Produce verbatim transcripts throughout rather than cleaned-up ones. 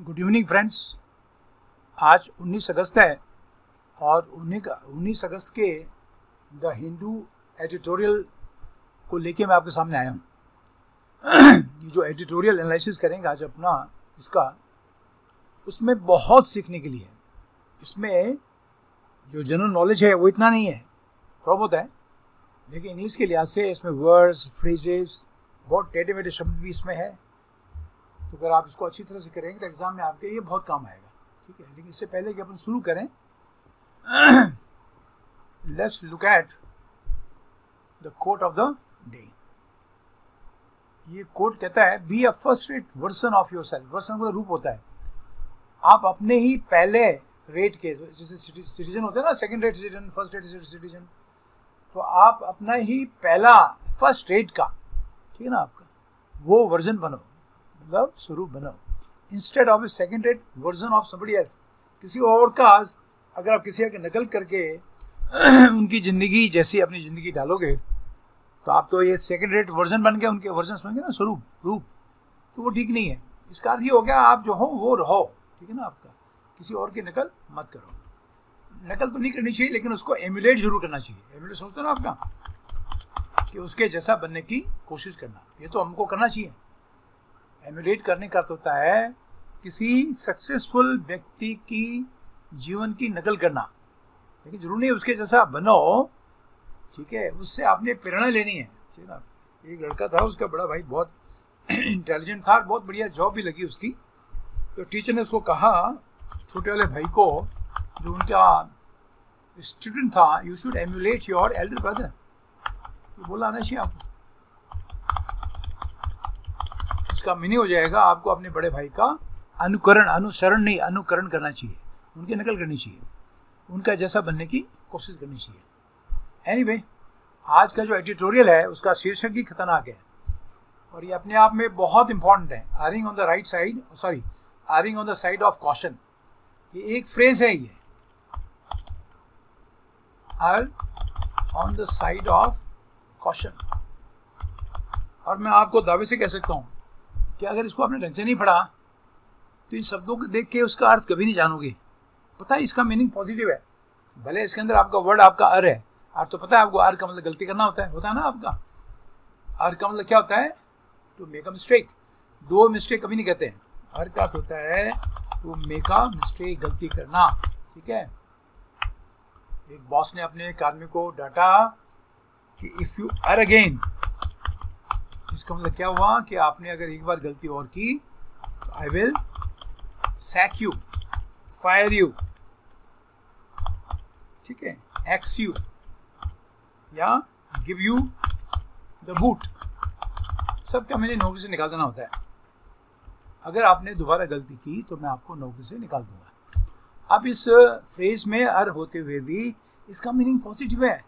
Good evening friends, आज उन्नीस अगस्त है और उन्नीस अगस्त के द हिंदू एडिटोरियल को लेके मैं आपके सामने आया हूँ। जो एडिटोरियल एनालिसिस करेंगे आज अपना इसका, उसमें बहुत सीखने के लिए है। इसमें जो जनरल नॉलेज है वो इतना नहीं है, थोड़ा बहुत है, लेकिन इंग्लिश के लिहाज से इसमें वर्ड्स, फ्रेजेस, बहुत टेढ़े मेढ़े शब्द भी इसमें है। तो अगर आप इसको अच्छी तरह से करेंगे तो एग्ज़ाम में आपके ये बहुत काम आएगा, ठीक है। लेकिन इससे पहले कि अपन शुरू करें, let's look at the quote of the day. ये कोट कहता है, be a first rate version of your self. Version का रूप होता है, आप अपने ही पहले रेट के, जैसे सिटीजन होते हैं ना, second rate citizen, first rate citizen, तो आप अपना ही पहला फर्स्ट रेट का, ठीक है ना, आपका वो वर्जन बनो, मतलब स्वरूप बनो, instead of a second rate version of somebody else. किसी और का अगर आप किसी की नकल करके उनकी ज़िंदगी जैसी अपनी ज़िंदगी डालोगे तो आप तो ये सेकेंड रेट वर्जन बन के उनके वर्जन समझेंगे ना, स्वरूप रूप, तो वो ठीक नहीं है। इसका अर्थ ये हो गया आप जो हो वो रहो, ठीक है ना। आपका किसी और की नकल मत करो, नकल तो नहीं करनी चाहिए लेकिन उसको एमुलेट जरूर करना चाहिए। एमुलेट समझते हो ना आपका, कि उसके जैसा बनने की कोशिश करना, ये तो हमको करना चाहिए। एमुलेट करने का अर्थ होता है किसी सक्सेसफुल व्यक्ति की जीवन की नकल करना, लेकिन जरूर नहीं उसके जैसा बनो, ठीक है। उससे आपने प्रेरणा लेनी है, ठीक है ना। एक लड़का था, उसका बड़ा भाई बहुत इंटेलिजेंट था, बहुत बढ़िया जॉब भी लगी उसकी। तो टीचर ने उसको कहा, छोटे वाले भाई को, जो उनका स्टूडेंट था, you should emulate your elder brother. तो बोला आना चाहिए आपको। इसका मीनिंग हो जाएगा आपको अपने बड़े भाई का अनुकरण, अनुसरण नहीं, अनुकरण करना चाहिए, उनकी नकल करनी चाहिए, उनका जैसा बनने की कोशिश करनी चाहिए। एनीवे, आज का जो एडिटोरियल है उसका शीर्षक ही खतरनाक है और ये अपने आप में बहुत इंपॉर्टेंट है। Erring on the right side, sorry, erring on the side of caution, ये एक फ्रेज है। ये err on the side of caution, और मैं आपको दावे से कह सकता हूँ कि अगर इसको आपने ढंग से नहीं पढ़ा तो इन शब्दों को देख के उसका अर्थ कभी नहीं जानोगे। पता है इसका मीनिंग पॉजिटिव है, भले इसके अंदर आपका वर्ड आपका अर है। अर तो पता है आपको, अर का मतलब गलती करना होता है, होता है ना आपका। अर का मतलब क्या होता है? To make a mistake. दो मिस्टेक कभी नहीं कहते हैं। अर का होता है टू मेक अ मिस्टेक, गलती करना, ठीक है। एक बॉस ने अपने कार्मिक को डांटा कि इफ यू अर अगेन, इसका मतलब क्या हुआ कि आपने अगर एक बार गलती और की तो I will sack you, fire you, ठीक है, एक्स यू या गिव यू द बूट। सब क्या मैंने नौकरी से निकाल देना होता है। अगर आपने दोबारा गलती की तो मैं आपको नौकरी से निकाल दूंगा। अब इस फ्रेज में अर होते हुए भी इसका मीनिंग पॉजिटिव है।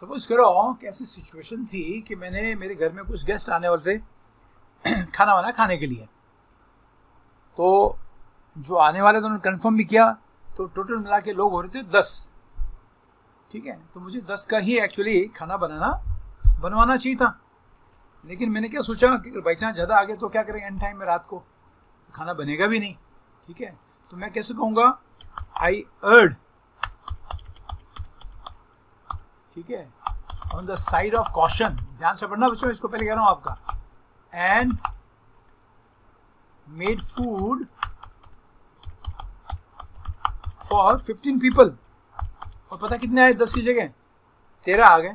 सपोज करो कि ऐसी सिचुएशन थी कि मैंने, मेरे घर में कुछ गेस्ट आने वाले थे खाना वाना खाने के लिए, तो जो आने वाले थे उन्होंने कंफर्म भी किया, तो टोटल मिला के लोग हो रहे थे दस, ठीक है। तो मुझे दस का ही एक्चुअली खाना बनाना बनवाना चाहिए था, लेकिन मैंने क्या सोचा कि बाई चांस ज़्यादा आ गए तो क्या करेंगे, एंड टाइम में रात को खाना बनेगा भी नहीं, ठीक है। तो मैं कैसे कहूँगा, आई अर्ड, ठीक है, on the side of caution. ध्यान से पढ़ना बच्चों, इसको पहले कह रहा हूँ आपका। And made food for fifteen people, और पता कितने आए दस की जगह, तेरह आ गए।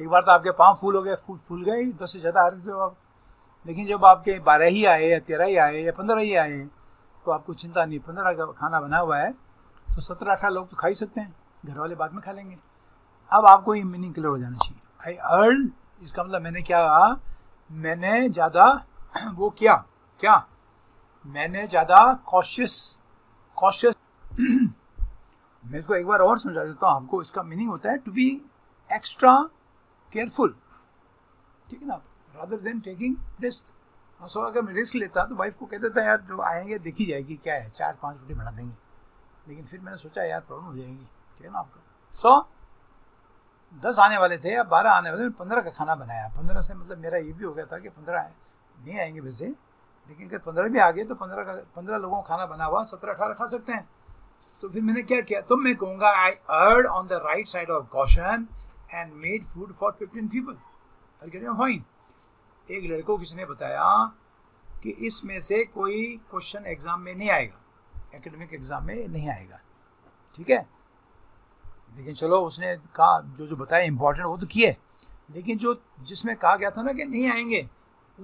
एक बार तो आपके पाँव फूल हो गए, फूल फूल गए, दस से ज़्यादा आ रहे थे आप। लेकिन जब आपके बारह ही आए या तेरह ही आए या पंद्रह ही आए तो आपको चिंता नहीं, पंद्रह का खाना बना हुआ है तो सत्रह अठारह लोग तो खा ही सकते हैं, घर वाले बाद में खा लेंगे। अब आपको ये मीनिंग क्लियर हो जाना चाहिए। आई अर्न, इसका मतलब मैंने क्या, मैंने ज़्यादा वो किया, क्या मैंने ज़्यादा कॉशियस, कॉशियस मैं इसको एक बार और समझा देता हूँ आपको। इसका मीनिंग होता है टू बी एक्स्ट्रा केयरफुल, ठीक है ना, रादर देन टेकिंग रिस्क। और सो अगर मैं रिस्क लेता तो वाइफ को कह देता यार जो आएंगे देखी जाएगी, क्या है, चार पांच रोटी बना देंगे, लेकिन फिर मैंने सोचा यार प्रॉब्लम हो जाएगी, ठीक है ना आपका। सो so, दस आने वाले थे, अब बारह आने वाले, पंद्रह का खाना बनाया। पंद्रह से मतलब मेरा ये भी हो गया था कि पंद्रह नहीं आएंगे वैसे, लेकिन अगर पंद्रह भी आ गए तो पंद्रह का पंद्रह लोगों का खाना बना हुआ सत्रह अठारह खा सकते हैं। तो फिर मैंने क्या किया, तो मैं कहूँगा I erred on the right side of caution and made food for fifteen people और गेट फाइन। एक लड़को किसी ने बताया कि इसमें से कोई क्वेश्चन एग्ज़ाम में नहीं आएगा, एकेडमिक एग्ज़ाम में नहीं आएगा, ठीक है। लेकिन चलो उसने कहा जो जो बताया इम्पोर्टेंट वो तो किए, लेकिन जो जिसमें कहा गया था ना कि नहीं आएंगे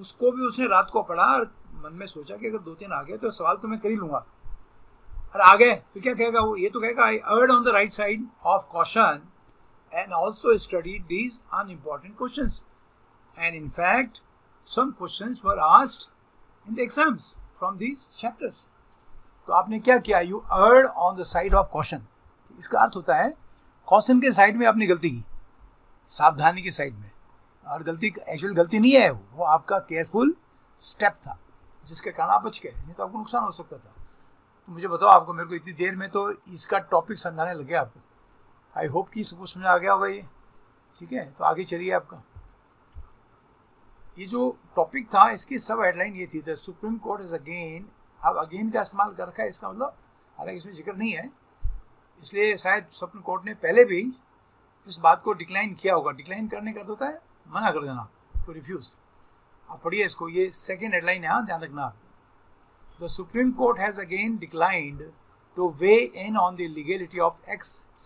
उसको भी उसने रात को पढ़ा और मन में सोचा कि अगर दो तीन आ गए तो सवाल तो मैं कर ही लूँगा। और आ गए तो क्या कहेगा वो, ये तो कहेगा I erred on the right side of caution and also studied these unimportant questions and in fact some questions were asked in the exams from these chapters. तो आपने क्या किया, you erred on the side of caution. इसका अर्थ होता है caution के side में आपने गलती की, सावधानी के साइड में, और गलती एक्चुअल गलती नहीं है वो, वो आपका केयरफुल स्टेप था जिसके कारण आप बच गए, नहीं तो आपको नुकसान हो सकता था। तो मुझे बताओ आपको, मेरे को इतनी देर में तो इसका टॉपिक समझाने लगे आपको, आई होप कि सबको समझ आ गया होगा ये, ठीक है। तो आगे चलिए, आपका ये जो टॉपिक था इसकी सब हेडलाइन ये थी, the supreme court is again. अब अगेन का इस्तेमाल कर रखा है, इसका मतलब हालांकि इसमें जिक्र नहीं है, इसलिए शायद सुप्रीम कोर्ट ने पहले भी इस बात को डिक्लाइन किया होगा। डिक्लाइन करने का अर्थ होता है मना कर देना, तो रिफ्यूज़। आप पढ़िए इसको, ये सेकेंड हेडलाइन है, हाँ ध्यान रखना आप। The Supreme Court has again declined to weigh in on the legality of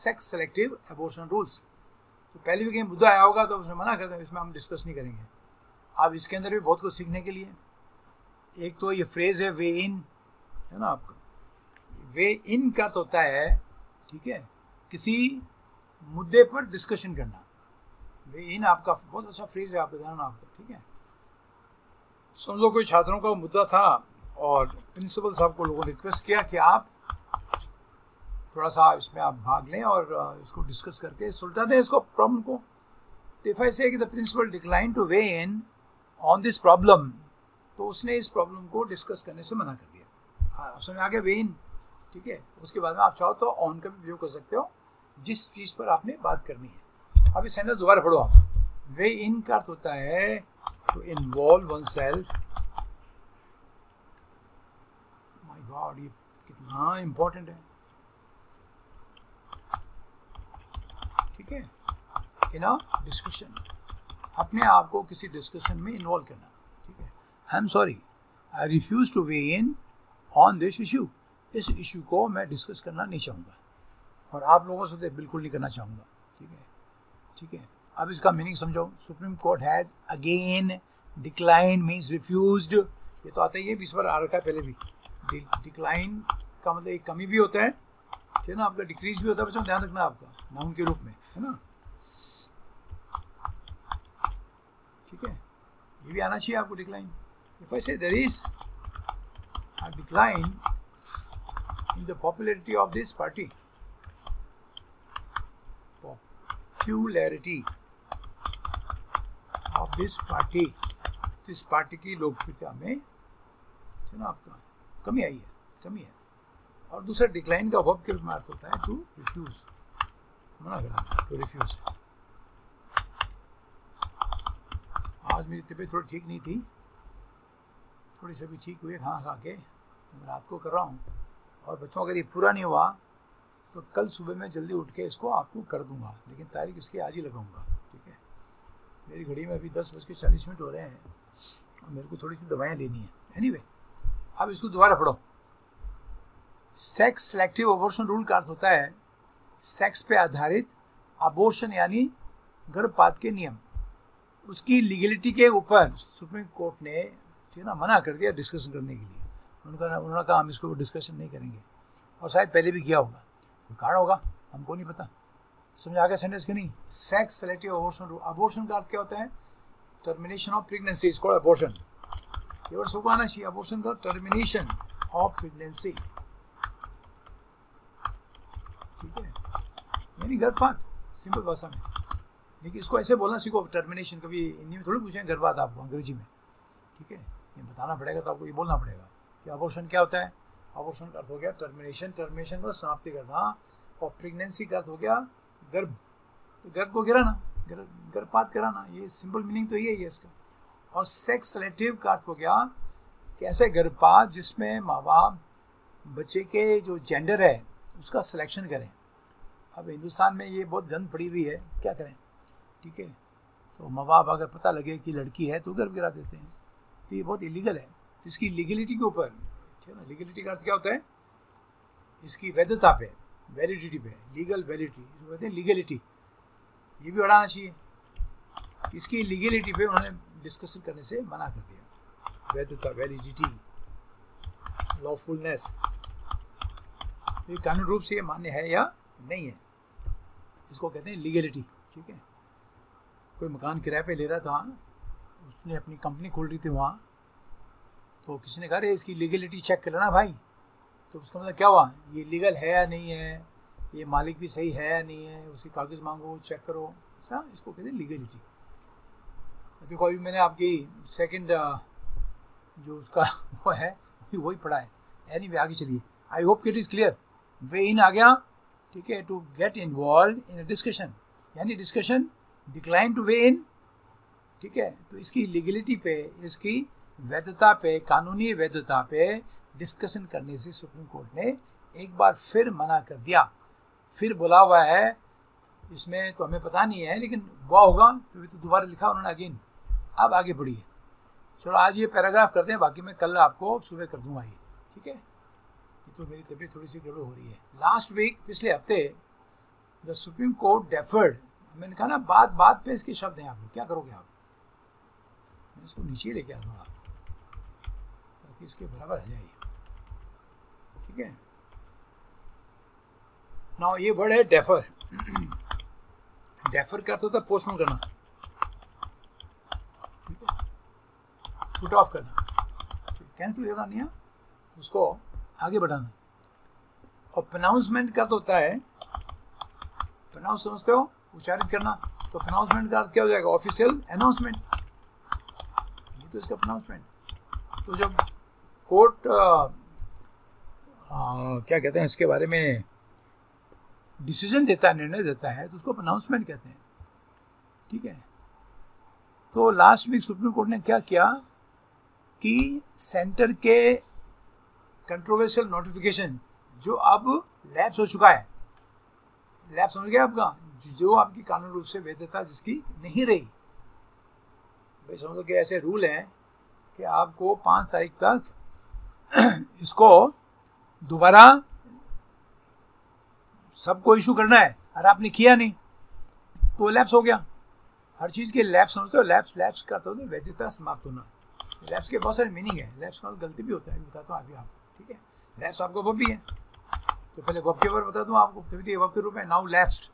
sex-selective abortion rules. तो पहले भी कहीं मुद्दा आया होगा तो उसमें मना कर दें, इसमें हम डिस्कस नहीं करेंगे। अब इसके अंदर भी बहुत कुछ सीखने के लिए, एक तो ये फ्रेज है वे इन, है ना आपका, वे इन का तो होता है, ठीक है, किसी मुद्दे पर डिस्कशन करना। वे इन आपका बहुत अच्छा फ्रेज है, आप ध्यान आपका, ठीक है। समझो कोई छात्रों का मुद्दा था और प्रिंसिपल साहब को लोगों ने रिक्वेस्ट किया कि आप थोड़ा सा इसमें आप भाग लें और इसको डिस्कस करके सुलझा दें इसको, प्रॉब्लम को। तो if I say the principal decline to weigh in on this problem, तो उसने इस प्रॉब्लम को डिस्कस करने से मना कर दिया। आप समझ आ गया, वे इन, ठीक है। उसके बाद में आप चाहो तो ऑन का भी प्रयोग कर सकते हो जिस चीज़ पर आपने बात करनी है। अब इस सेंटेंस दोबारा पढ़ो आप, वे इन का अर्थ होता है टू इन्वॉल्व वन सेल्फ। और ये कितना इम्पोर्टेंट है, ठीक है, इन अ डिस्कशन, अपने आप को किसी डिस्कशन में इन्वॉल्व करना, ठीक है। I am sorry, I refuse to weigh in on this issue, इस इशू को मैं डिस्कस करना नहीं चाहूँगा और आप लोगों से बिल्कुल नहीं करना चाहूँगा, ठीक है, ठीक है। अब इसका मीनिंग समझो, supreme court has again decline means refuse, ये तो आता ही है, बीस बार आ रखा है पहले भी। डिक्लाइन का मतलब एक कमी भी होता है, ठीक है ना, आपका डिक्रीज भी होता है, बच्चों ध्यान रखना आपका, नाउन के रूप में, है ना, ठीक है, ये भी आना चाहिए आपको decline. If I say there is a decline in the popularity of this party, popularity of this party, this party की लोकप्रियता में, ठीक है ना आपका, कमी आई है, कमी है। और दूसरा डिक्लाइन का वर्ब के रूप में अर्थ होता है टू रिफ्यूज, मना करना, टू रिफ्यूज। आज मेरी तबीयत थोड़ी ठीक नहीं थी, थोड़ी सी भी ठीक हुई खाना खा के, तो मैं रात को कर रहा हूँ, और बच्चों अगर ये पूरा नहीं हुआ तो कल सुबह मैं जल्दी उठ के इसको आपको कर दूंगा, लेकिन तारीख इसकी आज ही लगाऊंगा, ठीक है। मेरी घड़ी में अभी दस बज के चालीस मिनट हो रहे हैं और मेरे को थोड़ी सी दवाएँ लेनी है, एनी वे। अब इसको दोबारा पढ़ो, सेक्स सेलेक्टिव अबॉर्शन रूल का अर्थ होता है सेक्स पे आधारित अबॉर्शन यानी गर्भपात के नियम, उसकी लीगलिटी के ऊपर सुप्रीम कोर्ट ने, ठीक है ना, मना कर दिया डिस्कशन करने के लिए। उनका उन्होंने कहा हम इसको डिस्कशन नहीं करेंगे, और शायद पहले भी किया होगा, कोई कारण होगा, हमको नहीं पता। समझ आ गया सेंटेंस के नहीं, sex selective abortion rule. Abortion का अर्थ क्या होता है, termination of pregnancy is called abortion, ये वर्ड सबको आना चाहिए, अबॉर्शन का टर्मिनेशन ऑफ प्रेगनेंसी, ठीक है, यानी गर्भपात, सिंपल भाषा में। लेकिन इसको ऐसे बोलना सीखो, टर्मिनेशन, कभी हिंदी में थोड़ी पूछेंगे गर्भपात आपको अंग्रेजी में, ठीक है, ये बताना पड़ेगा, तो आपको ये बोलना पड़ेगा कि अबॉर्शन क्या होता है। अबॉर्शन का अर्थ हो गया टर्मिनेशन, टर्मिनेशन का समाप्ति करना, और प्रेगनेंसी का अर्थ हो गया गर्भ, गर्भ को गिराना, गर्भपात कराना, ये सिंपल मीनिंग तो यही है इसका। और सेक्स सेलेक्टिव का अर्थ हो गया कि ऐसे गर्भपात जिसमें माँ बाप बच्चे के जो जेंडर है उसका सिलेक्शन करें। अब हिंदुस्तान में ये बहुत गंद पड़ी हुई है, क्या करें, ठीक है। तो माँ बाप अगर पता लगे कि लड़की है तो गर्भ गिरा देते हैं, तो ये बहुत इलीगल है। तो इसकी लीगलिटी के ऊपर, ठीक है ना, लीगलिटी का अर्थ क्या होता है, इसकी वैधता पे, वैलिडिटी पे, लीगल वैलिडिटी जो कहते हैं लीगलिटी, ये भी बढ़ाना चाहिए। इसकी लीगलिटी पे उन्होंने डिस्कशन करने से मना कर दिया, वैधता, वैलिडिटी, लॉफुलनेस, ये कानून रूप से ये मान्य है या नहीं है, इसको कहते हैं लीगलिटी, ठीक है। कोई मकान किराए पे ले रहा था, उसने अपनी कंपनी खोल रही थी वहाँ, तो किसी ने कहा रे इसकी लीगलिटी चेक कर लेना भाई, तो उसका मतलब क्या हुआ, ये लीगल है या नहीं है, ये मालिक भी सही है या नहीं है, उसके कागज़ मांगो, चेक करो, ऐसा, इसको कहते हैं लीगलिटी। देखो अभी मैंने आपकी सेकेंड जो उसका वो है वही पढ़ा है, एनी वे आगे चलिए। I hope it is clear. Weigh in आ गया, ठीक है, to get involve in a discussion, यानी discussion decline to weigh in, ठीक है। तो इसकी लीगलिटी पे, इसकी वैधता पे, कानूनी वैधता पे डिस्कशन करने से सुप्रीम कोर्ट ने एक बार फिर मना कर दिया। फिर बोला हुआ है, इसमें तो हमें पता नहीं है लेकिन हुआ होगा, क्योंकि तो दोबारा लिखा उन्होंने अगेन। अब आगे बढ़िए, चलो आज ये पैराग्राफ करते हैं, बाकी मैं कल आपको सुबह कर दूंगा ये, ठीक है। तो मेरी तबीयत थोड़ी सी गड़बड़ हो रही है। लास्ट वीक, पिछले हफ्ते, द सुप्रीम कोर्ट डेफर्ड, मैंने कहा ना बात बात पे इसके शब्द हैं, आप लोग क्या करोगे, आप मैं इसको नीचे लेके आ दूँगा ताकि इसके बराबर आ जाइए, ठीक है ना। ये वर्ड है डेफर। डेफर करता होता है पोस्टपोन करना, ठीक है, पुट ऑफ करना, कैंसिल करना नहीं है, उसको आगे बढ़ाना। और प्रोनाउंसमेंट का अर्थ होता है, प्रोनाउंस समझते हो, उच्चारित करना, तो प्रोनाउंसमेंट का अर्थ क्या हो जाएगा, ऑफिशियल अनाउंसमेंट, ये तो इसका प्रोनाउंसमेंट। तो जब कोर्ट आ, आ, क्या कहते हैं इसके बारे में डिसीजन देता है, निर्णय देता है, तो उसको प्रोनाउंसमेंट कहते हैं, ठीक है। तो लास्ट वीक सुप्रीम कोर्ट ने क्या किया कि सेंटर के कंट्रोवर्शियल नोटिफिकेशन जो अब लैप्स हो चुका है, लैप्स समझ गया आपका, जो आपकी कानून रूप से वैधता जिसकी नहीं रही, भाई समझो कि ऐसे रूल हैं कि आपको पाँच तारीख तक इसको दोबारा सबको इशू करना है, और आपने किया नहीं तो लैप्स हो गया। हर चीज़ के लैप्स समझते हो, लैप्स लैप्स करते हो तो वैधता समाप्त होना। लैप्स के बहुत सारे मीनिंग है, लैप्स का गलती भी होता है, बताता हूँ अभी आपको, ठीक है। लैप्स आपको वब भी है, तो पहले वब के ऊपर बता दूँ आपको, तभी तो ये वब के रूप में नाउ लैप्स्ड,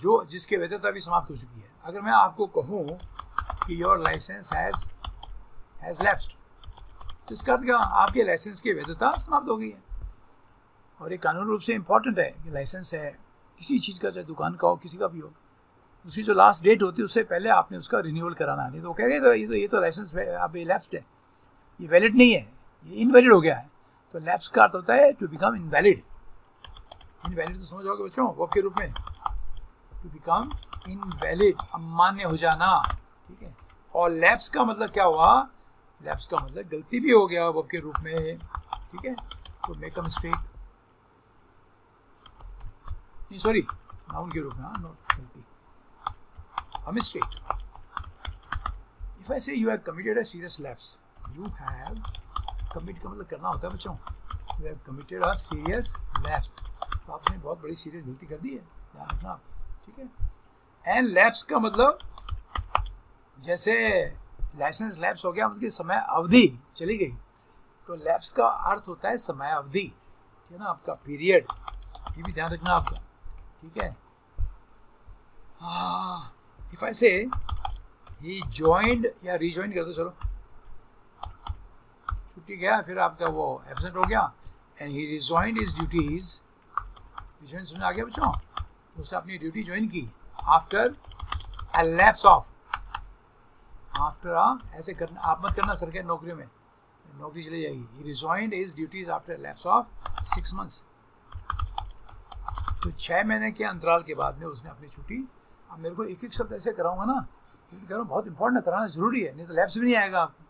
जो जिसके वैधता भी समाप्त हो चुकी है। अगर मैं आपको कहूँ कि your licence has has lapsed, तो इसका अर्थ क्या, आपके लाइसेंस की वैधता समाप्त हो गई है। और ये कानून रूप से इम्पॉर्टेंट है कि लाइसेंस है किसी चीज़ का, चाहे दुकान का हो, किसी का भी हो, उसकी जो लास्ट डेट होती है उससे पहले आपने उसका रिन्यूअल कराना, नहीं तो कह गए तो ये तो ये तो लाइसेंस आप लैप्स्ड है, ये वैलिड नहीं है, ये इनवैलिड हो गया है। तो लैप्स का अर्थ होता है टू बिकम इनवैलिड, इनवैलिड तो समझोगे बच्चों वर्ब के रूप में, टू बिकम इनवैलिड, अमान्य हो जाना, ठीक है। और लैप्स का मतलब क्या हुआ, लैप्स का मतलब गलती भी हो गया वर्ब के रूप में, ठीक है। तो मेक अ मिस्टेक, नहीं सॉरी, नाउन के रूप में, हाँ, नॉट गलती, a mistake. If I say you have committed a serious lapse, you have commit का मतलब करना होता है बच्चों, you have committed a serious lapse, तो आपने बहुत बड़ी सीरियस गलती कर दी है, ध्यान रखना आप, ठीक है। एंड लैप्स का मतलब जैसे लाइसेंस लैप्स हो गया, उसकी समय अवधि चली गई, तो लैप्स का अर्थ होता है समय अवधि, ठीक है ना, आपका पीरियड, ये भी ध्यान रखना आपका, ठीक है। हाँ, if I say he joined या रीजॉइन कर दो, चलो छुट्टी गया, फिर आपका वो एब्सेंट हो गया, and he rejoined his duties, rejoin सुन आ गया बच्चों, उसने अपनी ड्यूटी ज्वाइन की after a lapse of, after a, ऐसे करना आप मत करना सर, के नौकरी में नौकरी चली जाएगी। He rejoined his duties after a lapse of six months, तो छः महीने के अंतराल के बाद में उसने अपनी छुट्टी, अब मेरे को एक एक शब्द ऐसे कराऊंगा ना, क्योंकि कह रहा हूँ बहुत इंपॉर्टेंट है, कराना जरूरी है, नहीं तो लैप्स भी नहीं आएगा आपको,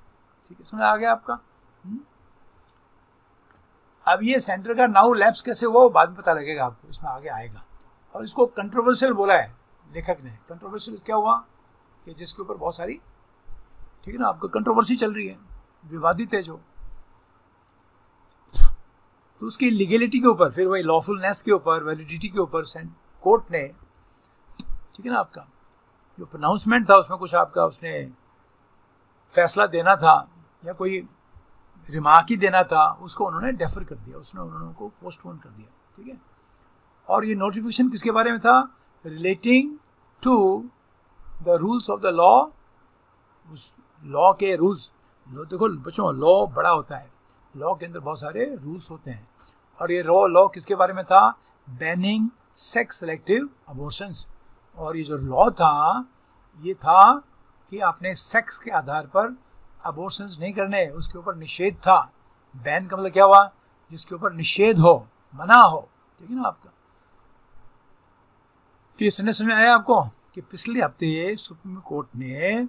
ठीक है, समझ आ गया आपका। अब ये सेंटर का नाउ लैप्स कैसे हुआ वो बाद में पता लगेगा आपको, इसमें आगे आएगा। और इसको कंट्रोवर्शियल बोला है लेखक ने। कंट्रोवर्शियल क्या हुआ कि जिसके ऊपर बहुत सारी, ठीक है ना, आपको कंट्रोवर्सी चल रही है, विवादित है जो, तो उसकी लीगलिटी के ऊपर, फिर वही लॉफुलनेस के ऊपर, वैलिडिटी के ऊपर कोर्ट ने, ठीक है ना, आपका जो प्रोनाउंसमेंट था उसमें कुछ आपका उसने फैसला देना था या कोई रिमार्क ही देना था, उसको उन्होंने डेफर कर दिया, उसने उन्होंने को पोस्टपोन कर दिया, ठीक है। और ये नोटिफिकेशन किसके बारे में था? Relating to the rules of the law, उस लॉ के रूल्स। देखो बच्चों, लॉ बड़ा होता है, लॉ के अंदर बहुत सारे रूल्स होते हैं। और ये रॉ लॉ किसके बारे में था? Banning sex selective abortions. और ये जो लॉ था ये था कि आपने सेक्स के आधार पर अबॉर्शंस नहीं करने, उसके ऊपर निषेध था। बैन का मतलब क्या हुआ? जिसके ऊपर निषेध हो, मना हो, ठीक है ना आपका। तो ये समझ में आया आपको कि पिछले हफ्ते सुप्रीम कोर्ट ने,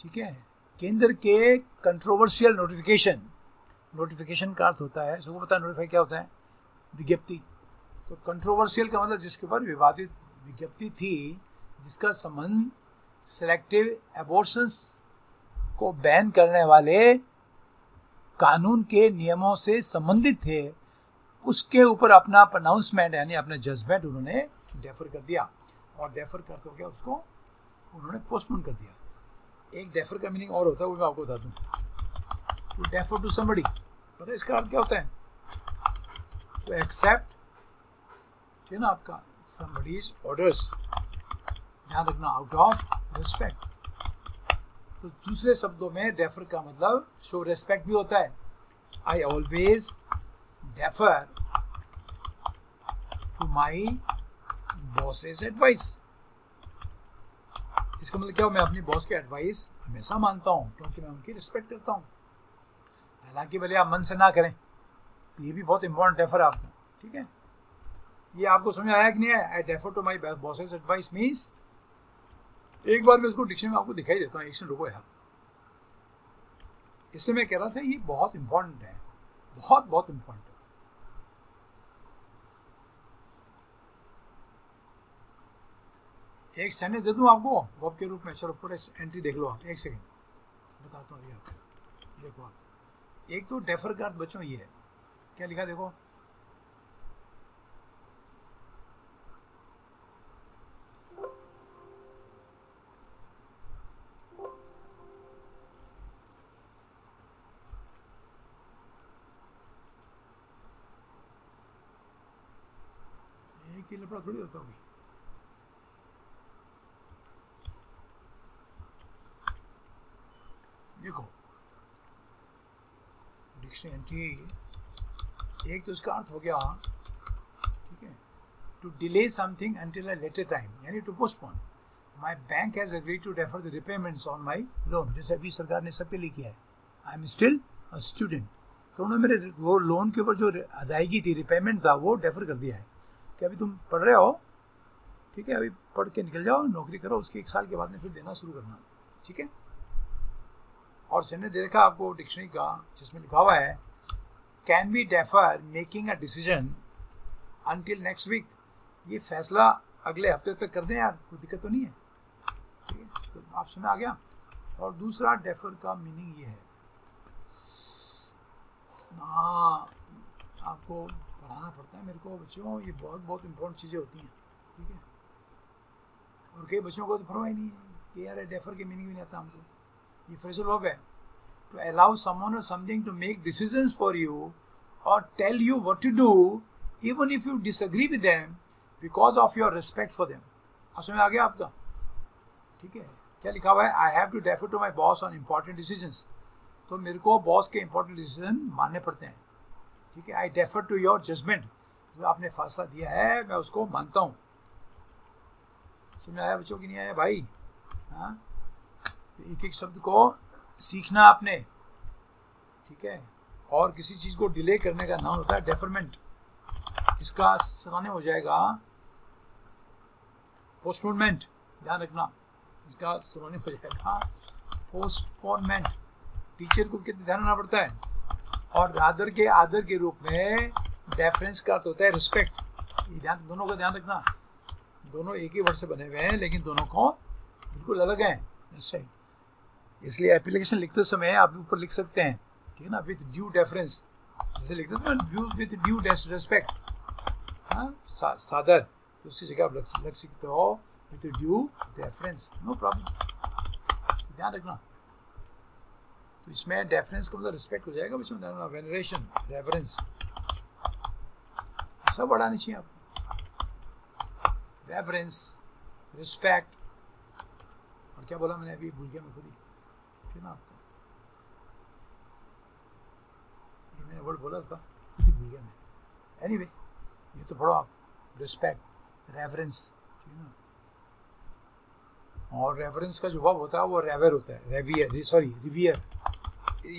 ठीक है, केंद्र के कंट्रोवर्शियल नोटिफिकेशन, नोटिफिकेशन का अर्थ होता है, सबको पता है नोटिफाई क्या होता है, विज्ञप्ति। तो कंट्रोवर्शियल का मतलब जिसके ऊपर विवादित विज्ञप्ति थी, जिसका संबंध सेलेक्टिव एबॉर्शंस को बैन करने वाले कानून के नियमों से संबंधित थे, उसके ऊपर अपना प्रोनाउंसमेंट यानी अपना जजमेंट उन्होंने डेफर कर दिया। और डेफर करके क्या उसको उन्होंने पोस्टपोन कर दिया। एक डेफर का मीनिंग और होता है, वो मैं आपको बता दूं। टू डेफर टू समबडी, पता है इसका अर्थ क्या होता है? टू एक्सेप्ट, ठीक है ना आपका, somebody's orders, ध्यान रखना, out of respect। तो दूसरे शब्दों में defer का मतलब show respect भी होता है। I always defer to my boss's advice। इसका मतलब क्या हो? मैं अपनी बॉस की एडवाइस हमेशा मानता हूँ क्योंकि मैं उनकी रिस्पेक्ट करता हूँ, हालांकि भले आप मन से ना करें। ये भी बहुत इंपॉर्टेंट डेफर आपका, ठीक है। ये आपको समझ आया कि नहीं है? I defer to my boss's advice means, एक बार मैं उसको डिक्शनरी में आपको दिखाई देता हूँ, एक सेकंड रुको यार। इससे मैं कह रहा था ये बहुत इंपॉर्टेंट है, बहुत बहुत इंपॉर्टेंट है। एक सेंटेंस दे दूँ आपको वर्ब के रूप में, चलो पूरे एंट्री देख लो आप, एक सेकंड बताता हूँ आपको। देखो आप, एक तो डेफर का अर्थ बच्चों ये है, क्या लिखा देखो, लफड़ा थोड़ी होता होगी। देखो डिक्शनरी एंट्री, एक तो इसका अर्थ हो गया, ठीक है, to delay something until a later time, यानी to postpone. My bank has agreed to defer the repayments on my loan, जैसे अभी सरकार ने सबके लिए किया है। I am still a student, तो उन्होंने मेरे वो लोन के ऊपर जो अदायगी थी, रिपेमेंट था, वो डेफर कर दिया है कि अभी तुम पढ़ रहे हो, ठीक है, अभी पढ़ के निकल जाओ, नौकरी करो, उसके एक साल के बाद में फिर देना शुरू करना, ठीक है। और सेंटेंस दे रखा आपको डिक्शनरी का, जिसमें लिखा हुआ है can be defer making a decision until next week. ये फैसला अगले हफ्ते तक कर दें यार, कोई दिक्कत तो नहीं है, ठीक है, तो आप समझ आ गया। और दूसरा डेफर का मीनिंग ये है, हाँ आपको पढ़ाना पड़ता है मेरे को बच्चों, ये बहुत बहुत इंपॉर्टेंट चीज़ें होती हैं, ठीक है। और कई बच्चों को तो फरमाई नहीं है कि यार डेफर के मीनिंग भी नहीं आता हमको। ये फ्रेजल वर्ब है, टू अलाउ समवन और something to make decisions for you और tell you what to do even if you disagree with them because of your respect for them. अब समझ आ गया आपका, ठीक है। क्या लिखा हुआ है? I have to defer to my boss on important decisions, तो मेरे को बॉस के इंपॉर्टेंट डिसीजन मानने पड़ते हैं, ठीक है। I defer to your judgement, जो आपने फैसला दिया है मैं उसको मानता हूँ। समझ आया बच्चों की नहीं आया भाई? हाँ, तो एक एक शब्द को सीखना आपने, ठीक है। और किसी चीज़ को डिले करने का नाम होता है डेफरमेंट, इसका सामने हो जाएगा पोस्टपोनमेंट, ध्यान रखना, इसका सामने हो जाएगा पोस्टपोनमेंट। टीचर को कितना ध्यान रखना पड़ता है और आदर के आदर के रूप में डेफरेंस का अर्थ होता है रिस्पेक्ट। ध्यान दोनों का ध्यान रखना, दोनों एक ही वर्ड से बने हुए हैं लेकिन दोनों को बिल्कुल अलग हैं, इसलिए एप्लीकेशन लिखते समय आप ऊपर लिख सकते हैं, ठीक है ना, विथ ड्यू डेफरेंस जैसे लिखते हैं ना, विथ ड्यू रेस्पेक्ट, हाँ सादर, उसकी जगह आप लिख सकते हो with due deference, no problem, ध्यान रखना। तो इसमें डेफरेंस का मतलब रिस्पेक्ट हो जाएगा, इसमें ध्यान रखना वेनरेशन रेफरेंस सब बढ़ाना चाहिए आपको, रेफरेंस रिस्पेक्ट और क्या बोला मैंने अभी भूल गया मैं खुद ही, ठीक है ना, आपको ये मैंने वर्ड बोला था खुद ही भूल गया मैं, एनीवे anyway, ये तो पढ़ो आप, रिस्पेक्ट रेफरेंस, ठीक है ना, और रेफरेंस का जो वर्ब होता है वो रेवर होता है, रेवियर सॉरी रिवियर,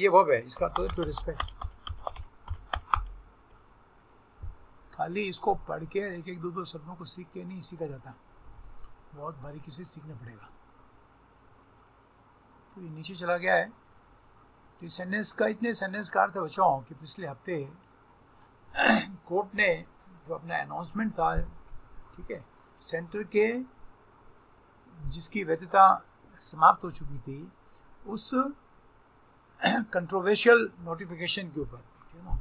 ये वर्ब है, इसका अर्थ होता है टू रिस्पेक्ट। खाली इसको पढ़ के एक एक दो दो शब्दों को सीख के नहीं सीखा जाता, बहुत बारीकी से सीखना पड़ेगा। तो ये नीचे चला गया है, तो इस सेंटेंस का इतने सेंटेंस का अर्थ बचा हूँ कि पिछले हफ्ते कोर्ट ने जो अपना अनाउंसमेंट था, ठीक है, सेंटर के जिसकी वैधता समाप्त हो चुकी थी उस कंट्रोवर्शियल नोटिफिकेशन के ऊपर, ठीक है ना,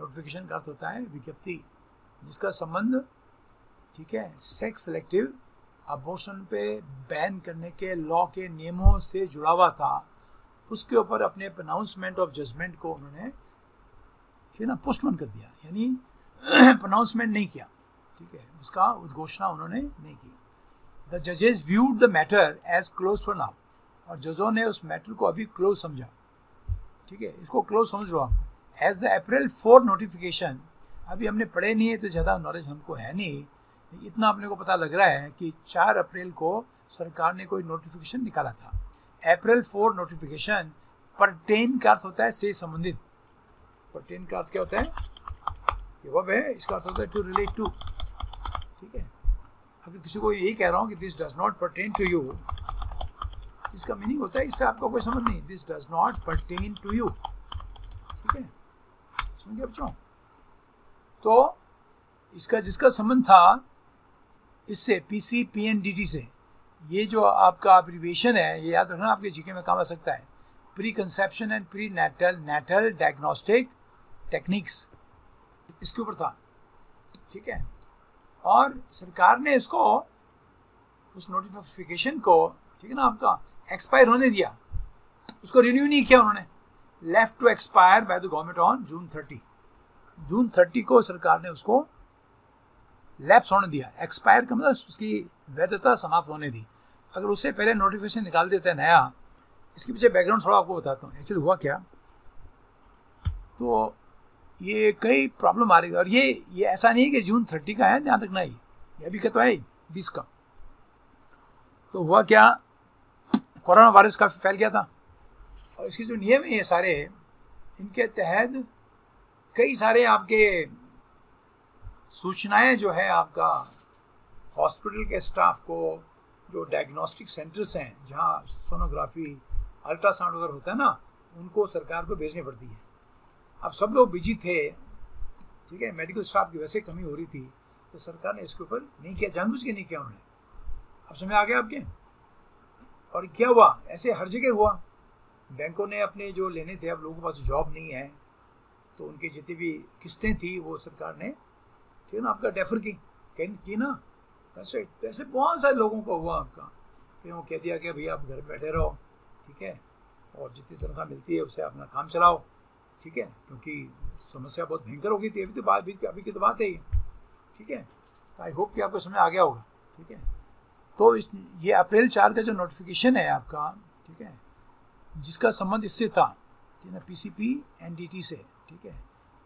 नोटिफिकेशन का अर्थ होता है विज्ञप्ति, जिसका संबंध, ठीक है, सेक्स सेलेक्टिव अबॉर्शन पे बैन करने के लॉ के नियमों से जुड़ा हुआ था, उसके ऊपर अपने प्रोनाउंसमेंट ऑफ जजमेंट को उन्होंने, ठीक है ना, पोस्टपोन कर दिया, यानी प्रोनाउंसमेंट नहीं किया, ठीक है, उसका उद्घोषणा उन्होंने नहीं की। द जजेस viewed the matter as close for now, और जजों ने उस मैटर को अभी क्लोज समझा, ठीक है, इसको क्लोज समझ लो आप। As the April four notification, अभी हमने पढ़े नहीं है तो ज़्यादा नॉलेज हमको है नहीं, इतना अपने को पता लग रहा है कि चार अप्रैल को सरकार ने कोई नोटिफिकेशन निकाला था। अप्रैल फोर नोटिफिकेशन, परटेन का अर्थ होता है से संबंधित, परटेन का अर्थ क्या होता है, ये वर्ब है, इसका अर्थ होता है टू रिलेट टू, ठीक है। अगर किसी को यही कह रहा हूँ कि this does not pertain to you, इसका मीनिंग होता है इससे आपको कोई समझ नहीं, this does not pertain to you, ठीक है बच्चों। तो इसका जिसका संबंध था इससे पीसी पीएनडीटी से, ये जो आपका अब्रिविएशन है ये याद रखना, आपके जीके में काम आ सकता है, pre conception and pre natal natal diagnostic techniques, इसके ऊपर था, ठीक है। और सरकार ने इसको उस नोटिफिकेशन को, ठीक है ना, आपका एक्सपायर होने दिया, उसको रिन्यू नहीं किया उन्होंने, left to expire by the government on June thirty, June thirty को सरकार ने उसको लैप्स होने दिया। एक्सपायर का मतलब उसकी वैधता समाप्त होने दी, अगर उससे पहले नोटिफिकेशन निकाल देते हैं नया। इसके पीछे बैकग्राउंड थोड़ा आपको बताता हूँ, एक्चुअली हुआ क्या, तो ये कई प्रॉब्लम आ रही है, और ये ये ऐसा नहीं है कि जून थर्टी का है, ध्यान रखना ही, ये अभी कहता है बीस का। तो हुआ क्या, कोरोना वायरस का फैल गया था, और इसके जो नियम हैं सारे, इनके तहत कई सारे आपके सूचनाएं जो है आपका हॉस्पिटल के स्टाफ को, जो डायग्नोस्टिक सेंटर्स हैं जहां सोनोग्राफी अल्ट्रासाउंड वगैरह होता है ना, उनको सरकार को भेजनी पड़ती है। अब सब लोग बिजी थे, ठीक है, मेडिकल स्टाफ की वैसे कमी हो रही थी, तो सरकार ने इसके ऊपर नहीं किया, जानबूझ के नहीं किया उन्होंने। अब समझ आ गया आपके। और क्या हुआ, ऐसे हर जगह हुआ, बैंकों ने अपने जो लेने थे, अब लोगों के पास जॉब नहीं है तो उनकी जितनी भी किस्तें थी वो सरकार ने, ठीक है ना, आपका डेफर की की ना, वैसे वैसे बहुत सारे लोगों को हुआ आपका, कि वो कह दिया कि भैया आप घर बैठे रहो, ठीक है, और जितनी तनख्वाह मिलती है उससे अपना काम चलाओ, ठीक है, क्योंकि समस्या बहुत भयंकर हो गई थी। अभी तो बात अभी की तो बात है ये, ठीक है, आई होप कि आपको समझ आ गया होगा, ठीक है। तो इस ये अप्रैल चार का जो नोटिफिकेशन है आपका, ठीक है, जिसका संबंध इससे था, ठीक है, पीसीपी एनडीटी से, ठीक है,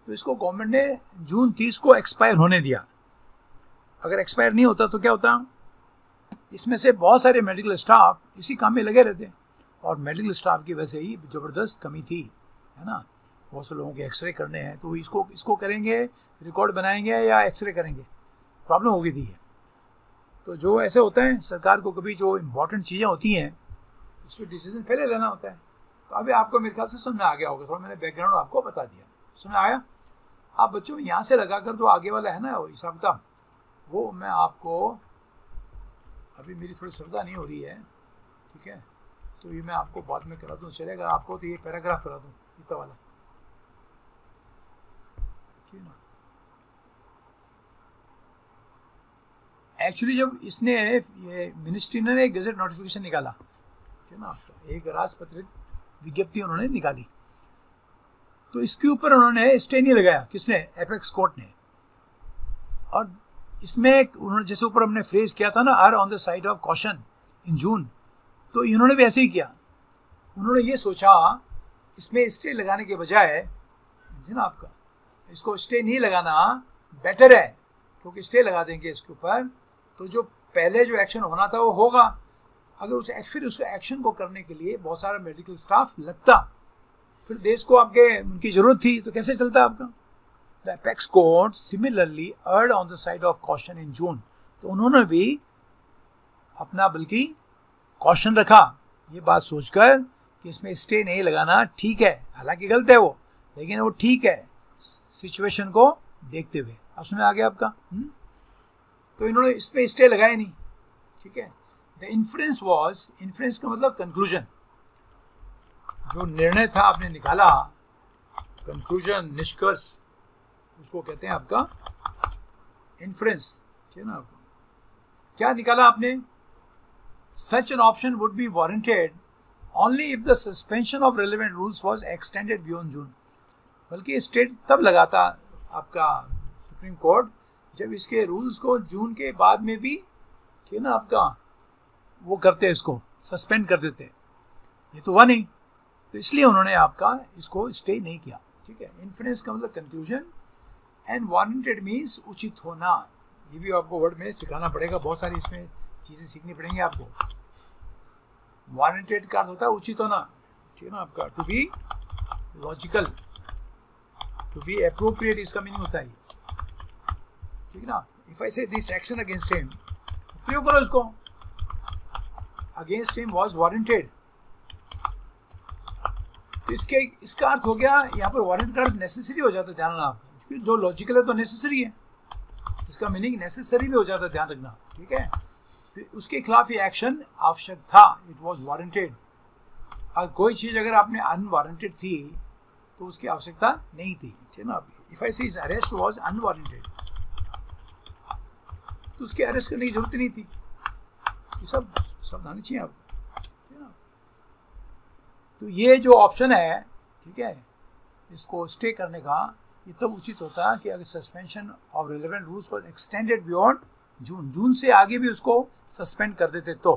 तो इसको गवर्नमेंट ने जून तीस को एक्सपायर होने दिया। अगर एक्सपायर नहीं होता तो क्या होता, इसमें से बहुत सारे मेडिकल स्टाफ इसी काम में लगे रहते, और मेडिकल स्टाफ की वैसे ही ज़बरदस्त कमी थी, है ना, बहुत से लोगों के एक्सरे करने हैं, तो इसको इसको करेंगे, रिकॉर्ड बनाएंगे या एक्सरे करेंगे, प्रॉब्लम हो गई थी ये। तो जो ऐसे होता है, सरकार को कभी जो इम्पोर्टेंट चीज़ें होती हैं उसमें डिसीजन पहले लेना होता है, तो अभी आपको मेरे ख्याल से समझ में आ गया होगा, थोड़ा मैंने बैकग्राउंड आपको बता दिया, समझ आया। आप बच्चों यहाँ से लगा कर जो आगे वाला है ना वो हिसाब किताब, वो मैं आपको, अभी मेरी थोड़ी श्रद्धा नहीं हो रही है ठीक है, तो ये मैं आपको बाद में करा दूँ, चलेगा आपको? तो ये पैराग्राफ करा दूँ इतना वाला, ठीक है ना। एक्चुअली जब इसने ये मिनिस्ट्री ने एक गजट नोटिफिकेशन निकाला, ठीक है ना, एक राजपत्रित विज्ञप्ति उन्होंने निकाली, तो इसके ऊपर उन्होंने स्टे नहीं लगाया, किसने? एपेक्स कोर्ट ने। और इसमें उन्होंने जैसे ऊपर हमने फ्रेज किया था ना, err on the side of caution in June, तो इन्होंने भी ऐसे ही किया। उन्होंने ये सोचा इसमें स्टे लगाने के बजाय, समझे ना आपका, इसको स्टे नहीं लगाना बेटर है, क्योंकि स्टे लगा देंगे इसके ऊपर तो जो पहले जो एक्शन होना था वो होगा। अगर उस फिर उस एक्शन को करने के लिए बहुत सारा मेडिकल स्टाफ लगता, फिर देश को आपके उनकी जरूरत थी, तो कैसे चलता आपका। The apex court similarly erred on the side of caution in June, तो उन्होंने भी अपना बल्कि कॉशन रखा, ये बात सोचकर कि इसमें स्टे नहीं लगाना ठीक है, हालांकि गलत है वो, लेकिन वो ठीक है सिचुएशन को देखते हुए। अब समझ आ गया आपका। हुँ? तो इन्होंने इसमें स्टे लगाए नहीं, ठीक है। द इन्फ्लुएंस वॉज, इन्फ्लुएंस का मतलब कंक्लूजन, जो निर्णय था आपने निकाला, कंक्लूजन निष्कर्ष उसको कहते हैं आपका इन्फ्लुएंस, ठीक है ना। आपको क्या निकाला आपने? Such an option would be warranted only if the suspension of relevant rules was extended beyond June. बल्कि स्टेट तब लगाता आपका सुप्रीम कोर्ट जब इसके रूल्स को जून के बाद में भी, ठीक है ना आपका, वो करते इसको सस्पेंड कर देते, ये तो हुआ नहीं, तो इसलिए उन्होंने आपका इसको स्टे नहीं किया, ठीक है। इन्फ्लुएंस का मतलब कंक्लूजन, एंड वारंटेड मीन्स उचित होना, ये भी आपको वर्ड में सिखाना पड़ेगा, बहुत सारी इसमें चीज़ें सीखनी पड़ेंगी आपको। वारंटेड का अर्थ होता है उचित होना, ठीक है ना आपका, to be logical, to be appropriate, इसका मीनिंग होता है, ठीक है ना। इफ आई से दिस एक्शन अगेंस्ट हिम, प्रयोग करो इसको, अगेंस्ट हिम वाज वारंटेड, तो इसके इसका अर्थ हो गया यहाँ पर वारंट का अर्थ नेसेसरी हो जाता है, ध्यान रखना आप, क्योंकि जो लॉजिकल है तो नेसेसरी है, इसका मीनिंग नेसेसरी भी हो जाता है, ध्यान रखना, ठीक है। फिर उसके खिलाफ ये एक्शन आवश्यक था, इट वाज वारंटेड। और कोई चीज़ अगर आपने अनवारंटेड थी तो उसकी आवश्यकता नहीं थी, ठीक है ना। इफ आई से हिज अरेस्ट वाज अनवारंटेड, तो उसके अरेस्ट करने की जरूरत नहीं थी, ये सब समझाना चाहिए आपको, ठीक है ना। तो ये जो ऑप्शन है, ठीक है, इसको स्टे करने का ये तब उचित होता है कि अगर suspension of relevant rules was extended beyond June, June से आगे भी उसको सस्पेंड कर देते तो,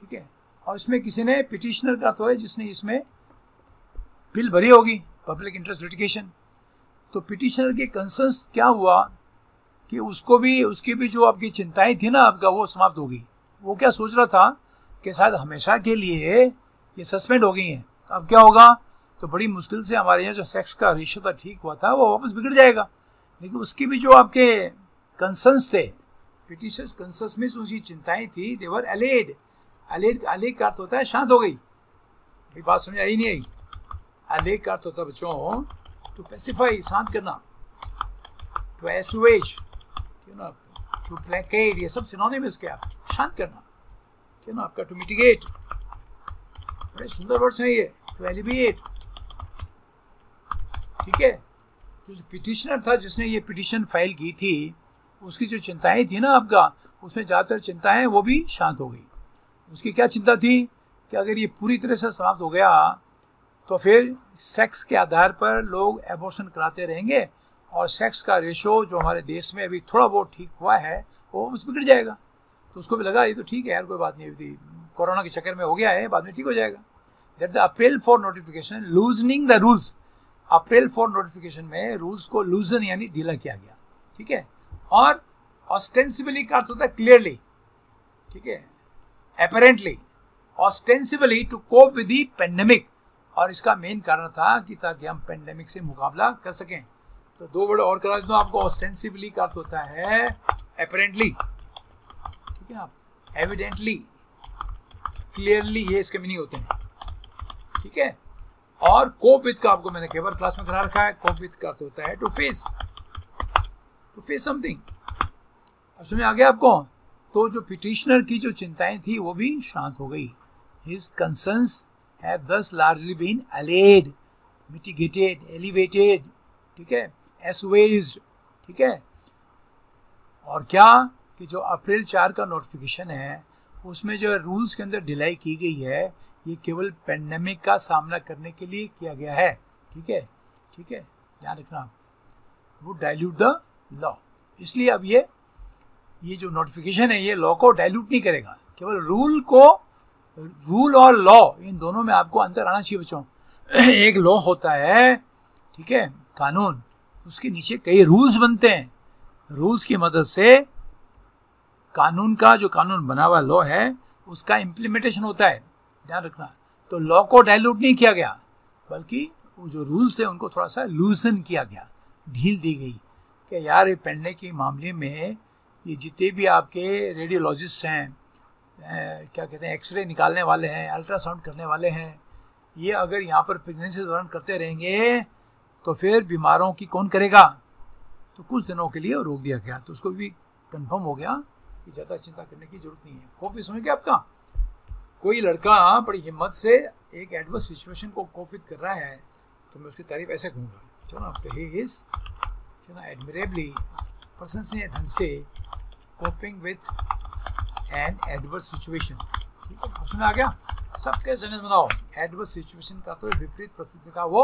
ठीक है। और इसमें किसी ने पिटिशनर का तो है जिसने इसमें बिल भरी होगी, पब्लिक इंटरेस्ट लिटिगेशन, तो पिटिशनर के कंसर्न्स क्या हुआ कि उसको भी, उसकी भी जो आपकी चिंताएं थी ना आपका, वो समाप्त हो गई। वो क्या सोच रहा था कि शायद हमेशा के लिए ये सस्पेंड हो गई हैं, अब क्या होगा, तो बड़ी मुश्किल से हमारे यहाँ जो सेक्स का रेशो था ठीक हुआ था वो वापस बिगड़ जाएगा। लेकिन उसकी भी जो आपके कंसर्न्स थे, पिटिशनर्स कंसर्न्स में उसकी चिंताएं थी, देवर अलेड, अलेड अलेड का अर्थ होता है शांत हो गई, अभी बात समझ आई नहीं आई, अलेड का अर्थ होता है बच्चों टू पेसिफाई, शांत करना, टू एसुएज, ठीक है ना आपको, टू प्लेकेट, ये सब सिनोनिम्स के आप, शांत करना, ठीक है ना आपका, टू मिटिगेट, बड़े सुंदर वर्ड्स हैं ये, टू एलिविएट, ठीक है। तो जो पिटिशनर था जिसने ये पिटिशन फाइल की थी, उसकी जो चिंताएं थी ना आपका, उसमें ज़्यादातर चिंताएं वो भी शांत हो गई। उसकी क्या चिंता थी कि अगर ये पूरी तरह से समाप्त हो गया तो फिर सेक्स के आधार पर लोग एबॉर्शन कराते रहेंगे और सेक्स का रेशो जो हमारे देश में अभी थोड़ा बहुत ठीक हुआ है वो वापस बिगड़ जाएगा। तो उसको भी लगा ये तो ठीक है यार, कोई बात नहीं, अभी कोरोना के चक्कर में हो गया है, बाद में ठीक हो जाएगा। That the appeal for notification loosening the rules, appeal for notification में रूल्स को लूजन यानी ढीला किया गया, ठीक है। और ऑस्टेंसिबली का अर्थ होता है क्लियरली, ठीक है, apparently, ostensibly to cope with the pandemic, और इसका मेन कारण था कि ताकि हम पेंडेमिक से मुकाबला कर सकें। तो दो वर्ड और करा देता हूँ आपको, ऑस्टेंसिबली का अर्थ होता है एपरेंटली, ठीक है आप, एविडेंटली, क्लियरली, ये इसके मीनिंग होते हैं, ठीक है। और कोप विद का आपको मैंने केवल क्लास में करा रखा है। कोप विद का तो होता है to face, to face something. अब समझ आ गया आपको। तो जो पिटिशनर की जो चिंताएं थी वो भी शांत हो गई। His concerns have thus largely been allayed, mitigated, elevated, ठीक है, एसवेज्ड, ठीक है। और क्या कि जो अप्रैल चार का नोटिफिकेशन है उसमें जो रूल्स के अंदर ढिलाई की गई है ये केवल पेंडेमिक का सामना करने के लिए किया गया है, ठीक है, ठीक है, ध्यान रखना आप। वो डाइल्यूट द लॉ, इसलिए अब ये ये जो नोटिफिकेशन है ये लॉ को डाइल्यूट नहीं करेगा, केवल रूल को, रूल और लॉ इन दोनों में आपको अंतर आना चाहिए बच्चों। एक लॉ होता है, ठीक है, कानून, उसके नीचे कई रूल्स बनते हैं। रूल्स की मदद से कानून का, जो कानून बना हुआ लॉ है उसका इम्प्लीमेंटेशन होता है, ध्यान रखना। तो लॉ को डाइल्यूट नहीं किया गया बल्कि जो रूल्स थे उनको थोड़ा सा लूजन किया गया, ढील दी गई कि यार ये पढ़ने के मामले में ये जितने भी आपके रेडियोलॉजिस्ट हैं, क्या कहते हैं, एक्सरे निकालने वाले हैं, अल्ट्रासाउंड करने वाले हैं, ये अगर यहाँ पर प्रेगनेंसी दौरान करते रहेंगे तो फिर बीमारों की कौन करेगा। तो कुछ दिनों के लिए रोक दिया गया, तो उसको भी कंफर्म हो गया कि ज़्यादा चिंता करने की जरूरत नहीं है। कोप विद समझ गया आपका। कोई लड़का बड़ी हिम्मत से एक एडवर्स सिचुएशन को कोप विद कर रहा है तो मैं उसकी तारीफ ऐसे कहूँगा, चलो ना, ही इज चलो एडमिरेबली प्रशंसनीय ढंग से coping with an adverse situation, ठीक है। समझ में आ गया, सबके सेंटेंस बनाओ। एडवर्स सिचुएशन का तो विपरीत परिस्थिति का वो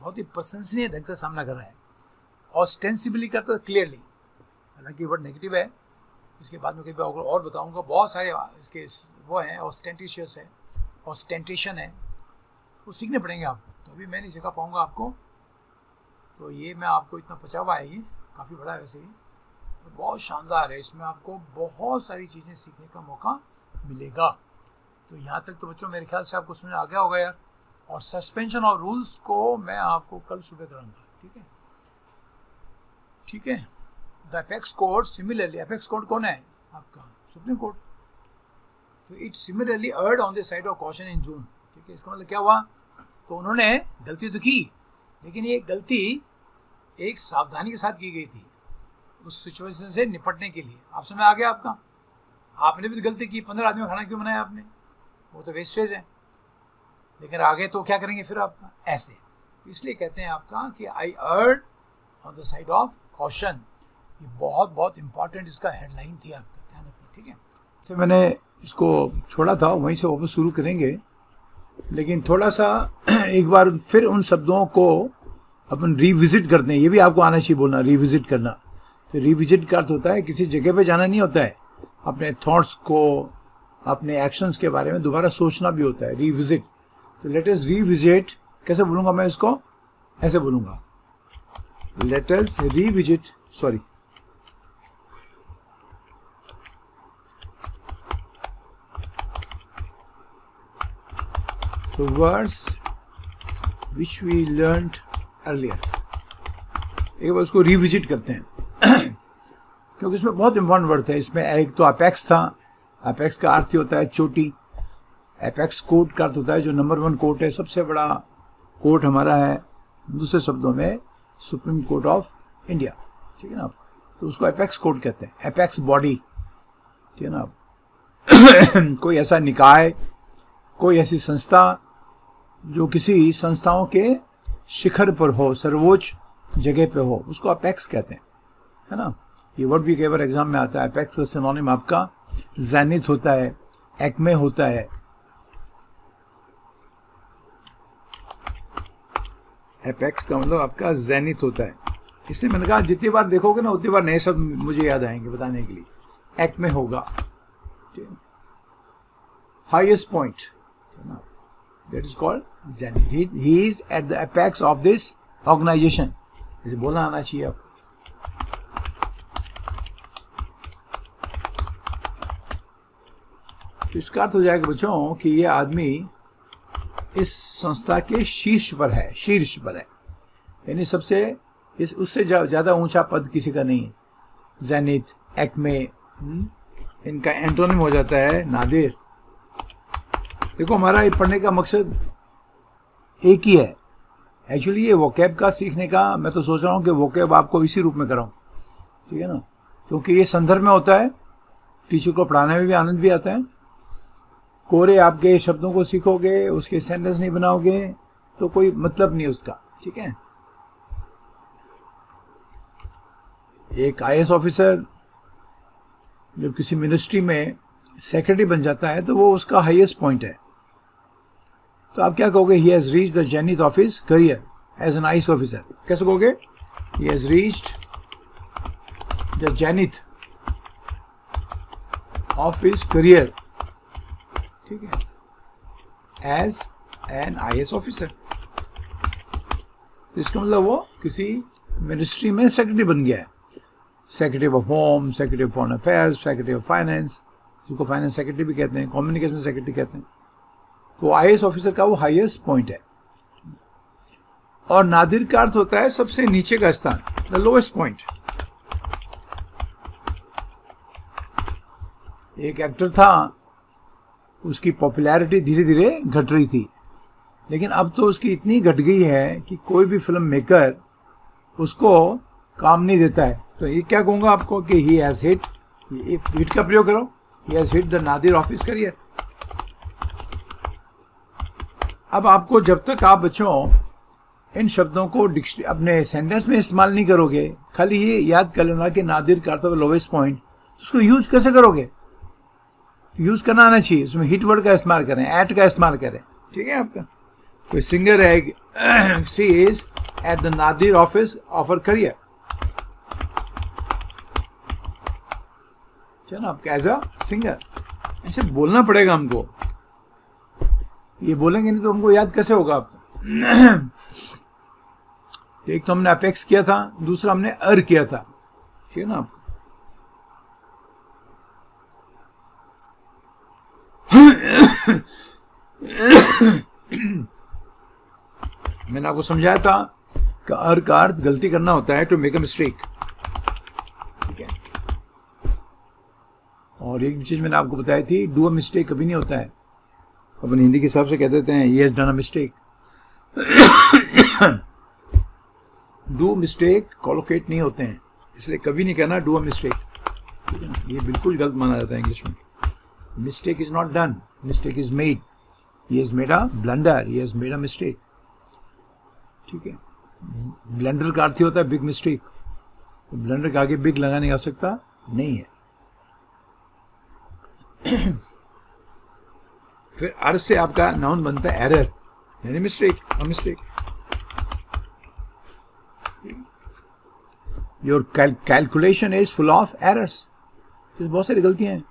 बहुत ही प्रशंसनीय ढंग से सामना कर रहा है। ऑस्टेंसिबली का तो क्लियरली, हालांकि वर्ड नेगेटिव है, इसके बाद में कभी और बताऊंगा, बहुत सारे इसके वो हैं, ऑस्टेंटिशियस है, ऑस्टेंटेशन है, वो सीखने पड़ेंगे आपको, तो अभी मैं नहीं सिखा पाऊंगा आपको। तो ये मैं आपको इतना पचा हुआ है, ये काफ़ी बड़ा है वैसे ही, तो बहुत शानदार है, इसमें आपको बहुत सारी चीज़ें सीखने का मौका मिलेगा। तो यहाँ तक तो बच्चों मेरे ख्याल से आपको समझ आ गया होगा यार। और सस्पेंशन ऑफ रूल्स को मैं आपको कल सुबह कराऊंगा, ठीक है, ठीक है। The apex court, similarly apex court कौन है आपका, सुप्रीम कोर्ट, तो it similarly erred on the side of caution in June, ठीक है। इसका मतलब क्या हुआ, तो उन्होंने गलती तो की लेकिन ये गलती एक सावधानी के साथ की गई थी उस सिचुएशन से निपटने के लिए। आप समझ आ गया आपका। आपने भी गलती की, पंद्रह आदमी खाना क्यों बनाया आपने, वो तो वेस्टेज है, लेकिन आगे तो क्या करेंगे फिर आपका ऐसे। इसलिए कहते हैं आपका कि I erred on the side of caution, ये बहुत बहुत इंपॉर्टेंट इसका हेडलाइन थी आपका, ध्यान रखना, ठीक है। तो मैंने इसको छोड़ा था, वहीं से वापस शुरू करेंगे, लेकिन थोड़ा सा एक बार फिर उन शब्दों को अपन रिविजिट करते हैं, ये भी आपको आना चाहिए बोलना, रिविजिट करना। तो रिविजिट का अर्थ होता है किसी जगह पे जाना नहीं होता है, अपने थॉट्स को, अपने एक्शंस के बारे में दोबारा सोचना भी होता है, रिविजिट। तो लेट अस रिविजिट, कैसे बोलूँगा मैं इसको, ऐसे बोलूँगा, Let us revisit, sorry, the words which we learned earlier. एक बार उसको रिविजिट करते हैं क्योंकि इसमें बहुत इम्पोर्टेंट वर्ड है। इसमें एक तो अपेक्स था, अपेक्स का अर्थ होता है चोटी, अपेक्स कोर्ट का अर्थ होता है जो नंबर वन कोर्ट है, सबसे बड़ा कोर्ट हमारा है, दूसरे शब्दों में सुप्रीम कोर्ट ऑफ इंडिया, ठीक है ना। तो उसको एपेक्स कोर्ट कहते हैं, एपेक्स बॉडी, ठीक है ना। कोई ऐसा निकाय, कोई ऐसी संस्था जो किसी संस्थाओं के शिखर पर हो, सर्वोच्च जगह पे हो, उसको अपेक्स कहते हैं, है ना। ये वर्ड भी कई बार एग्जाम में आता है। एपेक्स का सिनोनिम आपका जैनिथ होता है, एक्मे होता है, एपेक्स का मतलब आपका जैनिथ होता है। इसलिए मैंने कहा जितनी बार देखोगे ना उतनी बार नए शब्द मुझे याद आएंगे बताने के लिए। एक्ट में होगा highest point, that is called zenith, he is at the apex of this organisation, इसे बोलना आना चाहिए आपको। तो इसका अर्थ हो जाएगा बच्चों कि ये आदमी इस संस्था के शीर्ष पर है, शीर्ष पर है, यानी सबसे इस उससे ज़्यादा ऊंचा पद किसी का नहीं है। जैनिथ, एक्मे, इनका एंटोनिम हो जाता है नादिर। देखो हमारा ये पढ़ने का मकसद एक ही है एक्चुअली। ये वोकैब का सीखने का मैं तो सोच रहा हूँ कि वोकैब आपको इसी रूप में कराऊं, ठीक है ना, क्योंकि ये संदर्भ में होता है, टीचर को पढ़ाने में भी आनंद भी आता है। कोरे आपके शब्दों को सीखोगे, उसके सेंटेंस नहीं बनाओगे तो कोई मतलब नहीं उसका, ठीक है। एक आई ए एस ऑफिसर जब किसी मिनिस्ट्री में सेक्रेटरी बन जाता है तो वो उसका हाईएस्ट पॉइंट है, तो आप क्या कहोगे? He has reached the zenith of his career as an IAS officer. कैसे कहोगे? He has reached the zenith of his career, ठीक है, एज एन आईएएस ऑफिसर। इसका मतलब वो किसी मिनिस्ट्री में सेक्रेटरी बन गया है, secretary of home, secretary of foreign affairs, secretary of finance, जिसको फाइनेंस सेक्रेटरी भी कहते हैं, कम्युनिकेशन सेक्रेटरी कहते हैं। तो आईएएस ऑफिसर का वो हाईएस्ट पॉइंट है। और नादिर का अर्थ होता है सबसे नीचे का स्थान, द लोएस्ट पॉइंट। एक एक्टर था, उसकी पॉपुलैरिटी धीरे धीरे घट रही थी, लेकिन अब तो उसकी इतनी घट गई है कि कोई भी फिल्म मेकर उसको काम नहीं देता है। तो ये क्या कहूँगा आपको कि ही हैज हिट, हिट का प्रयोग करो, he has hit the nadir of his career. अब आपको जब तक आप बच्चों इन शब्दों को डिक्शनरी अपने सेंटेंस में इस्तेमाल नहीं करोगे, खाली ये याद कर लेना कि नादिर का अर्थ लोवेस्ट पॉइंट, उसको यूज कैसे करोगे? यूज करना आना चाहिए, उसमें हिट वर्ड का इस्तेमाल करें, एट का इस्तेमाल करें, ठीक है। आपका कोई सिंगर है, she is at the nadir of his of her career, ठीक है ना, आपका एज अ सिंगर। ऐसे बोलना पड़ेगा हमको, ये बोलेंगे नहीं तो हमको याद कैसे होगा आपको? एक तो हमने अपेक्स किया था, दूसरा हमने अर किया था, ठीक है ना आपको। मैंने आपको समझाया था कि अर का अर्थ गलती करना होता है, टू मेक अ मिस्टेक, ठीक है। और एक चीज मैंने आपको बताई थी, डू अ मिस्टेक कभी नहीं होता है, अपन हिंदी के हिसाब से कह देते हैं ये has done a mistake. Do mistake collocate नहीं होते हैं, इसलिए कभी नहीं कहना डू अ मिस्टेक, ठीक है ना, ये बिल्कुल गलत माना जाता है इंग्लिश में। Mistake is not done, mistake is made, he has made a blunder, he has made a mistake, ठीक है। ब्लंडर का अर्थ ही होता है बिग मिस्टेक, तो ब्लंडर के आगे बिग लगाने की आवश्यकता नहीं है। फिर आर से आपका नाउन बनता है एरर, यानी mistake, a mistake. Your calculation is full of errors, बहुत सारी गलतियां हैं।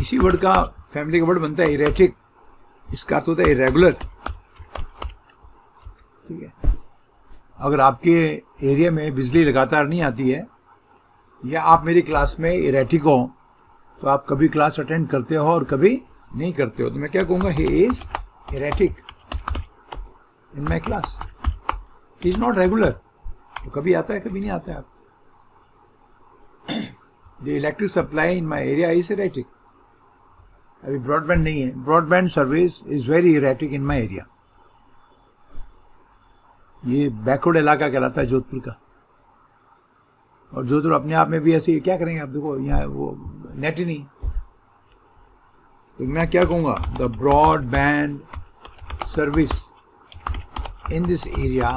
इसी वर्ड का फैमिली का वर्ड बनता है इरेटिक, इसका अर्थ होता है इरेगुलर, ठीक है। अगर आपके एरिया में बिजली लगातार नहीं आती है, या आप मेरी क्लास में इरेटिक हो, तो आप कभी क्लास अटेंड करते हो और कभी नहीं करते हो, तो मैं क्या कहूँगा? He is erratic in my class, he is not regular, तो कभी आता है कभी नहीं आता है आप। The electric supply in my area is erratic, अभी ब्रॉडबैंड नहीं है, broadband service is very erratic in my area. ये बैकवर्ड इलाका कहलाता है जोधपुर का, और जोधपुर अपने आप में भी ऐसे क्या करेंगे आप? देखो यहाँ वो नेट ही नहीं, तो मैं क्या कहूँगा? The broadband service in this area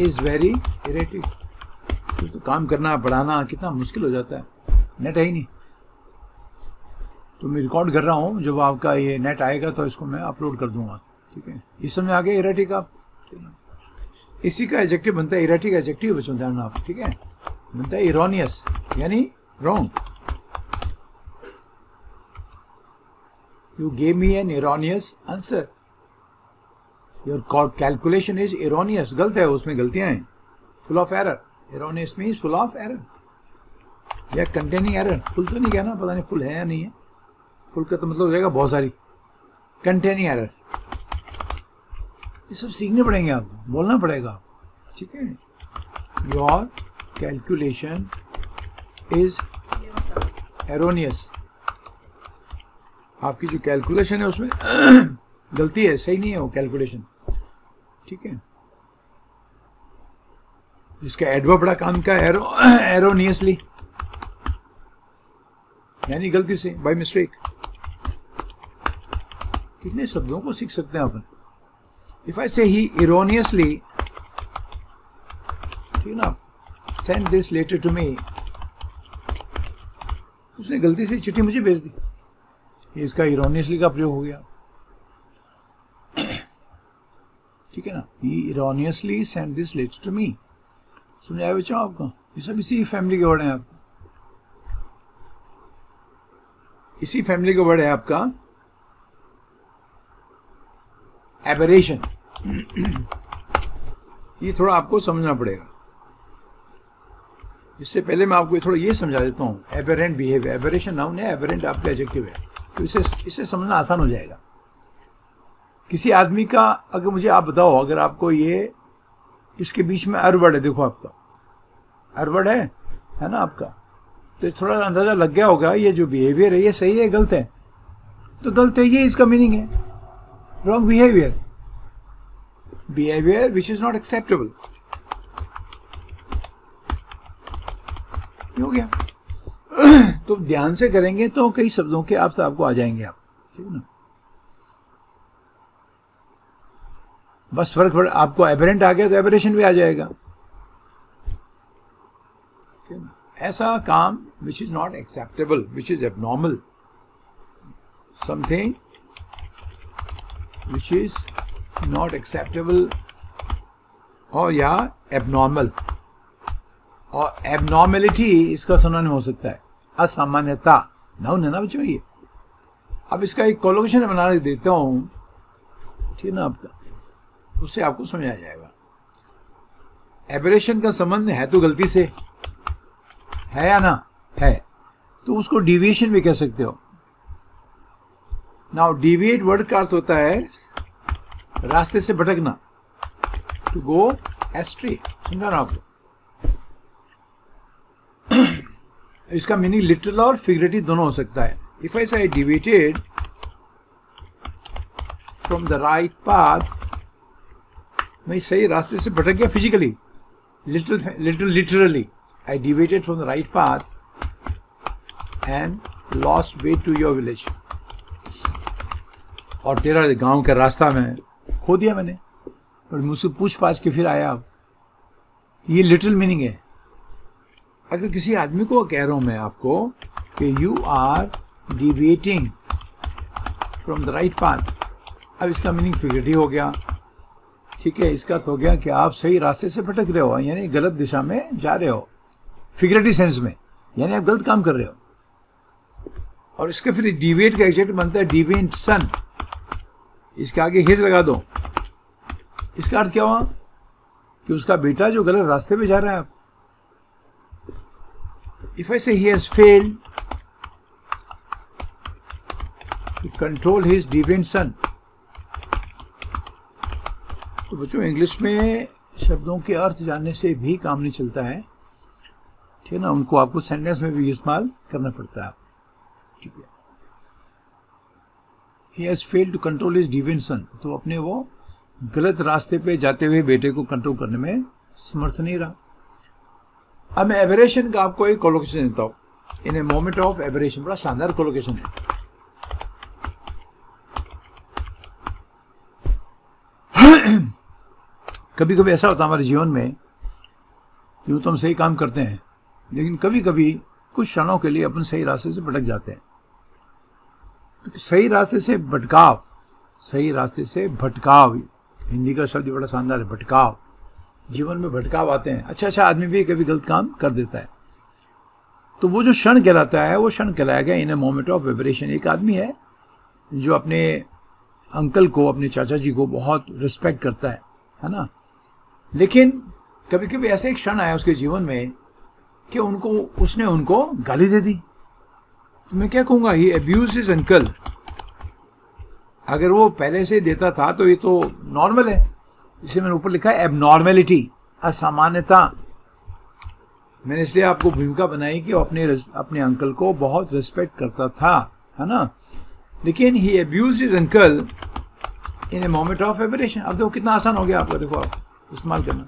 is very erratic. तो काम करना पढ़ाना कितना मुश्किल हो जाता है, नेट है ही नहीं। तो मैं रिकॉर्ड कर रहा हूँ, जब आपका ये नेट आएगा तो इसको मैं अपलोड कर दूंगा, ठीक है। इस समय आगे इरेटिक आप, इसी का एडजेक्टिव बनता है इरेटिक एडजेक्टिव, बच्चों ध्यान आप, ठीक है, बनता है इरोनियस, यानी wrong. You gave me an erroneous answer, your calculation is erroneous, गलत है, उसमें गलतियाँ हैं, full of error, erroneous means full of error या containing error, फुल तो नहीं कहना, पता नहीं फुल है या नहीं है, फुल का तो मतलब हो जाएगा बहुत सारी, containing error। ये सब सीखने पड़ेंगे आपको, बोलना पड़ेगा, ठीक है। Your calculation is erroneous आपकी जो कैलकुलेशन है उसमें गलती है, सही नहीं है वो कैलकुलेशन, ठीक है। इसका एडवा बड़ा काम का एरो एरोनियसली यानी गलती से, बाय मिस्टेक। कितने शब्दों को सीख सकते हैं अपन। इफ आई से ही इरोनियसली, ठीक है ना, send this letter to me, उसने गलती से चिट्ठी मुझे भेज दी, ये इसका इरोनियसली का प्रयोग हो गया, ठीक है ना। He erroneously send this letter to me, समझ आया बच्चों आपको? ये सब इसी फैमिली के वर्ड हैं आप, इसी फैमिली का वर्ड है आपका एबरेशन। ये थोड़ा आपको समझना पड़ेगा। इससे पहले मैं आपको थोड़ा ये समझा देता हूँ। एबरेंट बिहेवियर, एबरेशन नाउन है, एबरेंट आपका एडजेक्टिव है, तो इसे इसे समझना आसान हो जाएगा। किसी आदमी का, अगर मुझे आप बताओ, अगर आपको ये, इसके बीच में अर वर्ड है, देखो आपका अर वर्ड है है ना आपका, तो थोड़ा अंदाजा लग गया होगा ये जो बिहेवियर है ये सही है गलत है। तो गलत है ये इसका मीनिंग है wrong behaviour, behaviour which is not acceptable, हो गया। तो ध्यान से करेंगे तो कई शब्दों के आप आपको आ जाएंगे आप, ठीक है ना। बस फर्क पड़, आपको एबरेंट आ गया तो एबरेशन भी आ जाएगा, ठीक है ना। ऐसा काम which is not acceptable, which is abnormal, something which is not acceptable और या एबनॉर्मल। और एबनॉर्मेलिटी इसका सिनोनिम हो सकता है असामान्यता, नाउन है ना बच्चों ये। अब इसका एक कोलोकेशन बना देता हूँ, ठीक है ना आपका, उससे आपको समझा जाएगा। एबरेशन का संबंध है तो गलती से है या ना है, तो उसको डिविएशन भी कह सकते हो। नाउ डिविएट वर्ड का अर्थ होता है रास्ते से भटकना, टू गो एस्ट्रे, समझा ना आपको। इसका मीनिंग लिटरल और फिगरेटिव दोनों हो सकता है। If I say deviated from the right path, मैं सही रास्ते से भटक गया physically, literal literal literally I deviated from the right path and lost way to your village, और तेरा गांव का रास्ता मैं खो दिया मैंने और मुझसे पूछ पाछ के फिर आया आप। ये लिटरल मीनिंग है। अगर किसी आदमी को कह रहा हूं मैं आपको कि you are deviating from the right path, अब इसका मीनिंग फिगरेटिव हो गया, ठीक है। इसका तो हो गया कि आप सही रास्ते से भटक रहे हो, यानी गलत दिशा में जा रहे हो फिगरेटिव सेंस में, यानी आप गलत काम कर रहे हो। और इसके फिर डिविएट का एग्जेक्ट बनता है डिविएंट सन, इसके आगे हिज लगा दो। इसका अर्थ क्या हुआ कि उसका बेटा जो गलत रास्ते पे जा रहा है आप। If I say he has failed to control his deviant son, तो बच्चों इंग्लिश में शब्दों के अर्थ जानने से भी काम नहीं चलता है, ठीक है ना। उनको आपको सेंटेंस में भी इस्तेमाल करना पड़ता है, ठीक है। He has failed to control his deviant son, तो अपने वो गलत रास्ते पे जाते हुए बेटे को कंट्रोल करने में समर्थ नहीं रहा। अब मैं एबरेशन का आपको एक कोलोकेशन देता हूं, in a moment of aberration, बड़ा शानदार कोलोकेशन है। कभी कभी ऐसा होता है हमारे जीवन में, यूं तो हम सही काम करते हैं लेकिन कभी कभी कुछ क्षणों के लिए अपन सही रास्ते से भटक जाते हैं। तो सही रास्ते से भटकाव, सही रास्ते से भटकाव, हिंदी का शब्द बड़ा शानदार है भटकाव। जीवन में भटकाव आते हैं, अच्छा अच्छा आदमी भी कभी गलत काम कर देता है, तो वो जो क्षण कहलाता है वो क्षण कहलाया गया in a moment of vibration. एक आदमी है जो अपने अंकल को, अपने चाचा जी को बहुत रिस्पेक्ट करता है, है ना, लेकिन कभी कभी ऐसा एक क्षण आया उसके जीवन में कि उनको, उसने उनको गाली दे दी। तो मैं क्या कहूँगा, ही अब्यूज हिज अंकल। अगर वो पहले से देता था तो ये तो नॉर्मल है, इसे मैंने ऊपर लिखा है एबनॉर्मेलिटी, असामान्यता। मैंने इसलिए आपको भूमिका बनाई कि वो अपने अपने अंकल को बहुत रिस्पेक्ट करता था, है ना, लेकिन he abuse his uncle in a moment of aberration. अब देखो कितना आसान हो गया आपका, देखो आप इस्तेमाल करना।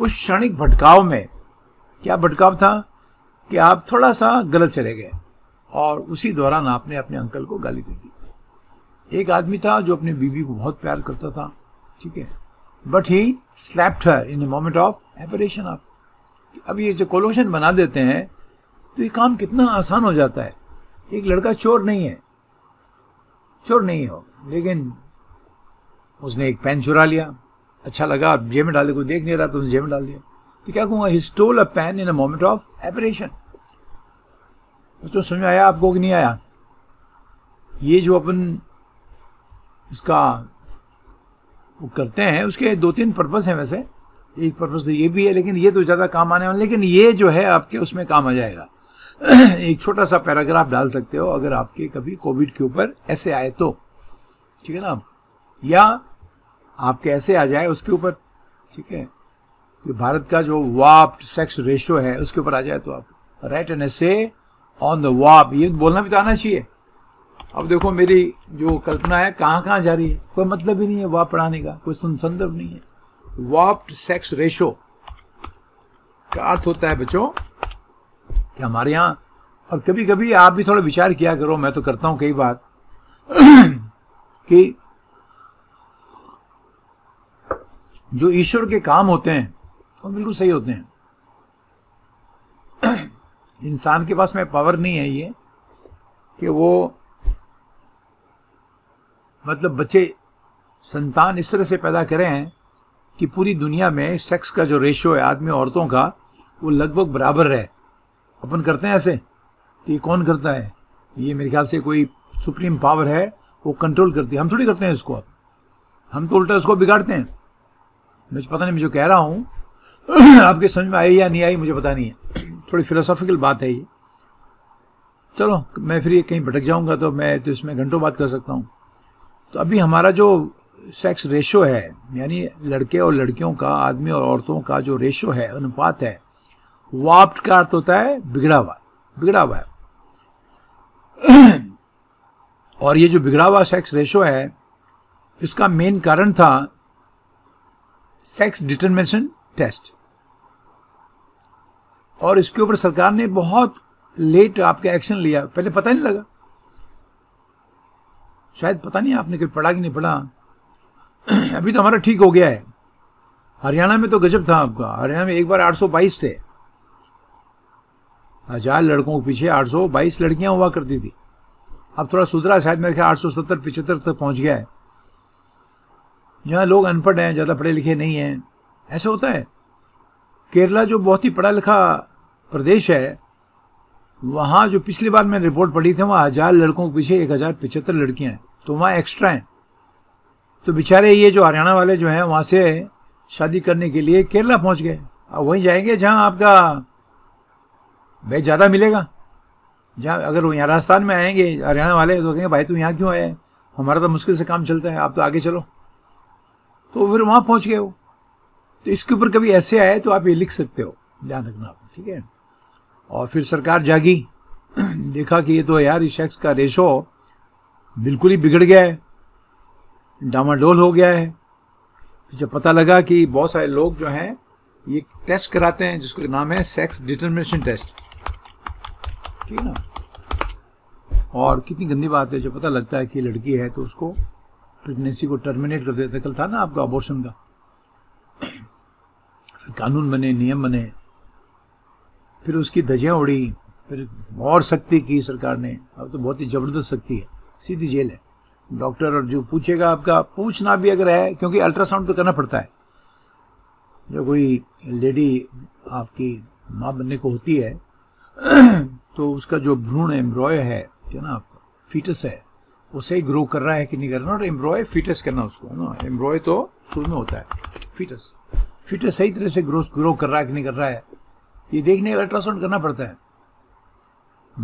उस क्षणिक भटकाव में, क्या भटकाव था कि आप थोड़ा सा गलत चले गए और उसी दौरान आपने अपने अंकल को गाली दे दी। एक आदमी था जो अपनी बीवी को बहुत प्यार करता था, ठीक है, but he slapped her in a moment of aberration. आप अब ये जो कोलोशन बना देते हैं तो ये काम कितना आसान हो जाता है। एक लड़का चोर नहीं है, चोर नहीं हो, लेकिन उसने एक पेन चुरा लिया, अच्छा लगा, जेब में डालने को देख नहीं रहा तो उसने जेब में डाल दिया। तो क्या कहूँगा, he stole a pen in a moment of aberration. बच्चों समझ में आया आपको कि नहीं आया? ये जो अपन इसका वो करते हैं उसके दो तीन पर्पस हैं। वैसे एक पर्पस तो ये भी है, लेकिन ये तो ज़्यादा काम आने वाला, लेकिन ये जो है आपके उसमें काम आ जाएगा। एक छोटा सा पैराग्राफ डाल सकते हो अगर आपके कभी कोविड के ऊपर ऐसे आए तो, ठीक है ना, या आपके ऐसे आ जाए उसके ऊपर, ठीक है, कि भारत का जो वाप सेक्स रेशो है उसके ऊपर आ जाए तो आप write an essay on the वाप, ये बोलना भी तो आना चाहिए। अब देखो मेरी जो कल्पना है कहाँ कहाँ जा रही है, कोई मतलब ही नहीं है वाप पढ़ाने का, कोई संदर्भ नहीं है। वाप सेक्स रेशो का अर्थ होता है बच्चों कि हमारे यहाँ, और कभी कभी आप भी थोड़ा विचार किया करो, मैं तो करता हूँ कई बार, कि जो ईश्वर के काम होते हैं वो बिल्कुल सही होते हैं। इंसान के पास में पावर नहीं है ये कि वो, मतलब बच्चे संतान इस तरह से पैदा करे हैं कि पूरी दुनिया में सेक्स का जो रेशियो है आदमी औरतों का वो लगभग बराबर रहे। अपन करते हैं ऐसे, तो ये कौन करता है? ये मेरे ख्याल से कोई सुप्रीम पावर है, वो कंट्रोल करती है, हम थोड़ी करते हैं इसको, हम तो उल्टा इसको बिगाड़ते हैं। मुझे पता नहीं मैं जो कह रहा हूँ आपके समझ में आई या नहीं आई मुझे पता नहीं है, थोड़ी फिलोसॉफिकल बात है ये। चलो मैं फिर ये कहीं भटक जाऊँगा तो मैं तो इसमें घंटों बात कर सकता हूँ। तो अभी हमारा जो सेक्स रेशो है, यानी लड़के और लड़कियों का, आदमी और औरतों का जो रेशो है, अनुपात है, वाप्ट का अर्थ होता है बिगड़ा हुआ, बिगड़ा हुआ है। और ये जो बिगड़ा हुआ सेक्स रेशो है इसका मेन कारण था सेक्स डिटरमिनेशन टेस्ट, और इसके ऊपर सरकार ने बहुत लेट आपका एक्शन लिया, पहले पता नहीं लगा, शायद पता नहीं आपने कभी पढ़ा कि नहीं पढ़ा। अभी तो हमारा ठीक हो गया है, हरियाणा में तो गजब था आपका, हरियाणा में एक बार आठ सौ बाईस थे, हजार लड़कों के पीछे आठ सौ बाईस लड़कियां हुआ करती थी। अब थोड़ा सुधरा, शायद मेरे ख्याल आठ सौ सत्तर पचहत्तर तक पहुंच गया है। यहाँ लोग अनपढ़ हैं, ज़्यादा पढ़े लिखे नहीं हैं, ऐसा होता है। केरला जो बहुत ही पढ़ा लिखा प्रदेश है, वहाँ जो पिछली बार मैंने रिपोर्ट पढ़ी थी वहाँ हजार लड़कों के पीछे एक हजार पिचहत्तर लड़कियाँ हैं, तो वहाँ एक्स्ट्रा हैं। तो बेचारे ये जो हरियाणा वाले जो हैं वहाँ से शादी करने के लिए केरला पहुँच गए, अब वहीं जाएंगे जहाँ आपका भाई ज़्यादा मिलेगा। जहाँ अगर वो यहाँ राजस्थान में आएंगे हरियाणा वाले तो कहेंगे भाई तुम यहाँ क्यों आए, हमारा तो मुश्किल से काम चलता है, आप तो आगे चलो, तो फिर वहाँ पहुँच गए वो। तो इसके ऊपर कभी ऐसे आए तो आप ये लिख सकते हो, ध्यान रखना आप, ठीक है। और फिर सरकार जागी, देखा कि ये तो यार इस सेक्स का रेशो बिल्कुल ही बिगड़ गया है, डामाडोल हो गया है। जब पता लगा कि बहुत सारे लोग जो हैं ये टेस्ट कराते हैं जिसका नाम है सेक्स डिटरमिनेशन टेस्ट, ठीक है ना, और कितनी गंदी बात है जब पता लगता है कि लड़की है तो उसको प्रेगनेंसी को टर्मिनेट कर देते। कल था ना आपका अबॉर्शन का, फिर कानून बने, नियम बने, फिर उसकी धज्जियाँ उड़ी, फिर और सख्ती की सरकार ने, अब तो बहुत ही ज़बरदस्त सख्ती है, सीधी जेल है। डॉक्टर और जो पूछेगा आपका, पूछना भी अगर है, क्योंकि अल्ट्रासाउंड तो करना पड़ता है, जो कोई लेडी आपकी माँ बनने को होती है तो उसका जो भ्रूण एम्ब्रॉय है, क्या ना आपका फीटस है, उसे ही ग्रो कर रहा है कि नहीं कर रहा, और एम्ब्रॉय फीटस करना उसको, है ना, एम्ब्रॉय तो शुरू में होता है, फीटस फीटस सही तरह से ग्रो ग्रो कर रहा है कि नहीं कर रहा है, ये देखने का अल्ट्रासाउंड करना पड़ता है।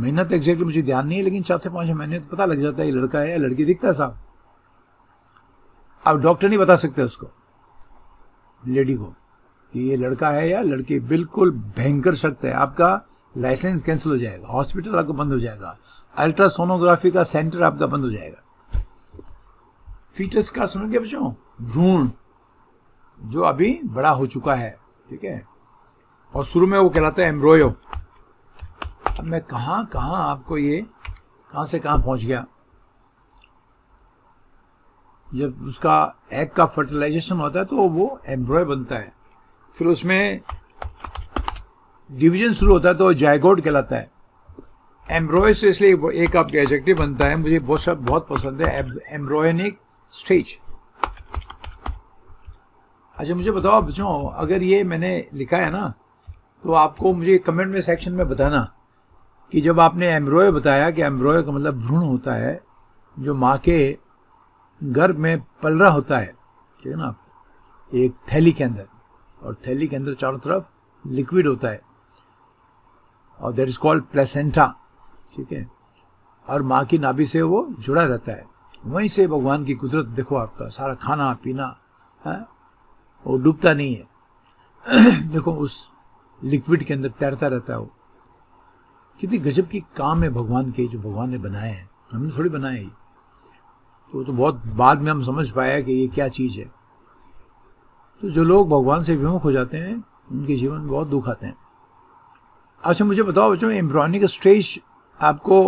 महीना तो एग्जैक्टली मुझे ध्यान नहीं है, लेकिन चौथे पाँच महीने तो पता लग जाता है ये लड़का है या लड़की, दिखता है साहब। अब डॉक्टर नहीं बता सकते उसको, लेडी को, कि ये लड़का है या लड़की, बिल्कुल भयंकर सख्त है आपका लाइसेंस कैंसिल हो जाएगा, हॉस्पिटल आपका बंद हो जाएगा, अल्ट्रासोनोग्राफी का सेंटर आपका बंद हो जाएगा। फीटस का सुन के बच्चों भ्रूण जो अभी बड़ा हो चुका है, ठीक है, और शुरू में वो कहलाता है एम्ब्रियो। अब मैं कहाँ कहाँ आपको ये कहाँ से कहाँ पहुँच गया। जब उसका एग का फर्टिलाइजेशन होता है तो वो एम्ब्रियो बनता है, फिर उसमें डिवीजन शुरू होता है तो वो जायगोट कहलाता है। एम्ब्रियो से इसलिए एक आपका एडजेक्टिव बनता है, मुझे बहुत सब बहुत पसंद है, एम्ब्रियोनिक स्टेज। अच्छा मुझे बताओ बच्चों, अगर ये मैंने लिखा है ना तो आपको मुझे कमेंट में सेक्शन में बताना कि जब आपने एम्ब्रियो बताया कि एम्ब्रियो का मतलब भ्रूण होता है जो माँ के गर्भ में पल रहा होता है, ठीक है ना, एक थैली के अंदर, और थैली के अंदर चारों तरफ लिक्विड होता है और दैट इज कॉल्ड प्लेसेंटा, ठीक है, और माँ की नाभि से वो जुड़ा रहता है। वहीं से भगवान की कुदरत देखो, आपका सारा खाना पीना है वो डूबता नहीं है, देखो उस लिक्विड के अंदर तैरता रहता है वो। कितनी गजब की काम है भगवान के, जो भगवान ने बनाए हैं, हमने थोड़ी बनाए हैं। तो तो बहुत बाद में हम समझ पाया कि ये क्या चीज़ है। तो जो लोग भगवान से विमुख हो जाते हैं उनके जीवन में बहुत दुख आते हैं। अच्छा मुझे बताओ बच्चों, एम्ब्रियोनिक स्टेज आपको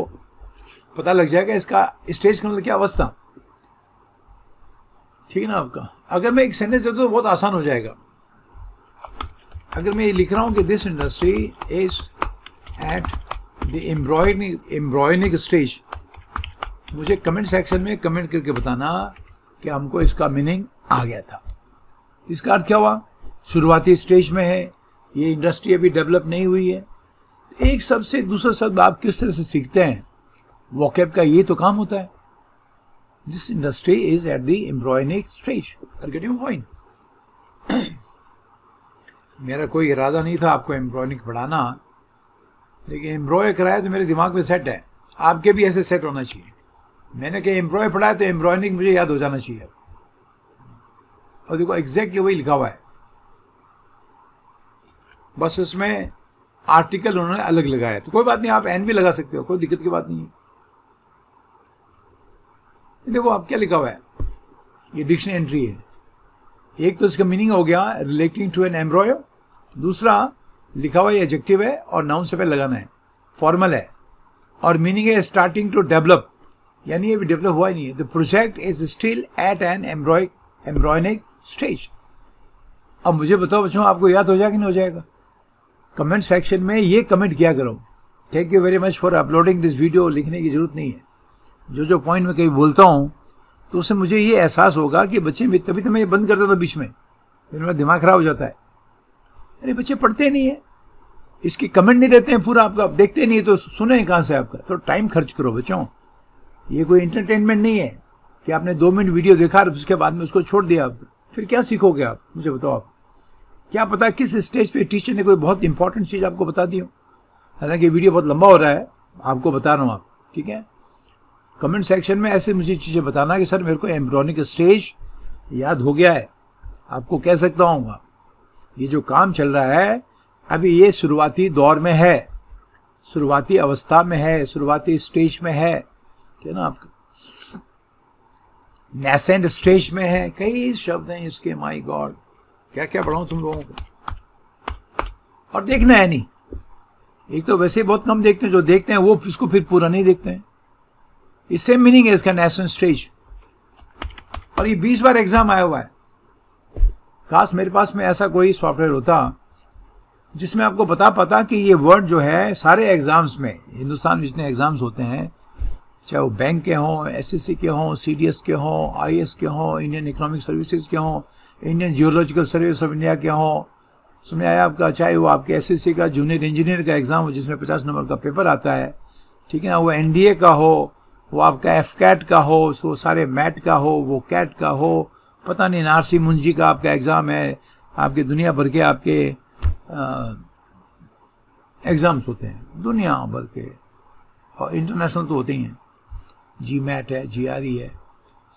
पता लग जाएगा, इसका स्टेज का मतलब क्या, अवस्था, ठीक है ना आपका। अगर मैं एक सेंटेंस देता तो बहुत आसान हो जाएगा। अगर मैं ये लिख रहा हूँ कि this industry is at the embryonic embryonic stage, मुझे कमेंट सेक्शन में कमेंट करके बताना कि हमको इसका मीनिंग आ गया था। इसका अर्थ क्या हुआ, शुरुआती स्टेज में है ये इंडस्ट्री, अभी डेवलप नहीं हुई है। एक शब्द से दूसरा शब्द आप किस तरह से सीखते हैं, वोकैब का ये तो काम होता है। This industry is at the embryonic stage, are getting point. मेरा कोई इरादा नहीं था आपको एम्ब्रियोनिक पढ़ाना, लेकिन एम्ब्रियो कराया तो मेरे दिमाग में सेट है, आपके भी ऐसे सेट होना चाहिए। मैंने कहा एम्ब्रियो पढ़ाया तो एम्ब्रियोनिक मुझे याद हो जाना चाहिए। और देखो एग्जैक्टली वही लिखा हुआ है, बस उसमें आर्टिकल उन्होंने अलग लगाया, तो कोई बात नहीं, आप एन भी लगा सकते हो, कोई दिक्कत की बात नहीं है। देखो आप क्या लिखा हुआ है, ये डिक्शनरी एंट्री है। एक तो इसका मीनिंग हो गया रिलेटिंग टू एन एम्ब्रियो, दूसरा लिखा हुआ ये एडजेक्टिव है और नाउन से पहले लगाना है, फॉर्मल है, और मीनिंग है स्टार्टिंग टू डेवलप, यानी ये भी डेवलप हुआ ही नहीं है। The project is still at an embryonic embryonic stage. अब मुझे बताओ बच्चों, आपको याद हो जाएगा कि नहीं हो जाएगा। कमेंट सेक्शन में ये कमेंट किया करो, thank you very much for uploading this video, लिखने की जरूरत नहीं है। जो जो पॉइंट में कहीं बोलता हूँ तो उससे मुझे ये एहसास होगा कि बच्चे में, तभी तो मैं ये बंद करता था बीच में, फिर मेरा दिमाग खराब हो जाता है। अरे बच्चे पढ़ते नहीं है, इसकी कमेंट नहीं देते हैं पूरा, आपका देखते नहीं है तो सुने कहाँ से आपका। तो टाइम खर्च करो बच्चों, ये कोई एंटरटेनमेंट नहीं है कि आपने दो मिनट वीडियो देखा और उसके बाद में उसको छोड़ दिया। आप फिर क्या सीखोगे आप, मुझे बताओ। आप क्या पता किस स्टेज पे टीचर ने कोई बहुत इंपॉर्टेंट चीज़ आपको बता दी हो। हालांकि वीडियो बहुत लंबा हो रहा है, आपको बता रहा हूँ आप, ठीक है। कमेंट सेक्शन में ऐसे मुझे चीज़ें बताना कि सर मेरे को एम्ब्रियोनिक स्टेज याद हो गया है, आपको कह सकता हूँ आप ये जो काम चल रहा है अभी ये शुरुआती दौर में है, शुरुआती अवस्था में है, शुरुआती स्टेज में है, ठीक है ना आपका, नेसेंट स्टेज में है। कई शब्द हैं इसके, माय गॉड क्या क्या पढ़ाऊं तुम लोगों को, और देखना है नहीं। एक तो वैसे बहुत कम देखते हैं, जो देखते हैं वो इसको फिर पूरा नहीं देखते हैं। ये सेम मीनिंग है इसका, नेसेंट स्टेज, और ये बीस बार एग्जाम आया हुआ है। काश मेरे पास में ऐसा कोई सॉफ्टवेयर होता जिसमें आपको बता पाता कि ये वर्ड जो है सारे एग्जाम्स में, हिंदुस्तान में जितने एग्जाम्स होते हैं, चाहे वो बैंक के हों, एसएससी के हों, सीडीएस के हों, आईएएस के हों, इंडियन इकोनॉमिक सर्विसेज के हों, Indian geological service of India के हों, समझ आया आपका, चाहे वो आपके एसएससी का जूनियर इंजीनियर का एग्ज़ाम हो जिसमें पचास नंबर का पेपर आता है, ठीक है ना, वो एनडीए का हो, वो आपका एफकैट का हो, वो सारे मैट का हो, वो कैट का हो, पता नहीं नारसी मुंजी का आपका एग्ज़ाम है, आपके दुनिया भर के आपके एग्ज़ाम्स होते हैं, दुनिया भर के, और इंटरनेशनल तो होते ही हैं। जी मैट है, जी आर ई है,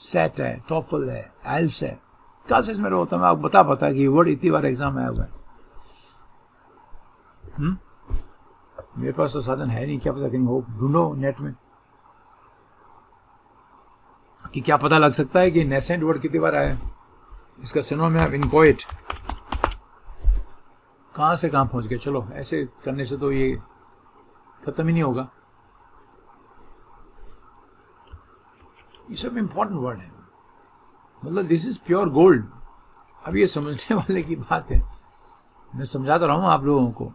सेट है, टॉफल है, आइल्स है। काश इसमें होता, मैं आपको बता पाता कि वर्ड इतनी बार एग्जाम आया हुआ है। मेरे पास तो साधन है नहीं, क्या पता कहीं हो, ढूंढो नेट में कि क्या पता लग सकता है कि नेसेंट वर्ड कितनी बार आया है। इसका सिनोनिम है इनकोएट। कहाँ से कहाँ पहुँच गए। चलो ऐसे करने से तो ये खत्म ही नहीं होगा। ये सब इम्पोर्टेंट वर्ड है, मतलब दिस इज प्योर गोल्ड। अब ये समझने वाले की बात है, मैं समझाता रहा हूँ आप लोगों को,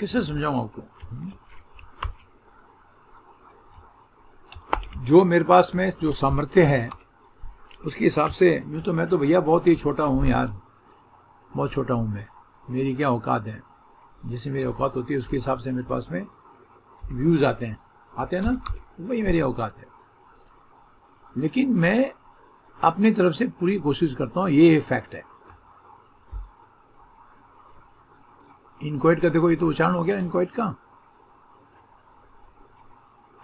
कैसे समझाऊँ आपको। जो मेरे पास में जो सामर्थ्य है उसके हिसाब से, यूँ तो मैं तो भैया बहुत ही छोटा हूँ यार, बहुत छोटा हूँ मैं, मेरी क्या औकात है। जैसे मेरी औकात होती है उसके हिसाब से मेरे पास में व्यूज़ आते हैं, आते हैं ना, वही मेरी औकात है। लेकिन मैं अपनी तरफ से पूरी कोशिश करता हूँ, ये फैक्ट है। इनक्वाइट का देखो, ये तो उच्चारण हो गया इनक्वाइट का,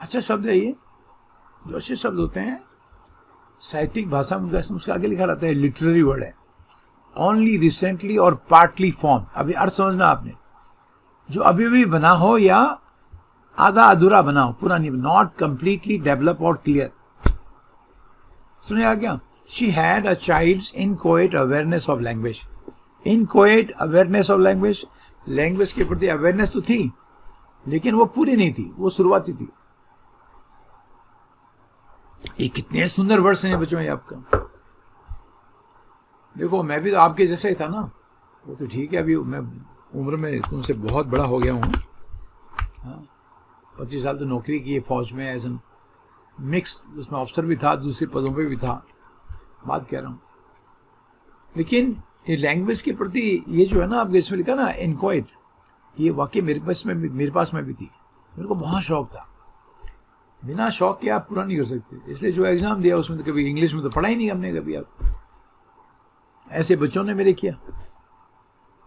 अच्छा शब्द है ये। जो अच्छे शब्द होते हैं साहित्यिक भाषा में उसका आगे लिखा रहता है, लिटरेरी वर्ड है। ओनली रिसेंटली और पार्टली फॉर्म, अभी अर्थ समझना आपने, जो अभी भी बना हो या आधा अधूरा बना हो, पूरा नहीं, नॉट कंप्लीटली डेवलप और क्लियर। सुने आ गया। She had a child's inchoate awareness of language. Inchoate awareness of language, language के प्रति अवेयरनेस तो थी लेकिन वो पूरी नहीं थी, वो शुरुआती थी। ये कितने सुंदर वर्ड्स हैं बच्चों, ये आपका देखो। मैं भी तो आपके जैसा ही था ना, वो तो ठीक है, अभी मैं उम्र में तुमसे बहुत बड़ा हो गया हूँ। हाँ, पच्चीस साल तो नौकरी की है फौज में, एज एन मिक्स, उसमें ऑफिसर भी था, दूसरे पदों पे भी था, बात कह रहा हूँ। लेकिन ये लैंग्वेज के प्रति ये जो है ना, आपके इसमें लिखा ना इनक्वाइट, ये वाकई मेरे पास में मेरे पास में भी थी। मेरे को बहुत शौक था, बिना शौक के आप पूरा नहीं कर सकते। इसलिए जो एग्ज़ाम दिया उसमें तो कभी इंग्लिश में तो पढ़ा ही नहीं हमने कभी। आप ऐसे बच्चों ने मेरे किया,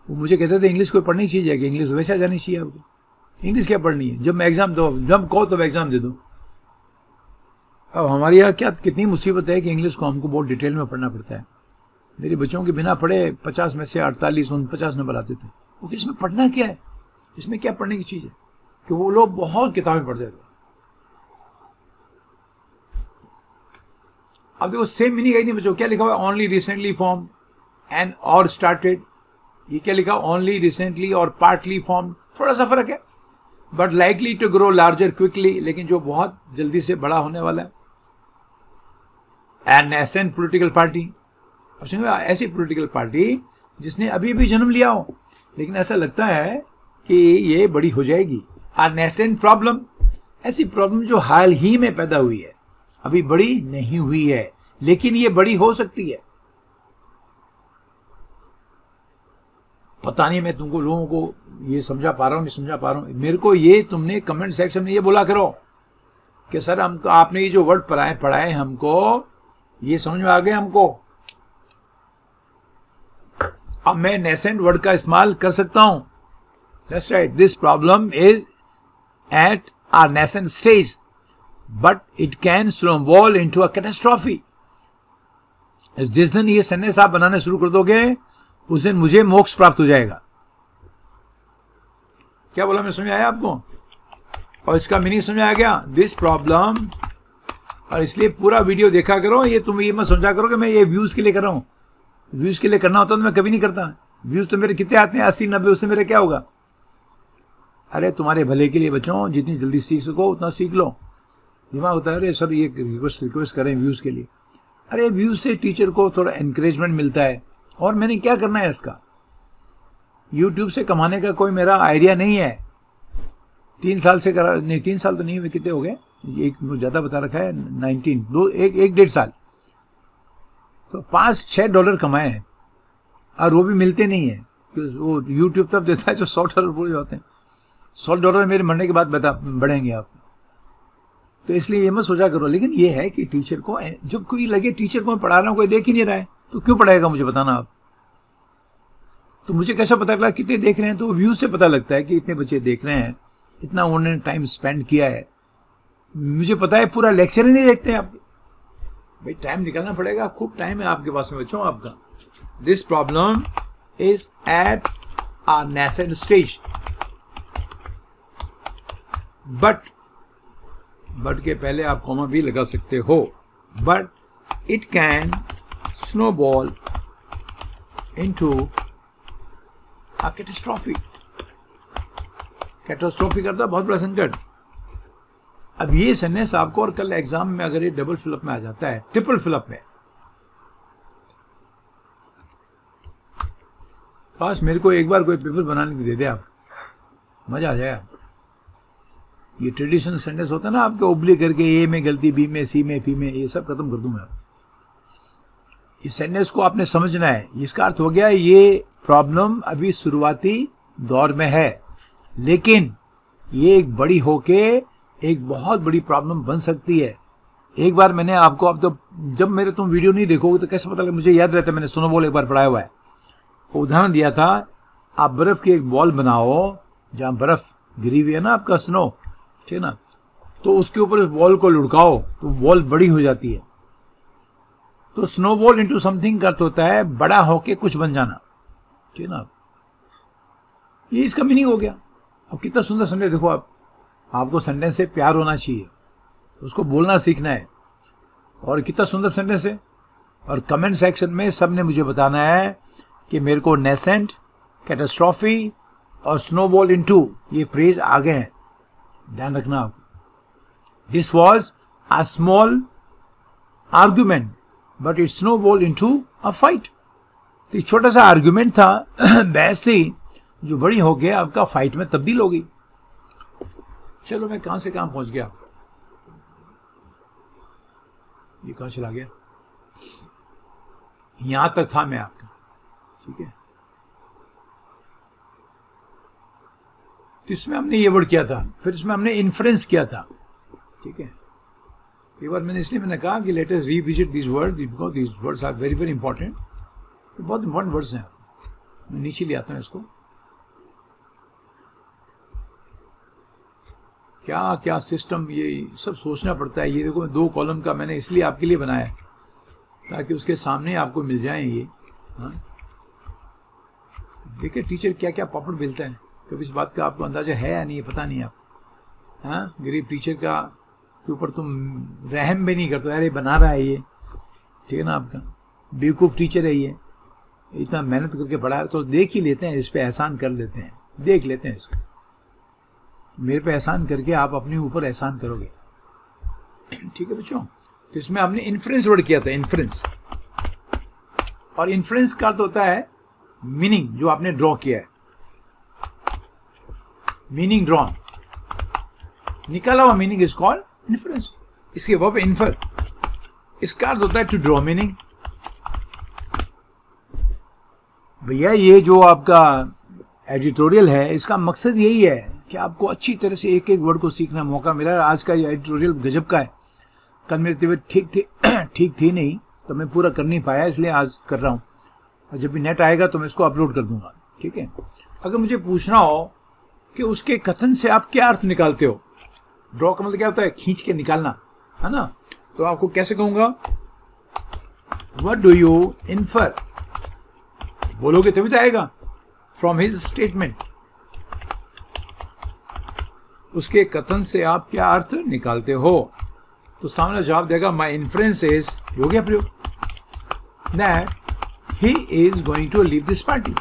वो मुझे कहते थे इंग्लिश कोई पढ़नी चाहिए कि इंग्लिश वैसे आ जानी चाहिए आपको, इंग्लिश क्या पढ़नी है, जब मैं एग्ज़ाम दो, जब कहो तब एग्ज़ाम दे दो। अब हमारे यहाँ क्या कितनी मुसीबत है कि इंग्लिश को हमको बहुत डिटेल में पढ़ना पड़ता है। मेरे बच्चों के बिना पढ़े पचास में से अड़तालीस उनपचास नंबर आते थे। वो कि इसमें पढ़ना क्या है, इसमें क्या पढ़ने की चीज़ है, कि वो लोग बहुत किताबें पढ़ते थे। अब देखो सेम मीनिंग आई नहीं बच्चों, क्या लिखा हुआ है, ओनली रिसेंटली फॉर्म एंड और स्टार्टेड, ये क्या लिखा, ओनली रिसेंटली और पार्टली फॉर्म, थोड़ा सा फर्क है। But likely to grow larger quickly, लेकिन जो बहुत जल्दी से बड़ा होने वाला है। एन नेसेंट पॉलिटिकल पार्टी, अब सुनिए, ऐसी पॉलिटिकल पार्टी जिसने अभी भी जन्म लिया हो लेकिन ऐसा लगता है कि ये बड़ी हो जाएगी। अ नेसेंट प्रॉब्लम, ऐसी प्रॉब्लम जो हाल ही में पैदा हुई है, अभी बड़ी नहीं हुई है लेकिन ये बड़ी हो सकती है। पता नहीं मैं तुमको लोगों को ये समझा पा रहा हूँ नहीं समझा पा रहा हूँ। मेरे को ये तुमने कमेंट सेक्शन में ये बोला करो कि सर हमको आपने ये जो वर्ड पढ़ाए पढ़ाए हमको ये समझ में आ गए हमको, अब मैं नेसेंट वर्ड का इस्तेमाल कर सकता हूं। That's right, this problem is at a nascent stage but it can snowball into a catastrophe. जिस दिन ये सेंटेंस आप बनाने शुरू कर दोगे उस दिन मुझे मोक्ष प्राप्त हो जाएगा। क्या बोला, मैं समझ आया आपको, और इसका मीनिंग समझ आ गया, दिस प्रॉब्लम। और इसलिए पूरा वीडियो देखा करो, ये तुम ये मत समझा करो कि मैं ये व्यूज़ के लिए कर रहा हूँ। व्यूज़ के लिए करना होता तो मैं कभी नहीं करता। व्यूज़ तो मेरे कितने आते हैं, अस्सी नब्बे, उससे मेरे क्या होगा। अरे तुम्हारे भले के लिए बच्चों, जितनी जल्दी सीख सको उतना सीख लो। दिमाग होता है अरे सर ये रिक्वेस्ट रिक्वेस्ट करें व्यूज़ के लिए, अरे व्यूज़ से टीचर को थोड़ा एनकरेजमेंट मिलता है। और मैंने क्या करना है इसका, यूट्यूब से कमाने का कोई मेरा आइडिया नहीं है। तीन साल से करा नहीं, तीन साल तो नहीं हुए, कितने हो गए, एक ज़्यादा बता रखा है नाइनटीन, दो एक एक डेढ़ साल, तो पाँच छः डॉलर कमाए हैं। और वो भी मिलते नहीं है, वो यूट्यूब तब देता है जो सौ डॉलर पूरे होते हैं। सौ डॉलर मेरे मरने के बाद बता बढ़ेंगे आप, तो इसलिए ये मत सोचा करो। लेकिन ये है कि टीचर को, जब कोई लगे टीचर को मैं पढ़ा रहा हूँ, कोई देख ही नहीं रहा है तो क्यों पढ़ाएगा मुझे, बताना आप। तो मुझे कैसे पता चला कितने देख रहे हैं, तो व्यू से पता लगता है कि इतने बच्चे देख रहे हैं, इतना उन्होंने टाइम स्पेंड किया है। मुझे पता है पूरा लेक्चर ही नहीं देखते हैं आप, भाई टाइम निकालना पड़ेगा, खूब टाइम है आपके पास में बच्चों आपका। This problem is at a nascent stage. But but के पहले आप कॉमा भी लगा सकते हो. But it can snowball into a catastrophe. Catastrophe करता बहुत बड़ा संकट. अब ये सेंटेंस आपको और कल एग्जाम में अगर ये डबल फिलअप में आ जाता है, ट्रिपल फिलअप में, काश मेरे को एक बार कोई पेपर बनाने में दे दे आप, मजा आ जाएगा. ये ट्रेडिशनल सेंटेंस होता है ना आपके, ओब्ली करके ए में गलती, बी में, सी में, पी में, ये सब खत्म कर दूं मैं. इस सेंटेंस को आपने समझना है. इसका अर्थ हो गया ये प्रॉब्लम अभी शुरुआती दौर में है, लेकिन ये एक बड़ी होके एक बहुत बड़ी प्रॉब्लम बन सकती है. एक बार मैंने आपको, अब तो जब मेरे तुम वीडियो नहीं देखोगे तो कैसे पता लगे मुझे याद रहता है, मैंने स्नोबॉल एक बार पढ़ाया हुआ है, उदाहरण दिया था. आप बर्फ की एक बॉल बनाओ जहाँ बर्फ गिरी हुई है ना आपका स्नो, ठीक है ना, तो उसके ऊपर उस बॉल को लुढ़काओ तो बॉल बड़ी हो जाती है. तो स्नोबॉल इनटू समथिंग का अर्थ होता है बड़ा होके कुछ बन जाना, ठीक है ना. ये इसका मीनिंग हो गया. अब कितना सुंदर सेंटेंस, देखो आप, आपको सेंटेंस से प्यार होना चाहिए, उसको बोलना सीखना है. और कितना सुंदर सेंटेंस है. और कमेंट सेक्शन में सबने मुझे बताना है कि मेरे को नेसेंट, कैटास्ट्रॉफी और स्नोबॉल इनटू ये फ्रेज आ गए हैं, ध्यान रखना आपको. This was a small argument but it snowball into a fight. तो एक छोटा सा आर्ग्यूमेंट था, बहस थी, जो बड़ी हो गया आपका फाइट में तब्दील हो गई. चलो मैं कहां से कहां पहुंच गया आपको, ये कहां चला गया, यहां तक था मैं आपका, ठीक है. तो इसमें हमने ये वर्ड किया था, फिर इसमें हमने इन्फ्रेंस किया था, ठीक है. एक बार मैंने इसलिए मैंने कहा कि let us revisit this word, because this words are very very important. बहुत इंपॉर्टेंट वर्ड्स हैं. मैं नीचे ले आता हूं इसको. क्या क्या सिस्टम, ये सब सोचना पड़ता है. ये देखो दो कॉलम का मैंने इसलिए आपके लिए बनाया है ताकि उसके सामने आपको मिल जाए ये. हाँ देखिए टीचर क्या क्या पापड़ बेलता है. कभी इस बात का आपको अंदाजा है या नहीं, पता नहीं आपको. हाँ गरीब टीचर का के ऊपर तुम रहम भी नहीं करते हो, अरे बना रहा है ये, ठीक है ना. आपका बेवकूफ़ टीचर है ये, इतना मेहनत करके पढ़ा है तो देख ही लेते हैं, इस पर एहसान कर लेते हैं, देख लेते हैं इसको. मेरे पे एहसान करके आप अपने ऊपर एहसान करोगे, ठीक है बच्चों. तो इसमें हमने इन्फ्रेंस वर्ड किया था, इन्फ्रेंस. और इन्फ्रेंस का अर्थ होता है मीनिंग जो आपने ड्रॉ किया है, मीनिंग ड्रॉन, निकाला हुआ मीनिंग इज कॉल्ड इन्फ्रेंस. इसके वर्ब इन्फर, इसका अर्थ होता है टू ड्रॉ मीनिंग. भैया ये जो आपका एडिटोरियल है इसका मकसद यही है कि आपको अच्छी तरह से एक एक वर्ड को सीखना मौका मिला. आज का ये एडिटोरियल गजब का है. कल मेरी तबीयत ठीक थी ठीक थी नहीं तो मैं पूरा कर नहीं पाया, इसलिए आज कर रहा हूँ. और जब भी नेट आएगा तो मैं इसको अपलोड कर दूंगा, ठीक है. अगर मुझे पूछना हो कि उसके कथन से आप क्या अर्थ निकालते हो, ड्रॉ का मतलब क्या होता है, खींच के निकालना, है ना. तो आपको कैसे कहूँगा, व्हाट डू यू इन्फर, बोलोगे तभी तो आएगा, फ्रॉम हिज स्टेटमेंट, उसके कथन से आप क्या अर्थ निकालते हो. तो सामने जवाब देगा माई इन्फ्रेंस इज, हो गया प्रयोग, that he is going to leave this party.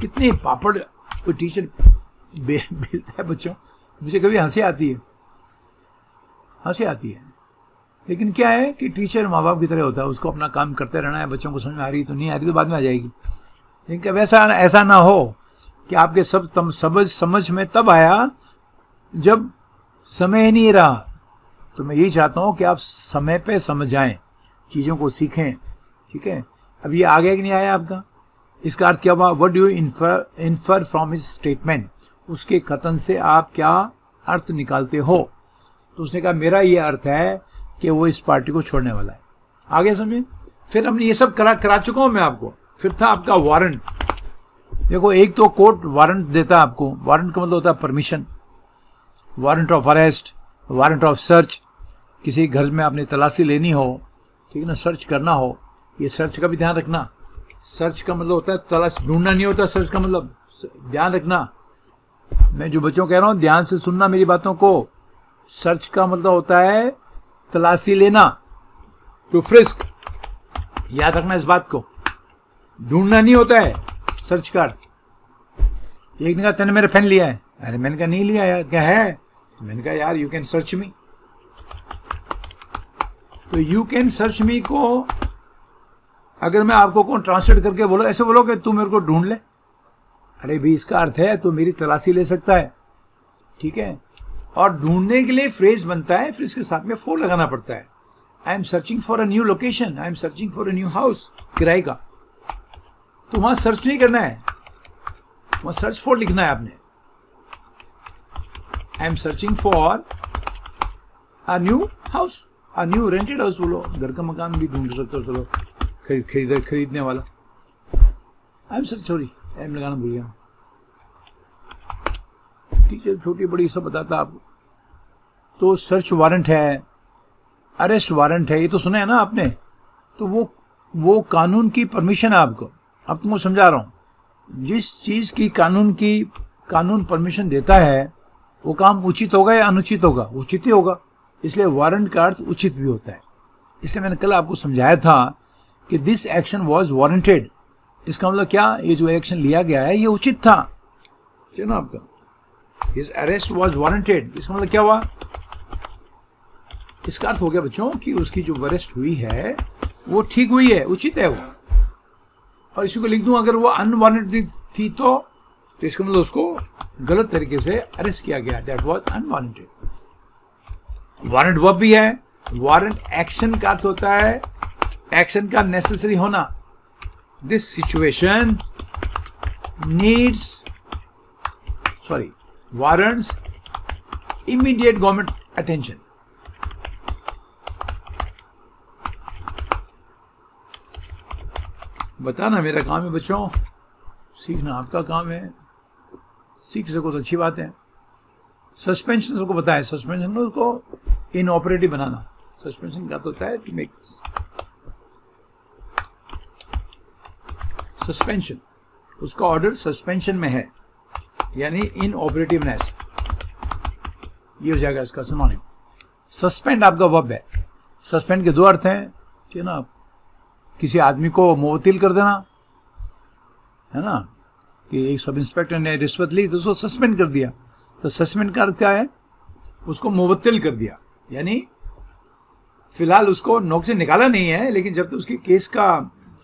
कितने पापड़ कोई टीचर बे, बेलता है बच्चों. मुझे कभी हंसी आती है, हंसी आती है. लेकिन क्या है कि टीचर माँ बाप की तरह होता है, उसको अपना काम करते रहना है. बच्चों को समझ में आ रही तो नहीं आ रही तो बाद में आ जाएगी. लेकिन वैसा ऐसा ना हो कि आपके सब तम समझ समझ में तब आया जब समय ही नहीं रहा. तो मैं यही चाहता हूँ कि आप समय पे समझ जाएं, चीज़ों को सीखें, ठीक है. अब ये आ गया कि नहीं आया आपका, इसका अर्थ क्या हुआ, what do you infer infer from his statement, उसके कथन से आप क्या अर्थ निकालते हो. तो उसने कहा मेरा ये अर्थ है कि वो इस पार्टी को छोड़ने वाला है. आगे समझे. फिर हमने ये सब करा करा चुका हूँ मैं आपको. फिर था आपका वारंट. देखो एक तो कोर्ट वारंट देता है आपको, वारंट का मतलब होता है permission, warrant of arrest, warrant of search, किसी घर में आपने तलाशी लेनी हो, ठीक है ना, सर्च करना हो, ये सर्च का भी ध्यान रखना। सर्च का मतलब होता है तलाश, ढूंढना नहीं होता सर्च का मतलब, ध्यान रखना। मैं जो बच्चों कह रहा हूँ ध्यान से सुनना मेरी बातों को। सर्च का मतलब होता है तलाशी लेना, टू फ्रिस्क, याद रखना इस बात को। ढूंढना नहीं होता है सर्च कर। एक ने कहा तूने मेरा पेन लिया है, अरे मैंने कहा नहीं लिया यार, क्या है? मैंने कहा यार यू कैन सर्च मी। तो यू कैन सर्च मी को अगर मैं आपको कौन ट्रांसलेट करके बोलो, ऐसे बोलो कि तू मेरे को ढूंढ ले, अरे भी इसका अर्थ है तू मेरी तलाशी ले सकता है, ठीक है। और ढूंढने के लिए फ्रेज बनता है, फिर इसके साथ में फोर लगाना पड़ता है। I am searching for a new location, I am searching for a new house, किराए का। तो वहां सर्च नहीं करना है, वहां सर्च फॉर लिखना है आपने। I am searching for a new house, a new rented house बोलो, घर का मकान भी ढूंढ सकते हो, चलो खरीद खरीद खरीदने वाला। I am search, sorry I am लगाना भूल गया, टीचर छोटी बड़ी सब बताता आपको। तो सर्च वारंट है, अरेस्ट वारंट है, ये तो सुना है ना आपने। तो वो वो कानून की परमिशन है आपको, अब तुमको समझा रहा हूँ। जिस चीज़ की कानून की कानून परमिशन देता है वो काम उचित होगा या अनुचित होगा? उचित ही होगा, इसलिए वारंट का अर्थ उचित भी होता है। इसलिए मैंने कल आपको समझाया था कि दिस एक्शन वाज वारंटेड, इसका मतलब क्या, ये जो एक्शन लिया गया है ये उचित था, ठीक है ना आपका। His arrest was warranted, इसका मतलब क्या हुआ? इसका अर्थ हो गया बच्चों कि उसकी जो अरेस्ट हुई है वो ठीक हुई है, उचित है वो। और इसी को लिख दूं अगर वो अनवारंटेड थी तो, तो इसका मतलब उसको गलत तरीके से अरेस्ट किया गया, that was unwarranted. Warrant verb भी है। वारंट एक्शन का अर्थ होता है एक्शन का नेसेसरी होना। This situation needs, sorry, warrants immediate government attention। बताना मेरा काम है बच्चों, सीखना आपका काम है। सीख सको तो अच्छी बात है। सस्पेंशन सबको पता है, सस्पेंशन को इनऑपरेटिव बनाना, सस्पेंशन का तो होता है टू मेक सस्पेंशन, उसका ऑर्डर सस्पेंशन में है यानी इनऑपरेटिवनेस, ये हो जाएगा इसका सिनोनिम। सस्पेंड आपका वर्ब है। सस्पेंड के दो अर्थ हैं, ठीक है ना। किसी आदमी को मुअत्तल कर देना है ना, कि एक सब इंस्पेक्टर ने रिश्वत ली तो उसको सस्पेंड कर दिया, तो सस्पेंड का अर्थ क्या है, उसको मुअत्तल कर दिया, यानी फिलहाल उसको नौकरी से निकाला नहीं है, लेकिन जब तक तो उसके केस का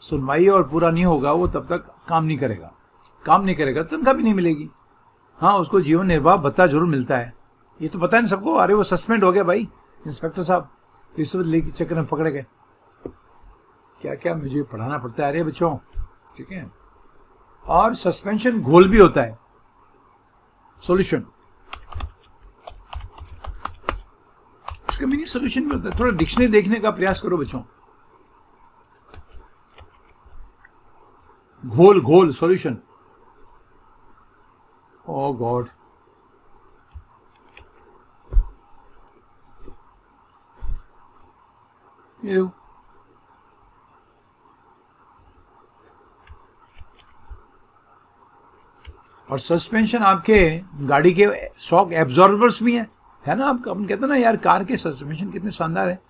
सुनवाई और पूरा नहीं होगा वो तब तक काम नहीं करेगा, काम नहीं करेगा तनख्वाह भी नहीं मिलेगी। हाँ, उसको जीवन निर्वाह भत्ता जरूर मिलता है, ये तो पता है ना सबको। अरे वो सस्पेंड हो गया भाई, इंस्पेक्टर साहब रिश्वत लेके चक्कर में पकड़े गए, क्या क्या मुझे पढ़ाना पड़ता है अरे बच्चों, ठीक है। और सस्पेंशन घोल भी होता है, सॉल्यूशन, उसका मीनिंग सॉल्यूशन भी होता है। थोड़ा डिक्शनरी देखने का प्रयास करो बच्चों। घोल, घोल, सॉल्यूशन, ओ गॉड, ये और सस्पेंशन आपके गाड़ी के शॉक एब्जॉर्बर्स भी हैं, है ना आपका। अपन कहते हैं ना यार कार के सस्पेंशन कितने शानदार है,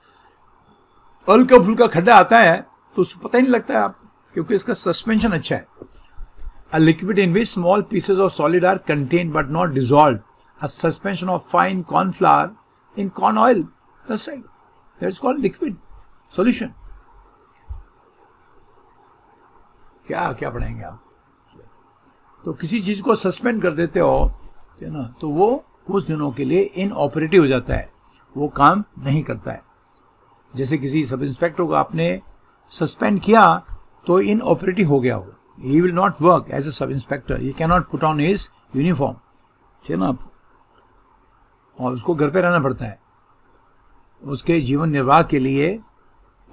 हल्का फुल्का खड्डा आता है तो उसको पता ही नहीं लगता है आप, क्योंकि इसका सस्पेंशन अच्छा है। A liquid in which small pieces of solid are contained but not dissolved. A suspension of fine corn flour in corn oil. That's right. That's called liquid solution. क्या क्या पढ़ेंगे आप? तो किसी चीज को सस्पेंड कर देते हो, है ना, तो वो कुछ दिनों के लिए इनऑपरेटिव हो जाता है, वो काम नहीं करता है। जैसे किसी सब इंस्पेक्टर को आपने सस्पेंड किया तो इनऑपरेटिव हो गया होगा, he will not work as a sub inspector, he cannot put on his uniform, ठीक है ना आप, और उसको घर पे रहना पड़ता है। उसके जीवन निर्वाह के लिए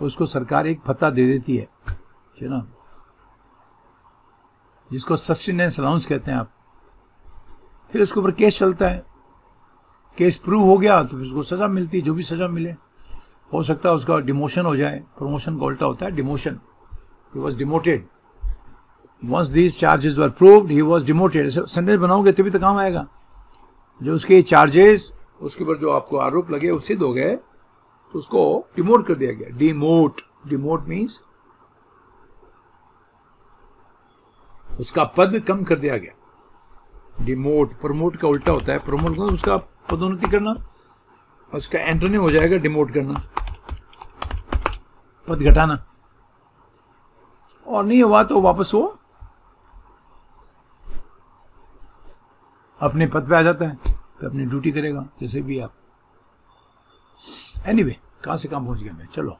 उसको सरकार एक भत्ता दे देती है, ठीक है ना, जिसको सस्टेनेंस अलाउंस कहते हैं आप। फिर उसके ऊपर केस चलता है, केस प्रूव हो गया तो फिर उसको सजा मिलती है, जो भी सजा मिले। हो सकता है उसका डिमोशन हो जाए, प्रमोशन का उल्टा होता है demotion, He was demoted. Once these charges were proved, he was demoted. Sentence बनाओगे तभी तो काम आएगा. जो उसके चार्जेस, उसके ऊपर जो आपको आरोप लगे वो सिद्ध हो गए तो उसको डिमोट कर दिया गया. डिमोट, डिमोट मीन्स उसका पद कम कर दिया गया. डिमोट, प्रमोट का उल्टा होता है. प्रमोट का उसका पदोन्नति करना, उसका एंटोनिम हो जाएगा डिमोट करना, पद घटाना. और नहीं हुआ तो वापस वो अपने पद पे आ जाता है, तो अपनी ड्यूटी करेगा जैसे भी आप. एनीवे, कहां से कहां पहुंच गया मैं. चलो,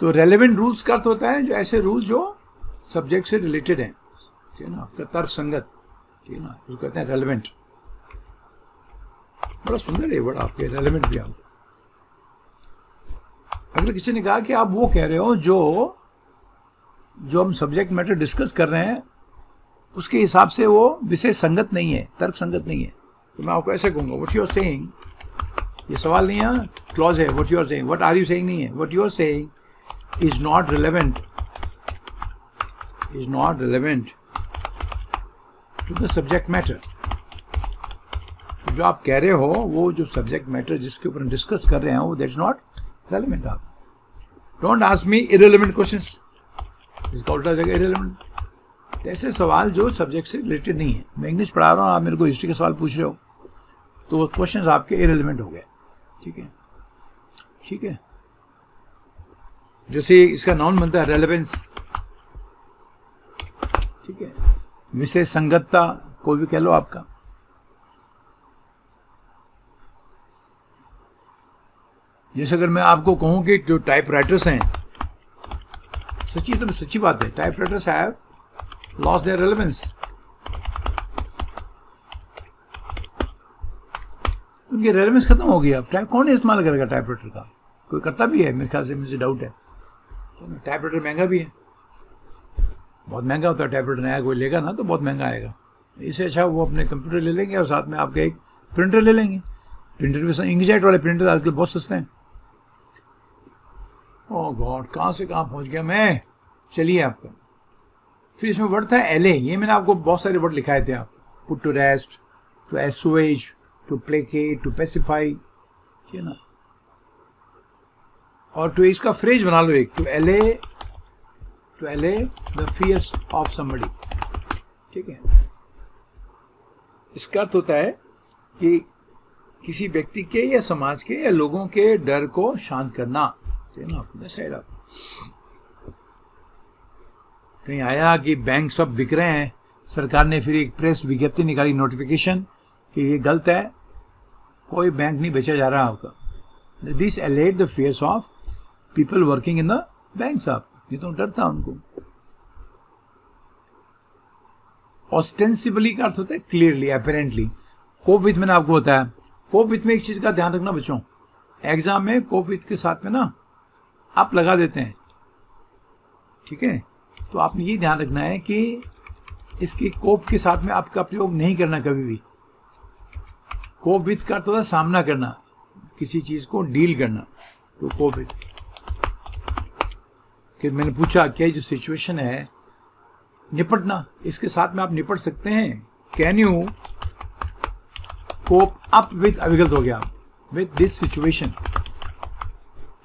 तो रेलेवेंट रूल्स का अर्थ होता है जो ऐसे रूल जो सब्जेक्ट से रिलेटेड हैं, ठीक है ना, आपका तर्क संगत, ठीक है ना, उसको कहते हैं रेलेवेंट. बड़ा सुंदर है वर्ड आपके, रेलेवेंट भी आप. अगर किसी ने कहा कि आप वो कह रहे हो जो जो हम सब्जेक्ट मैटर डिस्कस कर रहे हैं उसके हिसाब से वो विशेष संगत नहीं है, तर्क संगत नहीं है, तो मैं आपको ऐसे कहूँगा व्हाट यू आर सेइंग. ये सवाल नहीं है, क्लॉज है. What you are saying, what are you saying नहीं है. What you are saying is not relevant, is not relevant to the subject matter. जो आप कह रहे हो वो जो सब्जेक्ट मैटर जिसके ऊपर डिस्कस कर रहे हैं वो दैट्स नॉट रेलेवेंट. आप don't ask me irrelevant questions, इसका उल्टा जगह इरेलेवेंट. ऐसे सवाल जो सब्जेक्ट से रिलेटेड नहीं है. मैं इंग्लिश पढ़ा रहा हूँ, आप मेरे को हिस्ट्री के सवाल पूछ रहे हो, तो वो क्वेश्चंस आपके इरेलेवेंट हो गए. ठीक है, ठीक है. जैसे इसका नाउन बनता है रेलेवेंस, ठीक है, विशेष संगतता कोई भी कह लो आपका. जैसे अगर मैं आपको कहूँ कि जो टाइपराइटर्स हैं, सच्ची तो सच्ची बात है, typewriters have lost their relevance. उनकी रेलेवेंस खत्म हो गई. अब टाइप कौन इस्तेमाल करेगा टाइपराइटर का, कोई करता भी है मेरे ख्याल से, मुझे डाउट है. तो टाइपराइटर महंगा भी है, बहुत महंगा होता है टाइपराइटर. नया कोई लेगा ना तो बहुत महंगा आएगा. इससे अच्छा वो अपने कंप्यूटर ले लेंगे और साथ में आपका एक प्रिंटर ले लेंगे. प्रिंटर भी इंकजेट वाले प्रिंटर आजकल बहुत सस्ते हैं. ओह गॉड, कहाँ से कहाँ पहुँच गया मैं. चलिए आपका फिर इसमें वर्ड था एले. ये मैंने आपको बहुत सारे वर्ड लिखाए थे. आप put to rest, to assuage, to placate, to pacify, ठीक है ना. और टू इसका फ्रेज बना लो एक, टू एले, टू एले द फियर्स ऑफ समबडी. ठीक है, इसका अर्थ होता है कि किसी व्यक्ति के या समाज के या लोगों के डर को शांत करना, ठीक है ना. अपने साइड आप कहीं आया कि बैंक सब बिक रहे हैं, सरकार ने फिर एक प्रेस विज्ञप्ति निकाली, नोटिफिकेशन, कि ये गलत है, कोई बैंक नहीं बेचा जा रहा आपका. This allayed the fears of people working in the banks. आप ये तो डर था उनको. ऑस्टेंसिबली का अर्थ होता है क्लियरली, अपेरेंटली. कोप विथ मैंने आपको बताया. कोप विथ में एक चीज का ध्यान रखना बच्चों, एग्जाम में कोप विथ के साथ में ना आप लगा देते हैं, ठीक है, तो आपने ये ध्यान रखना है कि इसके कोप के साथ में आपका प्रयोग नहीं करना कभी भी. कोप विथ का अर्थ होता है सामना करना, किसी चीज को डील करना. तो कोप विथ कि मैंने पूछा क्या जो सिचुएशन है, निपटना, इसके साथ में आप निपट सकते हैं. Can you cope up with, अभी गलत हो गया आप, विथ दिस सिचुएशन.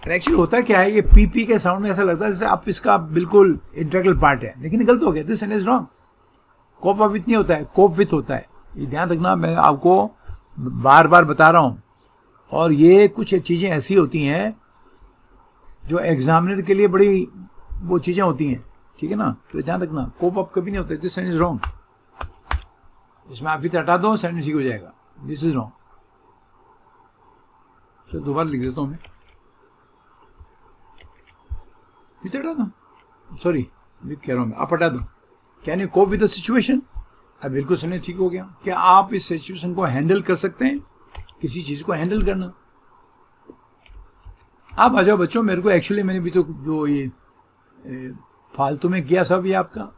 एक्चुअली होता क्या है, ये पीपी के साउंड में ऐसा लगता है जैसे आप इसका बिल्कुल इंटीग्रल पार्ट है, लेकिन गलत हो गया. This sentence wrong. Cope with नहीं होता है, कोप विथ होता है. ये ध्यान रखना, मैं आपको बार बार बता रहा हूँ. और ये कुछ चीज़ें ऐसी होती हैं जो एग्जामिनर के लिए बड़ी वो चीज़ें होती हैं, ठीक है ना, तो ध्यान रखना. कोप अप कभी नहीं होता. This sentence wrong. इसमें आप विथ हटा दो, सेंटेंस ठीक हो जाएगा. This is wrong. चलो दोबारा लिख देता हूँ मैं, विथ हटा दो, सॉरी विथ कह रहा हूँ मैं, आप हटा दो. Can you cope with the situation, अब बिल्कुल सुनिए, ठीक हो गया. क्या आप इस सिचुएशन को हैंडल कर सकते हैं, किसी चीज़ को हैंडल करना. आप आ जाओ बच्चों, मेरे को एक्चुअली मैंने भी तो जो ये फालतू में किया सब, ये आपका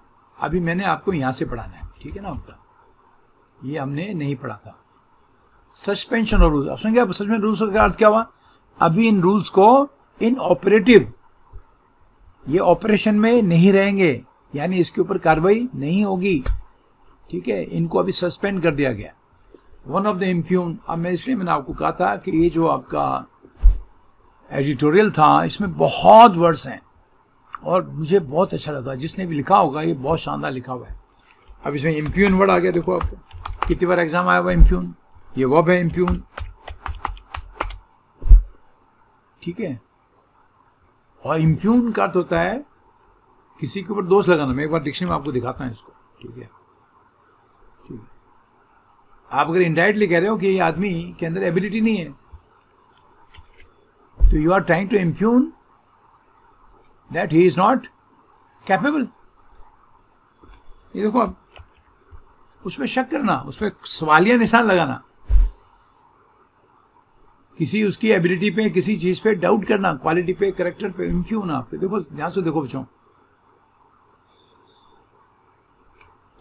अभी मैंने आपको यहाँ से पढ़ाना है, ठीक है ना. आपका ये हमने नहीं पढ़ा था. सस्पेंशन और रूल्स, आप समझे आप सस्पेंशन रूल्स का अर्थ क्या हुआ. अभी इन रूल्स को इन ऑपरेटिव ये ऑपरेशन में नहीं रहेंगे, यानी इसके ऊपर कार्रवाई नहीं होगी। ठीक है, इनको अभी सस्पेंड कर दिया गया। वन ऑफ द इम्प्यून, अब मैं इसलिए मैंने आपको कहा था कि ये जो आपका एडिटोरियल था इसमें बहुत वर्ड्स हैं और मुझे बहुत अच्छा लगा, जिसने भी लिखा होगा ये बहुत शानदार लिखा हुआ है। अब इसमें इम्प्यून वर्ड आ गया, देखो आपको कितनी बार एग्जाम आया हुआ इम्प्यून, ये वर्ब है इम्प्यून। ठीक है, और इम्प्यून का अर्थ होता है किसी के ऊपर दोष लगाना। मैं एक बार डिक्शनरी में आपको दिखाता हूँ इसको। ठीक है, ठीक है, आप अगर इनडायरेक्टली कह रहे हो कि ये आदमी के अंदर एबिलिटी नहीं है तो you are trying to impugn that he is not capable. ये देखो आप, उसमें शक करना, उसमें सवालिया निशान लगाना, किसी उसकी एबिलिटी पे, किसी चीज पे डाउट करना, क्वालिटी पे, करेक्टर पे, इम्प्यून। आप देखो ध्यान से देखो बच्चों,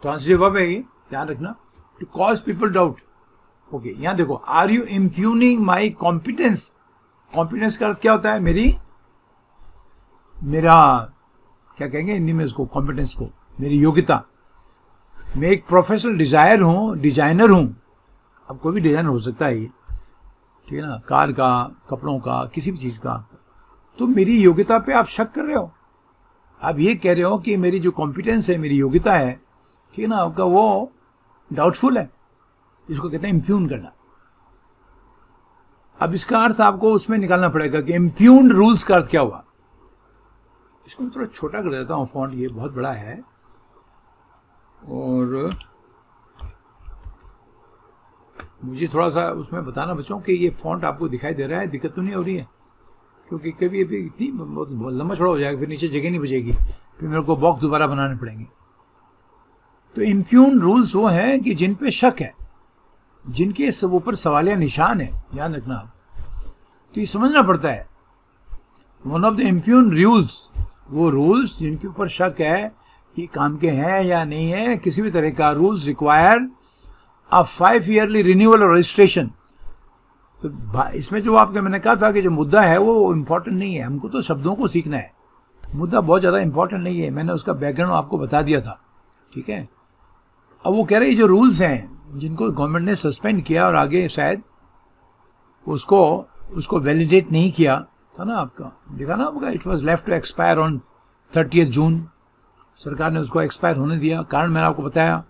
ट्रांसलेटिव वर्ब है ये, ध्यान रखना, to cause people doubt. Okay, यहां देखो, are you impugning my competence. Competence का अर्थ क्या होता है, मेरी मेरा क्या कहेंगे हिंदी में इसको, कॉम्पिटेंस को, मेरी योग्यता। मैं एक प्रोफेशनल डिजायर हूं, डिजाइनर हूं, अब कोई भी डिजाइनर हो सकता है ये, ठीक है ना, कार का, कपड़ों का, किसी भी चीज का। तो मेरी योग्यता पे आप शक कर रहे हो, आप ये कह रहे हो कि मेरी जो कॉम्पिटेंस है, मेरी योग्यता है, ठीक है ना, आपका वो डाउटफुल है, इसको कहते हैं इम्प्यून करना। अब इसका अर्थ आपको उसमें निकालना पड़ेगा कि इम्प्यून रूल्स का अर्थ क्या हुआ। इसको मैं थोड़ा छोटा कर देता हूँ फॉन्ट, ये बहुत बड़ा है, और मुझे थोड़ा सा उसमें बताना बच्चों कि ये फॉन्ट आपको दिखाई दे रहा है, दिक्कत तो नहीं हो रही है, क्योंकि कभी अभी इतनी बहुत लंबा चौड़ा हो जाएगा, फिर नीचे जगह नहीं बचेगी, फिर मेरे को बॉक्स दोबारा बनाने पड़ेंगे। तो इम्प्यून रूल्स वो हैं कि जिन पे शक है, जिनके सब ऊपर सवालिया निशान है, ध्यान रखना आप। तो ये समझना पड़ता है, one of the impugn rules, वो रूल्स जिनके ऊपर शक है कि काम के हैं या नहीं है, किसी भी तरह का रूल्स रिक्वायर अब फाइव ईयरली रिन्यूअल और रजिस्ट्रेशन। तो इसमें जो आपके मैंने कहा था कि जो मुद्दा है वो इम्पोर्टेंट नहीं है, हमको तो शब्दों को सीखना है, मुद्दा बहुत ज़्यादा इम्पोर्टेंट नहीं है, मैंने उसका बैकग्राउंड आपको बता दिया था। ठीक है, अब वो कह रहे जो रूल्स हैं जिनको गवर्नमेंट ने सस्पेंड किया और आगे शायद उसको उसको वैलिडेट नहीं किया था ना, आपका देखा ना आपका, it was left to expire on thirtieth June, सरकार ने उसको एक्सपायर होने दिया। कारण मैंने आपको बताया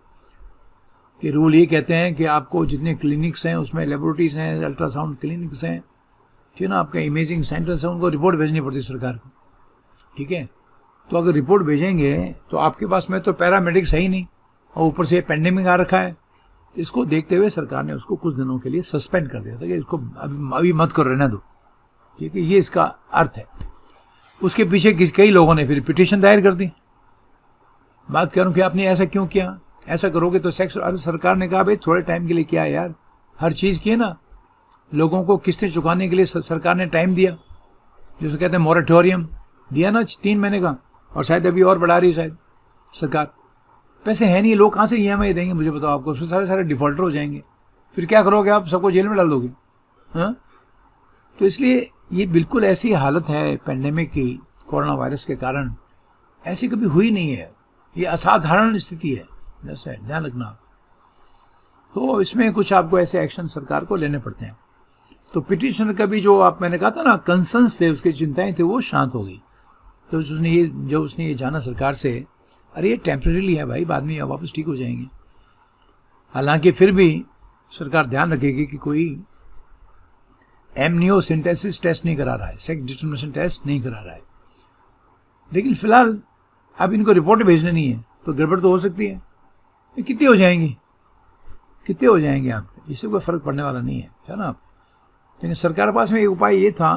कि रूल ये कहते हैं कि आपको जितने क्लिनिक्स हैं उसमें लेबोरेटरीज हैं, अल्ट्रासाउंड क्लिनिक्स हैं, ठीक है ना, आपका इमेजिंग सेंटर्स हैं, उनको रिपोर्ट भेजनी पड़ती है सरकार को। ठीक है, तो अगर रिपोर्ट भेजेंगे तो आपके पास में तो पैरामेडिक्स है ही नहीं, और ऊपर से पेंडेमिक आ रखा है, इसको देखते हुए सरकार ने उसको कुछ दिनों के लिए सस्पेंड कर दिया था कि इसको अभी अभी मत करो, रहने दो। ठीक है, ये इसका अर्थ है। उसके पीछे कई लोगों ने फिर पिटिशन दायर कर दी, बात करूँ कि आपने ऐसा क्यों किया, ऐसा करोगे तो सेक्स। अरे सरकार ने कहा भाई थोड़े टाइम के लिए किया यार, हर चीज़ की है ना, लोगों को किस्तें चुकाने के लिए सरकार ने टाइम दिया, जिसे कहते हैं मॉरेटोरियम दिया ना, तीन महीने का, और शायद अभी और बढ़ा रही है शायद सरकार। पैसे हैं नहीं, लोग कहाँ से ई एम आई देंगे, मुझे बताओ आपको, उसमें सारे सारे डिफॉल्टर हो जाएंगे, फिर क्या करोगे आप, सबको जेल में डाल दोगे। हाँ, तो इसलिए ये बिल्कुल ऐसी हालत है पेंडेमिक की, कोरोना वायरस के कारण ऐसी कभी हुई नहीं है, ये असाधारण स्थिति है, जैसे ध्यान रखना आप। तो इसमें कुछ आपको ऐसे एक्शन सरकार को लेने पड़ते हैं। तो पिटिशनर का भी जो आप मैंने कहा था ना कंसर्न्स थे, उसकी चिंताएं थी, वो शांत हो गई। तो उसने ये जो उसने ये जाना सरकार से, अरे ये टेम्परेली है भाई, बाद में वापस ठीक हो जाएंगे। हालांकि फिर भी सरकार ध्यान रखेगी कि कोई एमनियो सिंटेसिस टेस्ट नहीं करा रहा है, सेक्स डिटर्मिनेशन टेस्ट नहीं करा रहा है, लेकिन फिलहाल अब इनको रिपोर्ट भेजने नहीं है, तो गड़बड़ तो हो सकती है, कितने हो जाएंगी, कितने हो जाएंगे आप, इससे कोई फर्क पड़ने वाला नहीं है, है ना आप। लेकिन सरकार के पास में एक उपाय ये था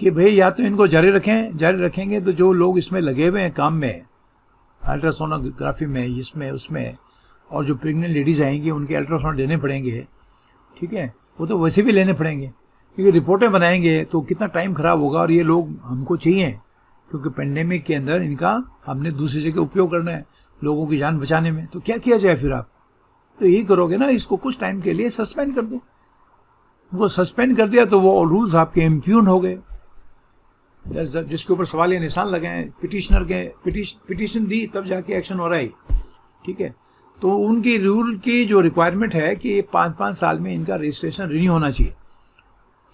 कि भाई या तो इनको जारी रखें, जारी रखेंगे तो जो लोग इसमें लगे हुए हैं काम में, अल्ट्रासोनोग्राफी में, इसमें उसमें, और जो प्रेग्नेंट लेडीज़ आएंगी उनके अल्ट्रासाउंड देने पड़ेंगे। ठीक है, वो तो वैसे भी लेने पड़ेंगे, क्योंकि रिपोर्टें बनाएंगे तो कितना टाइम खराब होगा, और ये लोग हमको चाहिए, क्योंकि पेंडेमिक के अंदर इनका हमने दूसरी जगह उपयोग करना है, लोगों की जान बचाने में। तो क्या किया जाए फिर, आप तो यही करोगे ना, इसको कुछ टाइम के लिए सस्पेंड कर दो। वो सस्पेंड कर दिया तो वो रूल्स आपके इम्प्यून हो गए, जिसके ऊपर सवाल या निशान लगे हैं, पिटिशनर के पिटिशन दी तब जाके एक्शन हो रहा है, ठीक है। तो उनके रूल की जो रिक्वायरमेंट है कि पाँच पाँच साल में इनका रजिस्ट्रेशन रिन्यू होना चाहिए,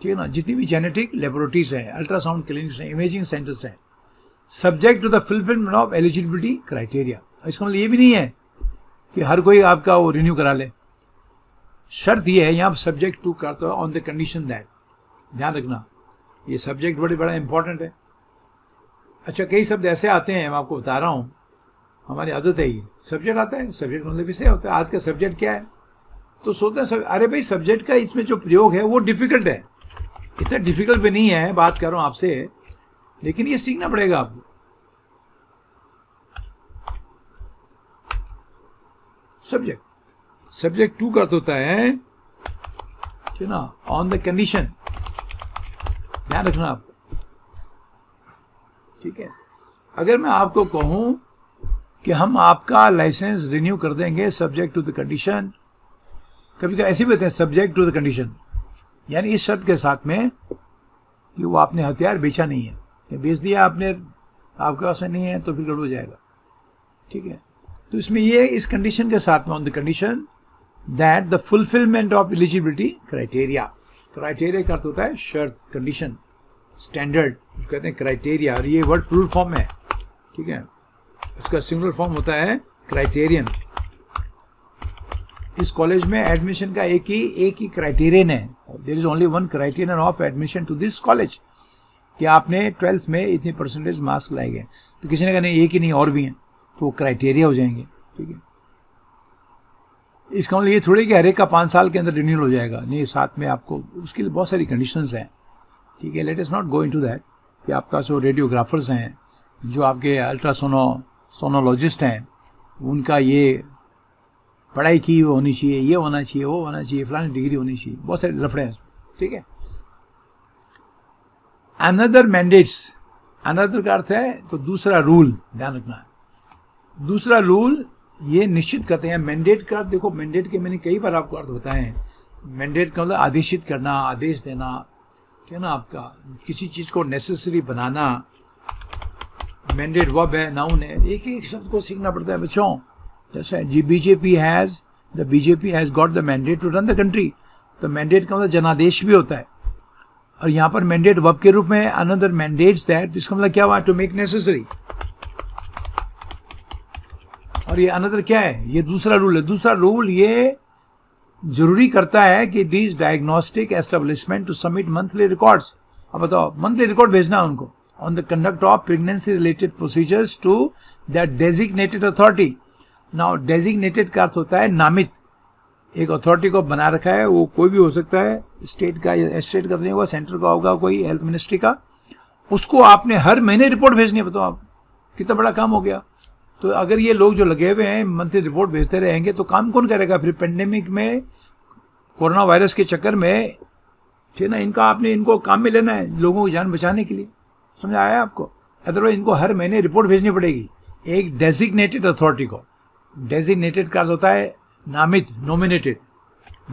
ठीक है ना। जितनी भी जेनेटिक लेबोरेटरीज हैं, अल्ट्रासाउंड क्लिनिक्स हैं, इमेजिंग सेंटर्स हैं, subject to the fulfilment of eligibility criteria. इसका मतलब ये भी नहीं है कि हर कोई आपका वो रिन्यू करा ले। शर्त ये है, यहाँ सब्जेक्ट टू करते हो ऑन द कंडीशन दैट, ध्यान रखना ये सब्जेक्ट बड़े बड़ा इंपॉर्टेंट है। अच्छा, कई शब्द ऐसे आते हैं, मैं आपको बता रहा हूँ, हमारी आदत है ये, सब्जेक्ट आता है, सब्जेक्ट मतलब विषय होता है। आज का सब्जेक्ट क्या है तो सोचते हैं सब, अरे भाई सब्जेक्ट का इसमें जो प्रयोग है वो डिफिकल्ट है। इतना डिफिकल्ट भी नहीं है, बात कर रहा हूँ आपसे, लेकिन ये सीखना पड़ेगा आपको। सब्जेक्ट सब्जेक्ट टू का अर्थ होता है ठीक ना, ऑन द कंडीशन, ध्यान रखना आपको, ठीक है। अगर मैं आपको कहूं कि हम आपका लाइसेंस रिन्यू कर देंगे सब्जेक्ट टू द कंडीशन, कभी कभी ऐसे भी होते हैं सब्जेक्ट टू द कंडीशन, यानी इस शर्त के साथ में कि वो आपने हथियार बेचा नहीं है, या बेच दिया आपने, आपके पास नहीं है तो फिर गड़बड़ हो जाएगा, ठीक है। तो इसमें ये इस कंडीशन के साथ में, on the condition that the fulfilment of eligibility criteria, criteria का अर्थ होता है शर्त, कंडीशन, स्टैंडर्ड, उसको कहते हैं क्राइटेरिया। और ये वर्ड प्लूरल फॉर्म है, ठीक है, उसका सिंगुलर फॉर्म होता है क्राइटेरियन। इस कॉलेज में एडमिशन का एक ही एक ही क्राइटेरियन है, there is only one criterion of admission to this college, कि आपने ट्वेल्थ में इतने परसेंटेज मार्क्स लाए गए। तो किसी ने कहा नहीं एक ही नहीं और भी हैं, तो क्राइटेरिया हो जाएंगे, ठीक है। इसका मतलब ये थोड़ी कि हर एक का पाँच साल के अंदर रिन्यूअल हो जाएगा, नहीं, साथ में आपको उसके लिए बहुत सारी कंडीशंस हैं, ठीक है। Let us not go into that कि आपका जो रेडियोग्राफर्स हैं, जो आपके अल्ट्रासोनो सोनोलॉजिस्ट हैं, उनका ये पढ़ाई की होनी चाहिए, ये होना चाहिए, वो होना चाहिए, फलानी डिग्री होनी चाहिए, बहुत सारे लफड़े हैं, ठीक है। अनदर मैंडेट्स, अनदर का अर्थ है तो दूसरा रूल, ध्यान रखना। दूसरा रूल ये निश्चित करते हैं, मैंडेट का, देखो मैंडेट के मैंने कई बार आपको अर्थ बताए हैं। मैंडेट का मतलब आदेशित करना, आदेश देना, ठीक है ना, आपका किसी चीज़ को नेसेसरी बनाना। मैंडेट वर्ब है, नाउन है, एक एक शब्द को सीखना पड़ता है बच्चों। जैसे जी BJP has the BJP has got the mandate to run the country, तो मैंडेट का मतलब जनादेश भी होता है। और यहाँ पर मैंडेट वर्ब के रूप में अनदर मैंडेट्स दैट, इसका मतलब क्या हुआ, टू मेक नेसेसरी। और ये अनदर क्या है, ये दूसरा रूल है। दूसरा रूल ये जरूरी करता है कि these diagnostic establishment to submit monthly records, अब बताओ मंथली रिकॉर्ड भेजना है उनको, on the conduct of pregnancy related procedures to the designated authority. Now designated का अर्थ होता है नामित, एक अथॉरिटी को बना रखा है, वो कोई भी हो सकता है, स्टेट का, स्टेट का तो नहीं होगा, सेंटर का होगा, कोई हेल्थ मिनिस्ट्री का। उसको आपने हर महीने रिपोर्ट भेजनी है, बताओ आप कितना बड़ा काम हो गया। तो अगर ये लोग जो लगे हुए हैं मंथली रिपोर्ट भेजते रहेंगे तो काम कौन करेगा फिर, पेंडेमिक में, कोरोना वायरस के चक्कर में, ठीक ना, इनका आपने इनको काम में लेना है, लोगों की जान बचाने के लिए, समझ आया आपको। अदरवाइज इनको हर महीने रिपोर्ट भेजनी पड़ेगी एक डेजिग्नेटेड अथॉरिटी को। डेजिग्नेटेड का होता है नामित, नॉमिनेटेड,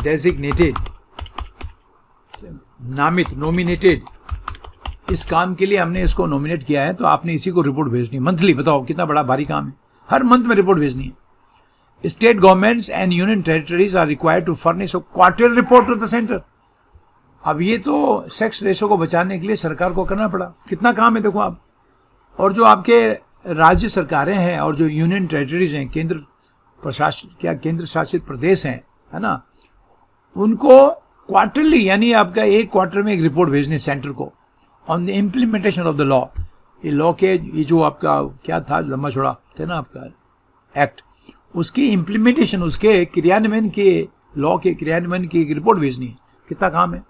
डेजिग्नेटेड, नामित, नॉमिनेटेड। इस काम के लिए हमने इसको नॉमिनेट किया है, तो आपने इसी को रिपोर्ट भेजनी है मंथली। बताओ कितना बड़ा भारी काम है, हर मंथ में रिपोर्ट भेजनी है। State governments and union territories are required to furnish a quarter report to the centre. अब ये तो सेक्स रेशियो को बचाने के लिए सरकार को करना पड़ा, कितना काम है देखो आप। और जो आपके राज्य सरकारें हैं और जो यूनियन टेरिटरीज हैं, केंद्र प्रशासित क्या केंद्र शासित प्रदेश हैं, है ना, उनको क्वार्टरली यानी आपका एक क्वार्टर में एक रिपोर्ट भेजनी सेंटर को on the implementation of the law. ये लॉ के ये जो आपका क्या था लंबा छोड़ा थे ना आपका एक्ट, उसकी इम्प्लीमेंटेशन, उसके क्रियान्वयन के, लॉ के क्रियान्वयन की एक रिपोर्ट भेजनी है, कितना काम है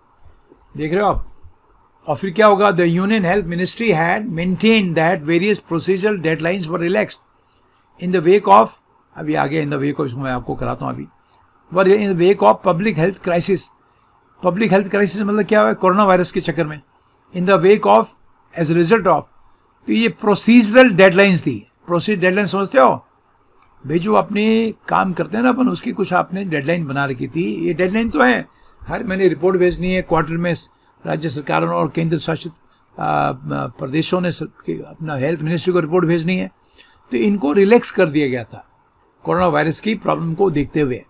देख रहे हो आप। और फिर क्या होगा, the union health ministry had maintain that various procedure deadlines were relaxed in the wake of, अभी आगे इन द वेक ऑफ, इसको मैं आपको कराता हूँ अभी, were in the wake of public health crisis. Public health crisis मतलब क्या हुआ, कोरोना वायरस के चक्कर में, in the wake of, as result of, तो ये प्रोसीजरल डेडलाइंस थी। प्रोसीजर डेडलाइन समझते हो भाई, जो अपने काम करते हैं ना अपन, उसकी कुछ आपने डेडलाइन बना रखी थी, ये डेडलाइन तो है हर महीने रिपोर्ट भेजनी है, क्वार्टर में राज्य सरकारों और केंद्र शासित प्रदेशों ने अपना हेल्थ मिनिस्ट्री को रिपोर्ट भेजनी है, तो इनको रिलैक्स कर दिया गया था कोरोना वायरस की प्रॉब्लम को देखते हुए,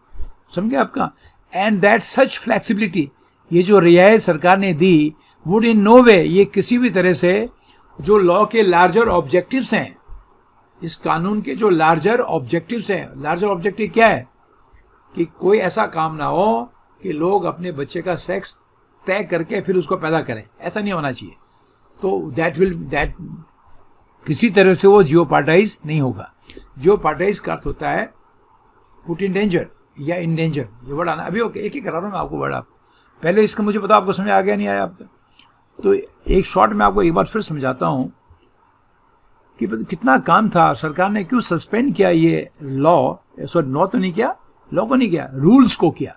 समझे आपका। एंड दैट सच फ्लैक्सीबिलिटी, ये जो रियायत सरकार ने दी वुड इन नो वे, ये किसी भी तरह से जो लॉ के लार्जर ऑब्जेक्टिव्स हैं, इस कानून के जो लार्जर ऑब्जेक्टिव्स हैं, लार्जर ऑब्जेक्टिव क्या है कि कोई ऐसा काम ना हो कि लोग अपने बच्चे का सेक्स तय करके फिर उसको पैदा करें, ऐसा नहीं होना चाहिए। तो दैट विल दैट किसी तरह से वो जियोपार्टाइज नहीं होगा। जियोपार्टाइज का अर्थ होता है पुट इन डेंजर या इन डेंजर, ये वर्ड आना अभी ओके एक ही करा रहा हूँ मैं आपको वर्ड। आप पहले इसका मुझे बताओ आपको समझ आ गया नहीं आया आपको, तो एक शॉर्ट में आपको एक बार फिर समझाता हूँ कि कितना काम था, सरकार ने क्यों सस्पेंड किया ये लॉ, सॉरी लॉ तो नहीं किया, लॉ को नहीं किया, रूल्स को किया।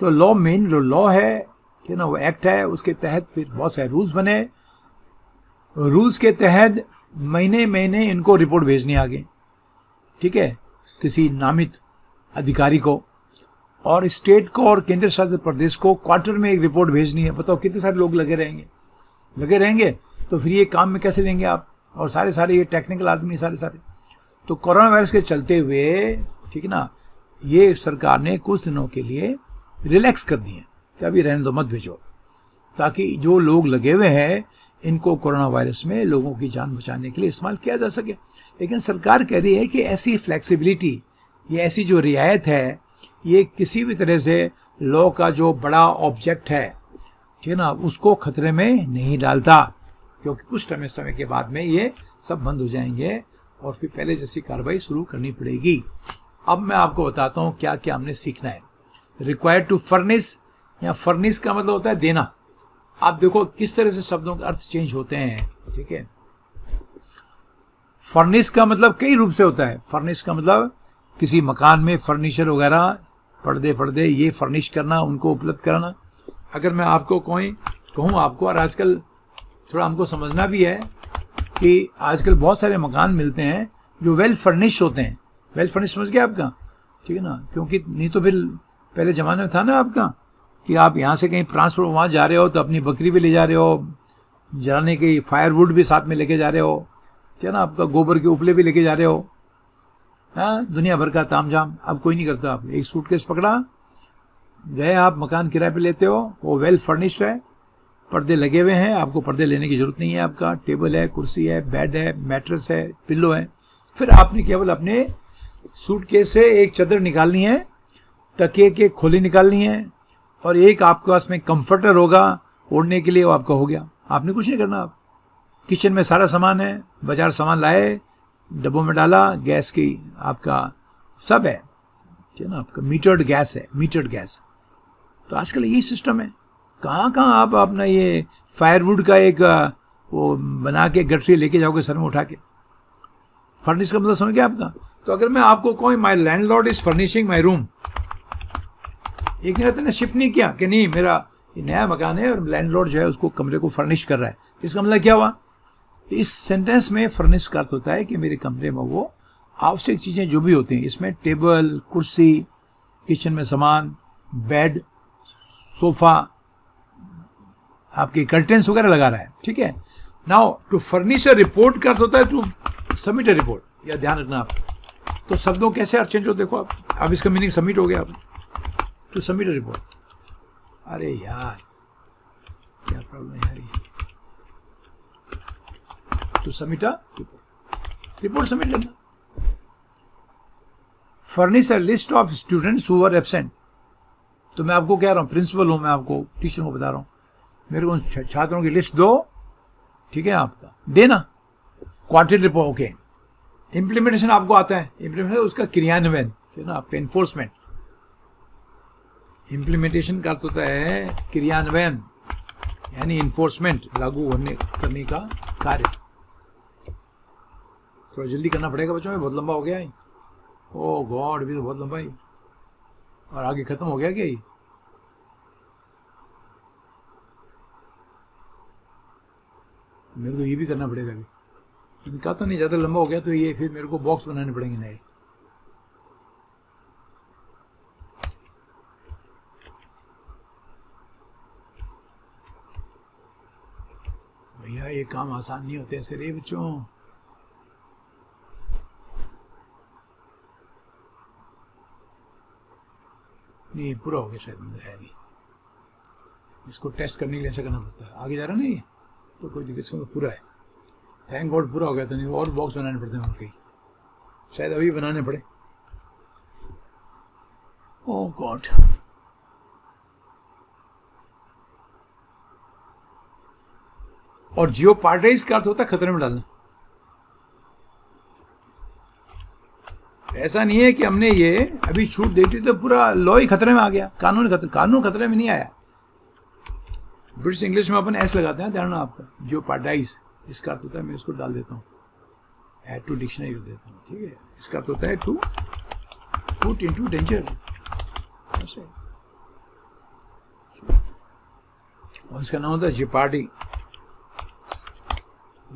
तो लॉ मेन जो लॉ है कि ना वो एक्ट है, उसके तहत फिर बहुत सारे रूल्स बने, रूल्स के तहत महीने महीने इनको रिपोर्ट भेजनी आगे, ठीक है, किसी नामित अधिकारी को, और स्टेट को और केंद्र शासित प्रदेश को क्वार्टर में एक रिपोर्ट भेजनी है। बताओ कितने सारे लोग लगे रहेंगे, लगे रहेंगे तो फिर ये काम में कैसे देंगे आप, और सारे सारे ये टेक्निकल आदमी सारे सारे। तो कोरोना वायरस के चलते हुए, ठीक है ना, ये सरकार ने कुछ दिनों के लिए रिलैक्स कर दिए कि अभी रहने दो, मत भेजो, ताकि जो लोग लगे हुए हैं इनको कोरोना वायरस में लोगों की जान बचाने के लिए इस्तेमाल किया जा सके। लेकिन सरकार कह रही है कि ऐसी फ्लेक्सिबिलिटी, ये ऐसी जो रियायत है, ये किसी भी तरह से लॉ का जो बड़ा ऑब्जेक्ट है, ठीक है ना, उसको खतरे में नहीं डालता, क्योंकि कुछ समय समय के बाद में ये सब बंद हो जाएंगे और फिर पहले जैसी कार्रवाई शुरू करनी पड़ेगी। अब मैं आपको बताता हूँ क्या क्या हमने सीखना है। रिक्वायर्ड टू फर्निश, या फर्निश का मतलब होता है देना। आप देखो किस तरह से शब्दों का अर्थ चेंज होते हैं, ठीक है। फर्निश का मतलब कई रूप से होता है। फर्निश का मतलब किसी मकान में फर्नीचर वगैरह, पर्दे फर्दे ये फर्निश करना, उनको उपलब्ध कराना। अगर मैं आपको कोई कहूँ आपको, और आजकल थोड़ा हमको समझना भी है कि आजकल बहुत सारे मकान मिलते हैं जो वेल फर्निश होते हैं। वेल फर्निश समझ गया आपका, ठीक है ना, क्योंकि नहीं तो फिर पहले ज़माने में था ना आपका कि आप यहाँ से कहीं ट्रांसपोर्ट वहाँ जा रहे हो तो अपनी बकरी भी ले जा रहे हो, जाने की फायरवुड भी साथ में लेके जा रहे हो, ठीक है ना, आपका गोबर के उपले भी लेके जा रहे हो, हाँ, दुनिया भर का तामझाम अब कोई नहीं करता। आप एक सूटकेस पकड़ा गए, आप मकान किराए पे लेते हो, वो वेल फर्निश्ड है, पर्दे लगे हुए हैं, आपको पर्दे लेने की जरूरत नहीं है, आपका टेबल है, कुर्सी है, बेड है, मैट्रेस है, पिल्लो है। फिर आपने केवल अपने सूटकेस से एक चादर निकालनी है, तकिए के खोली निकालनी है, और एक आपके पास में कंफर्टर होगा ओढ़ने के लिए, वो आपका हो गया, आपने कुछ नहीं करना। आप किचन में सारा सामान है, बाजार सामान लाए, डब्बों में डाला, गैस की आपका सब है, ठीक है ना, आपका मीटर्ड गैस है, मीटर्ड गैस। तो आजकल यही सिस्टम है, कहाँ कहाँ आप अपना ये फायरवुड का एक वो बना के गठरी लेके जाओगे सर में उठा के। फर्निश का मतलब समझ गया आपका। तो अगर मैं आपको कहूँ my landlord is furnishing my room, एक ने कहते शिफ्ट नहीं किया कि नहीं मेरा नया मकान है और लैंडलॉर्ड जो है उसको कमरे को फर्निश कर रहा है, तो इसका मतलब क्या हुआ। तो इस सेंटेंस में फर्निश का अर्थ होता है कि मेरे कमरे में वो आवश्यक चीज़ें जो भी होती हैं, इसमें टेबल, कुर्सी, किचन में सामान, बेड, सोफा, आपके कर्टेंस वगैरह लगा रहा है, ठीक है। Now to furnish a report का अर्थ होता है टू सबमिट अ रिपोर्ट, या ध्यान रखना आप। तो शब्दों कैसे अर्थ चेंज हो, देखो आप, अब इसका मीनिंग सबमिट हो गया आप, टू सबमिट अ रिपोर्ट। अरे यार क्या प्रॉब्लम है यार, to submit a report, report submit करना। Furnish a list of students who are absent, तो मैं आपको कह रहा हूँ, प्रिंसिपल हूँ मैं, आपको टीचर को बता रहा हूँ, मेरे को छात्रों की लिस्ट दो, ठीक है, आपका देना। Quarterly report, okay. इम्प्लीमेंटेशन आपको आता है, इम्प्लीमेंटेशन उसका क्रियान्वयन, ठीक है ना, आपका एनफोर्समेंट। इम्प्लीमेंटेशन का अर्थ होता है क्रियान्वयन, यानी इन्फोर्समेंट, लागू होने करने का कार्य। थोड़ा तो जल्दी करना पड़ेगा बच्चों, में बहुत लंबा हो गया है, ओ गॉड भी तो बहुत लंबा ही, और आगे खत्म हो गया क्या ये। मेरे को ये भी करना पड़ेगा अभी, कहा तो नहीं ज़्यादा लंबा हो गया, तो ये फिर मेरे को बॉक्स बनाने पड़ेंगे नए। भैया ये काम आसान नहीं होते ऐसे रे बच्चों। नहीं पूरा हो गया शायद, अंदर है नहीं, इसको टेस्ट करने के लिए ऐसा करना पड़ता है। आगे जा रहा ना ये, तो कोई दिक्कत पूरा है, थैंक गॉड पूरा हो गया, तो नहीं और बॉक्स बनाने पड़ते हैं और कहीं शायद अभी बनाने पड़े। ओह गॉड, और जियो पार्टाइज का अर्थ होता है खतरे में डालना। ऐसा नहीं है कि हमने ये अभी छूट देती तो पूरा लॉ ही खतरे में आ गया, कानून खतरे, कानून खतरे में नहीं आया। ब्रिटिश इंग्लिश में अपन एस लगाते हैं, ध्यान आपका, जियो पार्टाइज इसका अर्थ होता है, मैं इसको डाल देता हूँ, ऐड टू डिक्शनरी कर देता हूँ, ठीक है। इसका अर्थ होता है टू पुट इनटू डेंजर, और इसका नाम होता है जेपार्डी,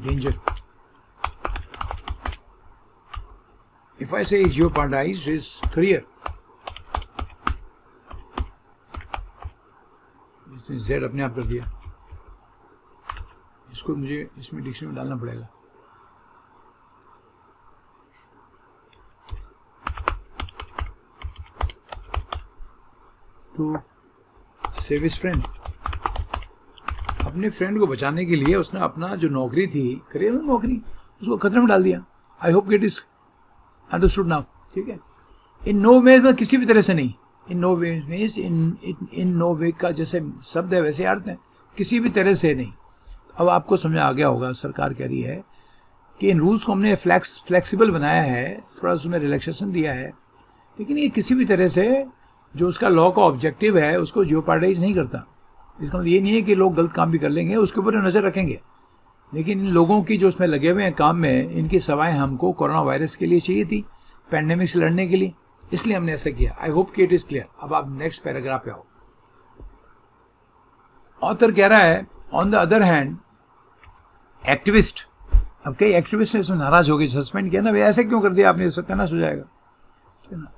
danger. If I say jeopardize his career, इसने जेड अपने आप कर दिया, इसको मुझे इसमें डिक्शनरी में डालना पड़ेगा। टू सेव हिज फ्रेंड, अपने फ्रेंड को बचाने के लिए उसने अपना जो नौकरी थी, करियर में नौकरी, उसको खतरे में डाल दिया। I hope it is understood now, ठीक है। इन नो वे में किसी भी तरह से नहीं, in no way means in in no way का जैसे शब्द है वैसे अर्थ है, किसी भी तरह से नहीं। अब आपको समझ आ गया होगा, सरकार कह रही है कि इन रूल्स को हमने फ्लैक्स फ्लैक्सीबल बनाया है, थोड़ा उसमें रिलैक्सेशन दिया है, लेकिन ये किसी भी तरह से जो उसका लॉ का ऑब्जेक्टिव है उसको जियोपार्टाइज नहीं करता। इसका मतलब ये नहीं है कि लोग गलत काम भी कर लेंगे, उसके ऊपर नज़र रखेंगे, लेकिन इन लोगों की जो उसमें लगे हुए हैं काम में, इनकी सवाएँ हमको कोरोना वायरस के लिए चाहिए थी, पैंडेमिक से लड़ने के लिए, इसलिए हमने ऐसा किया। आई होप कि इट इज़ क्लियर। अब आप नेक्स्ट पैराग्राफ पे आओ। ऑथर कह रहा है, on the other hand activist, अब कई एक्टिविस्ट ने इसमें नाराज हो गए, सस्पेंड किया ना, वे ऐसे क्यों कर दिया आपने, सत्यानाश हो जाएगा, ठीक ना।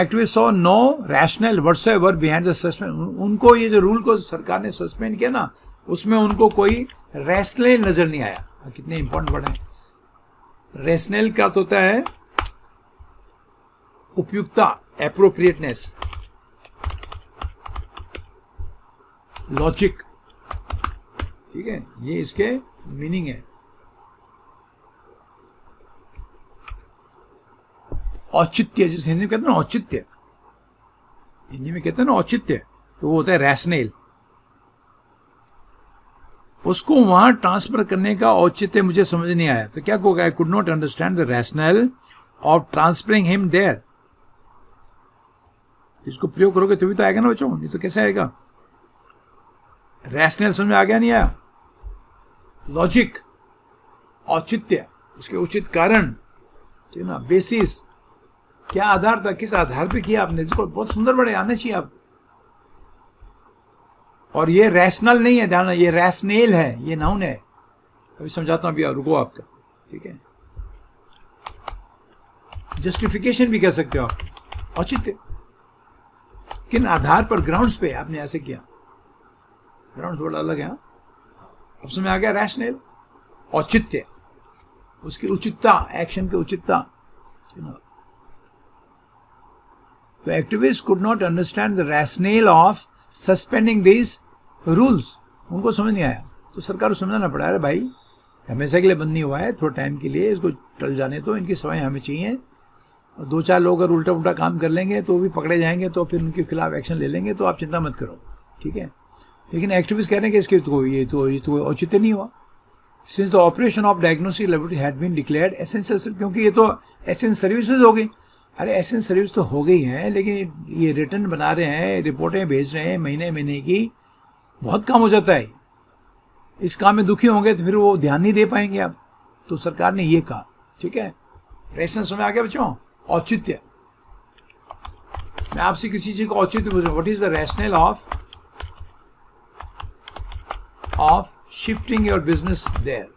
Activist saw no rational whatever behind the suspend, उनको ये जो रूल को सरकार ने सस्पेंड किया ना, उसमें उनको कोई रैशनल नजर नहीं आया। कितने इंपॉर्टेंट वर्ड है, रैशनल का अर्थ होता है उपयुक्तता, एप्रोप्रिएटनेस, लॉजिक, ठीक है, ये इसके मीनिंग है। औचित्य, जिसे हिंदी में कहते हैं ना औचित्य, हिंदी में कहते हैं ना औचित्य, तो वो होता है रैशनल। उसको वहां ट्रांसफर करने का औचित्य मुझे समझ नहीं आया, तो क्या होगा, I could not understand the rational of transferring him there. इसको प्रयोग करोगे तभी तो आएगा ना बच्चों, नहीं तो कैसे आएगा। रैशनल समझ में आ गया नहीं आया, लॉजिक, औचित्य, उसके उचित कारण, ठीक है ना, बेसिस, क्या आधार था, किस आधार पे किया आपने, इसको बहुत सुंदर बड़े आने चाहिए आप। और ये रैशनल नहीं है, ध्यान, ये रैशनेल है, ये नाउन है, अभी समझाता हूं, अभी रुको आपका, ठीक है। जस्टिफिकेशन भी कह सकते हो आप, औचित्य, किन आधार पर, ग्राउंड्स पे आपने ऐसे किया, ग्राउंड्स थोड़ा अलग है। अब समझ आ गया, रैशनेल, औचित्य, उसकी उचितता, एक्शन की उचितता, ठीक है। तो activist could not understand the rationale of suspending this rules, उनको समझ नहीं आया, तो सरकार को समझाना पड़ा, अरे भाई हमेशा के लिए बंद नहीं हुआ है, थोड़ा टाइम के लिए इसको टल जाने तो, इनकी सवाएँ हमें चाहिए, और दो चार लोग अगर उल्टा उल्टा काम कर लेंगे तो भी पकड़े जाएंगे, तो फिर उनके खिलाफ एक्शन ले लेंगे, तो आप चिंता मत करो, ठीक है। लेकिन एक्टिविस्ट कह रहे हैं कि इसके तो ये तो ये तो औचित्य नहीं हुआ। Since the operation of diagnostic laboratory had been declared essential, क्योंकि ये तो एसेंशियल सर्विसेज हो गई, अरे एसेंस सर्विस तो हो गई है, लेकिन ये रिटर्न बना रहे हैं, रिपोर्टें भेज रहे हैं महीने महीने की, बहुत काम हो जाता है, इस काम में दुखी होंगे तो फिर वो ध्यान नहीं दे पाएंगे आप, तो सरकार ने ये कहा, ठीक है। रेशन समय आ गया बच्चों, औचित्य। मैं आपसे किसी चीज का औचित्य पूछ रहा हूँ, what is the rational of of shifting your business there,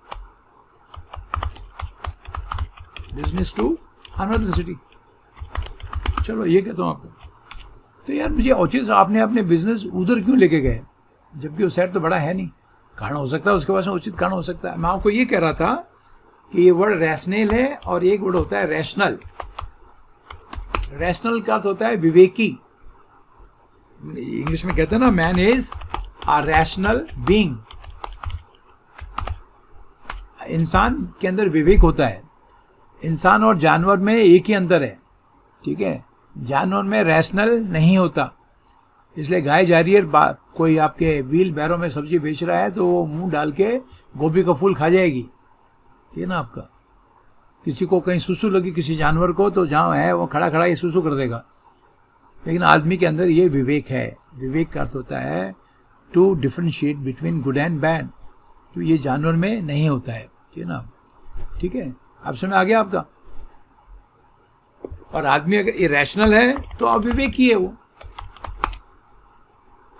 business to another city, चलो ये कहता हूँ आपको, तो यार मुझे औचित्य, आपने अपने बिजनेस उधर क्यों लेके गए, जबकि वो शहर तो बड़ा है नहीं, कारण हो सकता है, उसके पास में उचित कारण हो सकता है। मैं आपको ये कह रहा था कि ये वर्ड रैशनल है और एक वर्ड होता है रैशनल। रैशनल का अर्थ होता है विवेकी। इंग्लिश में कहते हैं ना, man is a rational being, इंसान के अंदर विवेक होता है। इंसान और जानवर में एक ही अंतर है, ठीक है, जानवर में रैशनल नहीं होता। इसलिए गाय जा रही है, कोई आपके व्हील बैरो में सब्जी बेच रहा है तो वो मुंह डाल के गोभी का फूल खा जाएगी, ठीक है ना। आपका किसी को कहीं सुसु लगी, किसी जानवर को, तो जहाँ है वो खड़ा खड़ा ये सुसु कर देगा। लेकिन आदमी के अंदर ये विवेक है। विवेक का अर्थ होता है to differentiate between good and bad, तो ये जानवर में नहीं होता है, ठीक है ना। ठीक है, आप समझ आ गया आपका। और आदमी अगर इरेशनल है तो अविवेकी है, वो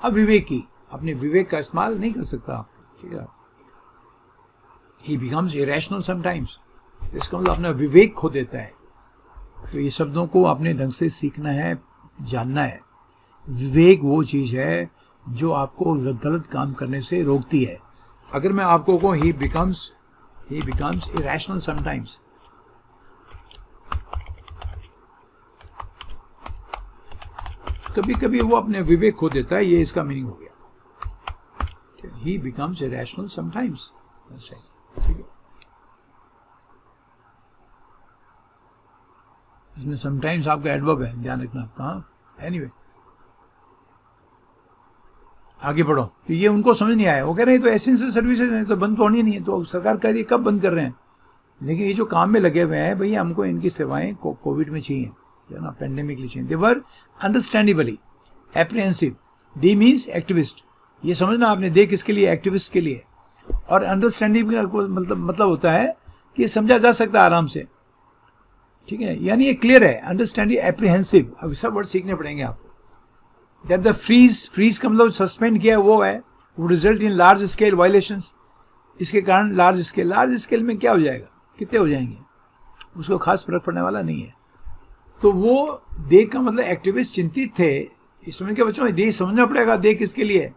अविवेकी, अपने विवेक का इस्तेमाल नहीं कर सकता, ठीक है। ही बिकम्स इरेशनल समटाइम्स, इसका मतलब अपना विवेक खो देता है। तो ये शब्दों को अपने ढंग से सीखना है, जानना है। विवेक वो चीज़ है जो आपको गलत काम करने से रोकती है। अगर मैं आपको कहूँ he becomes he becomes irrational sometimes, कभी कभी वो अपने विवेक खो देता है, ये इसका मीनिंग हो गया। ही बिकम्स इरेशनल समटाइम्स, ठीक है। इसमें समटाइम्स आपका एडवर्ब है, ध्यान रखना आपका। एनीवे आगे बढ़ो। तो ये उनको समझ नहीं आया, वो कह रहे हैं तो एसेंशियल सर्विसेज हैं तो बंद तो होनी नहीं है, तो सरकार कह रही है कब बंद कर रहे हैं। लेकिन ये जो काम में लगे हुए हैं भैया, हमको इनकी सेवाएं कोविड में चाहिए, है ना, पेंडेमिक लिए चाहिए। They were understandably apprehensive. D means activist, ये समझना आपने, दे किसके लिए, एक्टिविस्ट के लिए। और अंडरस्टैंडिंग का मतलब मतलब होता है कि समझा जा सकता है आराम से, ठीक है, यानी ये क्लियर है। अंडरस्टैंडिंग एप्रिहेंसिव, अब सब वर्ड सीखने पड़ेंगे आपको। दैट द फ्रीज फ्रीज का मतलब सस्पेंड किया वो है, वो result in large scale violations, इसके कारण लार्ज स्केल लार्ज स्केल में क्या हो जाएगा, कितने हो जाएंगे, उसको खास फर्क पड़ने वाला नहीं है। तो वो दे का मतलब एक्टिविस्ट चिंतित थे, इस समय के बच्चों दे समझना पड़ेगा, दे किसके लिए है,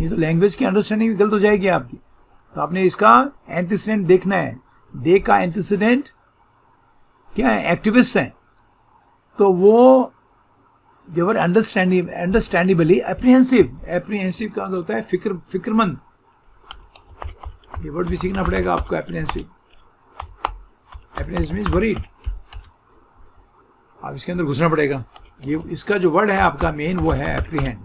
ये तो लैंग्वेज की अंडरस्टैंडिंग भी गलत हो जाएगी आपकी। तो आपने इसका एंटीसीडेंट देखना है। दे का एंटीसीडेंट क्या है, एक्टिविस्ट हैं, तो वो they were understanding understandably apprehensive. Apprehensive का होता है फिक्र फिक्रमंद, ये वर्ड भी सीखना पड़ेगा आपको। एप्रीहेंसिव एप्रीहेंसिव मीन्स वरीड, आप इसके अंदर घुसना पड़ेगा। ये इसका जो वर्ड है आपका मेन वो है एप्रीहेंड।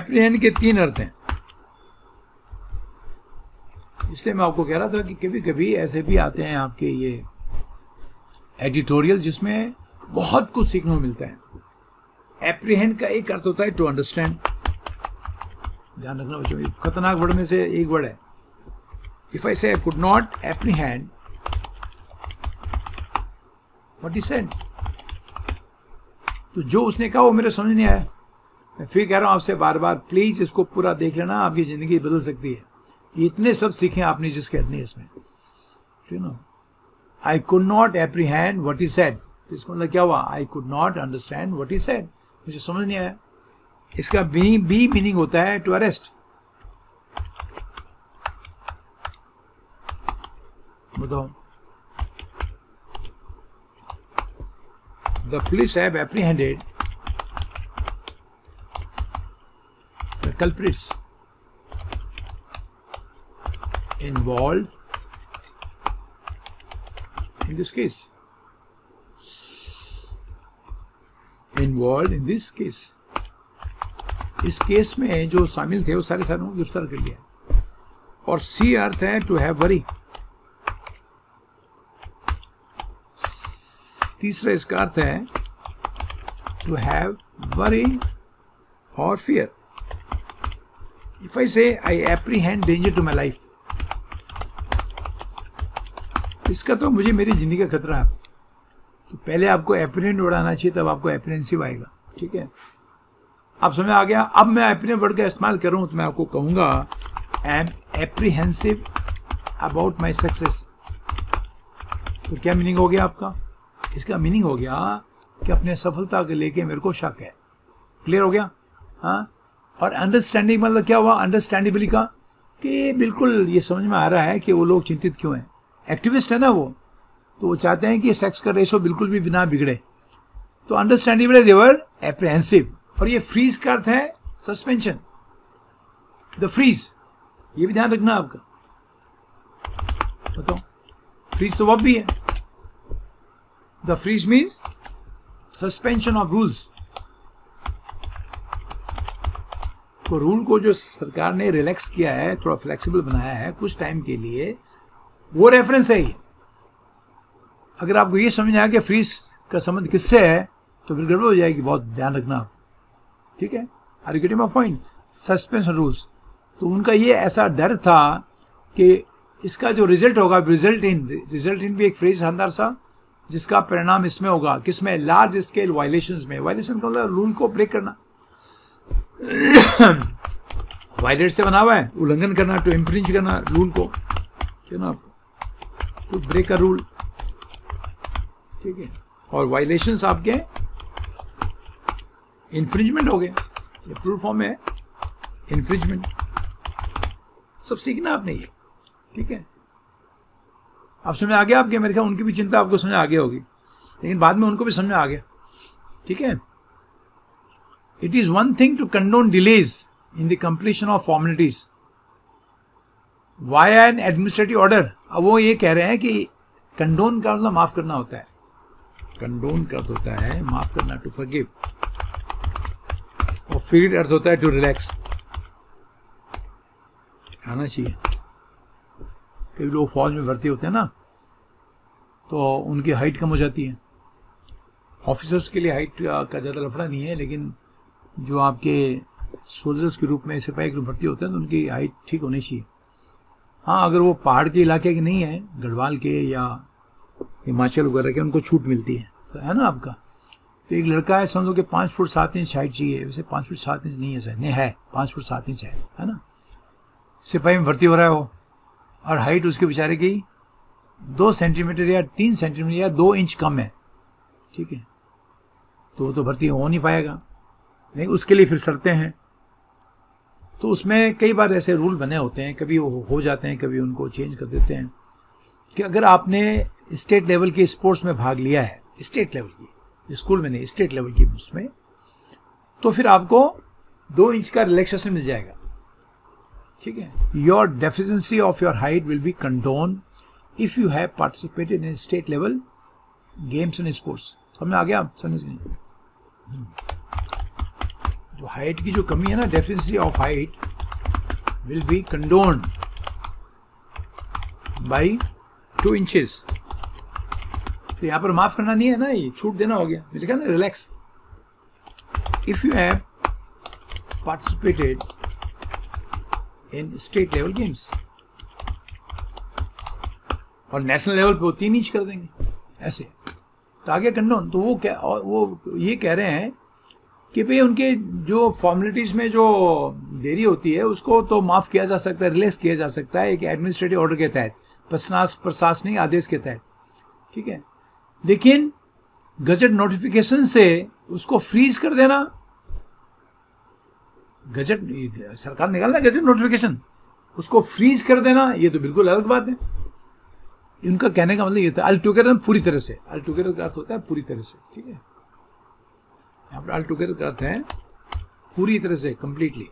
एप्रीहेंड के तीन अर्थ हैं, इसलिए मैं आपको कह रहा था कि कभी कभी ऐसे भी आते हैं आपके ये एडिटोरियल जिसमें बहुत कुछ सीखने को मिलता है। एप्रीहेंड का एक अर्थ होता है टू अंडरस्टैंड, ध्यान रखना बच्चों, खतरनाक वर्ड में से एक वर्ड है। If I say could not apprehend what he said, तो जो उसने कहा वो मेरे समझ नहीं आया। मैं फिर कह रहा हूँ आपसे बार बार, प्लीज इसको पूरा देख लेना, आपकी जिंदगी बदल सकती है। इतने सब सीखे आपने जिसके अधीन इसमें, ठीक है ना। I could not apprehend what he said, तो इसका मतलब क्या हुआ, I could not understand what he said, मुझे समझ नहीं आया। इसका बी बी मीनिंग होता है टू अरेस्ट। बताओ, the police have apprehended the culprits involved in this case involved in this case इस केस में जो शामिल थे वो सारे सारों को गिरफ्तार कर लिया। और सी अर्थ है टू हैव वरी, तीसरा इसका अर्थ है टू हैव वरी और fear. If I say I apprehend danger to my life, इसका तो मुझे मेरी जिंदगी का खतरा है। तो पहले आपको एप्रीहेंड उड़ाना चाहिए, तब आपको एप्रीहेंसिव आएगा, ठीक है। अब समझ आ गया। अब मैं एप्रीहेंड वर्ड का इस्तेमाल करूं तो मैं आपको कहूंगा I am apprehensive about my success, तो क्या मीनिंग हो गया आपका, इसका मीनिंग हो गया कि अपने सफलता के लेके मेरे को शक है। क्लियर हो गया। हाँ, और अंडरस्टैंडिंग मतलब क्या हुआ, अंडरस्टैंडेबली का कि बिल्कुल ये समझ में आ रहा है कि वो लोग चिंतित क्यों हैं, एक्टिविस्ट है ना वो, तो वो चाहते हैं कि सेक्स का रेशो बिल्कुल भी बिना बिगड़े, तो अंडरस्टैंडेबली देवर एप्रिहेंसिव। और ये फ्रीज का अर्थ है सस्पेंशन, द फ्रीज, ये भी ध्यान रखना आपका, बताओ फ्रीज तो वर्ब भी है, the freeze means suspension of rules. तो रूल को जो सरकार ने रिलैक्स किया है, थोड़ा फ्लेक्सिबल बनाया है कुछ टाइम के लिए, वो रेफरेंस है ये। अगर आपको ये समझ आया कि फ्रीज का संबंध किससे है तो फिर गड़बड़ हो जाएगी, बहुत ध्यान रखना आप, ठीक है। Are you getting my point, suspension rules. तो उनका ये ऐसा डर था कि इसका जो रिजल्ट होगा, रिजल्ट इन, रिजल्ट इन भी एक फ्रेज शानदार सा, जिसका परिणाम इसमें होगा, किसमें, लार्ज स्केल वायलेशंस में। वायलेशन का मतलब रूल को ब्रेक करना, वायलेट से बना हुआ है, उल्लंघन करना, टू इंप्रिंज करना रूल को, ठीक है ना आपको, टू ब्रेक अ रूल, ठीक है। और वायलेशंस आपके इंफ्रिंजमेंट हो गए, ये प्लूरल फॉर्म है इंफ्रिंजमेंट, सब सीखना आपने ये, ठीक है। आप समझ आ गया आपके, मेरे ख्याल उनकी भी चिंता आपको समझ आ गई होगी, लेकिन बाद में उनको भी समझ आ गया, ठीक है। It is one thing to condone delays in the completion of formalities via an administrative order. अब वो ये कह रहे हैं कि कंडोन का मतलब माफ करना होता है, कंडोन का अर्थ होता है माफ करना, टू फॉरगिव, और फीड अर्थ होता है टू रिलैक्स, आना चाहिए। कई लोग फौज में भर्ती होते हैं ना, तो उनकी हाइट कम हो जाती है, ऑफिसर्स के लिए हाइट का ज़्यादा लफड़ा नहीं है, लेकिन जो आपके सोल्जर्स के रूप में सिपाही के रूप भर्ती होते हैं तो उनकी हाइट ठीक होनी चाहिए। हाँ, अगर वो पहाड़ के इलाके के नहीं है, गढ़वाल के या हिमाचल वगैरह के, उनको छूट मिलती है, तो है ना आपका। तो एक लड़का है, समझो कि पाँच फुट सात इंच हाइट चाहिए, वैसे पाँच फुट सात इंच नहीं है शायद, नहीं है पाँच फुट सात इंच है, है ना, सिपाही में भर्ती हो रहा है वो, और हाइट उसके बेचारे की दो सेंटीमीटर या तीन सेंटीमीटर या दो इंच कम है, ठीक है, तो वो तो भर्ती हो नहीं पाएगा, नहीं उसके लिए फिर शर्तें हैं। तो उसमें कई बार ऐसे रूल बने होते हैं, कभी वो हो जाते हैं, कभी उनको चेंज कर देते हैं, कि अगर आपने स्टेट लेवल के स्पोर्ट्स में भाग लिया है, स्टेट लेवल की, स्कूल में नहीं, स्टेट लेवल की, उसमें तो फिर आपको दो इंच का रिलैक्सेशन मिल जाएगा, ठीक है। Your deficiency of your height will be condone if you have participated in state level games and sports. समझ आ गया आप, समझ नहीं, जो हाइट की जो कमी है ना, deficiency of height will be condone by two inches. तो यहाँ पर माफ करना नहीं है ना, ये छूट देना हो गया, मुझे कहना relax. If you have participated in state level games, और नेशनल लेवल पे वो तीन इंच कर देंगे ऐसे, तो आगे कंडोन। तो वो कह, और वो ये कह रहे हैं कि भाई उनके जो फॉर्मेलिटीज़ में जो देरी होती है उसको तो माफ़ किया जा सकता है, रिलैक्स किया जा सकता है, एक एडमिनिस्ट्रेटिव ऑर्डर के तहत, प्रशासनिक आदेश के तहत, ठीक है। लेकिन गजट नोटिफिकेशन से उसको फ्रीज कर देना, गजट सरकार निकालना है, गजट नोटिफिकेशन, उसको फ्रीज कर देना, ये तो बिल्कुल अलग बात है। इनका कहने का मतलब ये था, अल टुगेदर पूरी तरह से, अल टुगेदर का अर्थ होता है पूरी तरह से, ठीक है। यहाँ पर अल टुगेदर का अर्थ है पूरी तरह से, कंप्लीटली।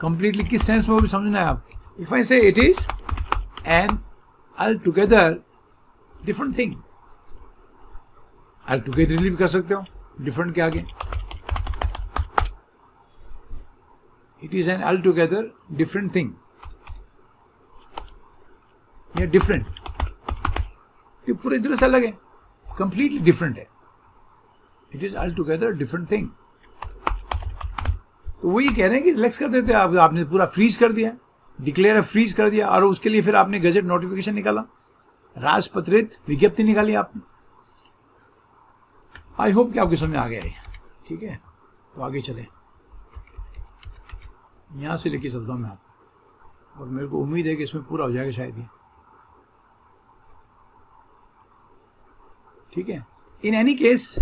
कंप्लीटली किस सेंस में वो भी समझना है आप। If I say it is an altogether different thing, altogetherly भी कर सकते हो, डिफरेंट के आगे it is an altogether different thing, ये डिफरेंट, ये पूरी तरह से अलग है, कंप्लीटली डिफरेंट है, it is altogether different thing. तो वही कह रहे हैं कि रिलैक्स कर देते हैं आप, आपने पूरा फ्रीज कर दिया, डिक्लेयर फ्रीज कर दिया, और उसके लिए फिर आपने गजट नोटिफिकेशन निकाला, राजपत्रित विज्ञप्ति निकाली आपने। आई होप कि आपके समझ आ गया है, ठीक है। तो आगे चले, यहाँ से लेके चलता हूँ मैं आपको, और मेरे को उम्मीद है कि इसमें पूरा हो जाएगा शायद ही, ठीक है। इन एनी केस,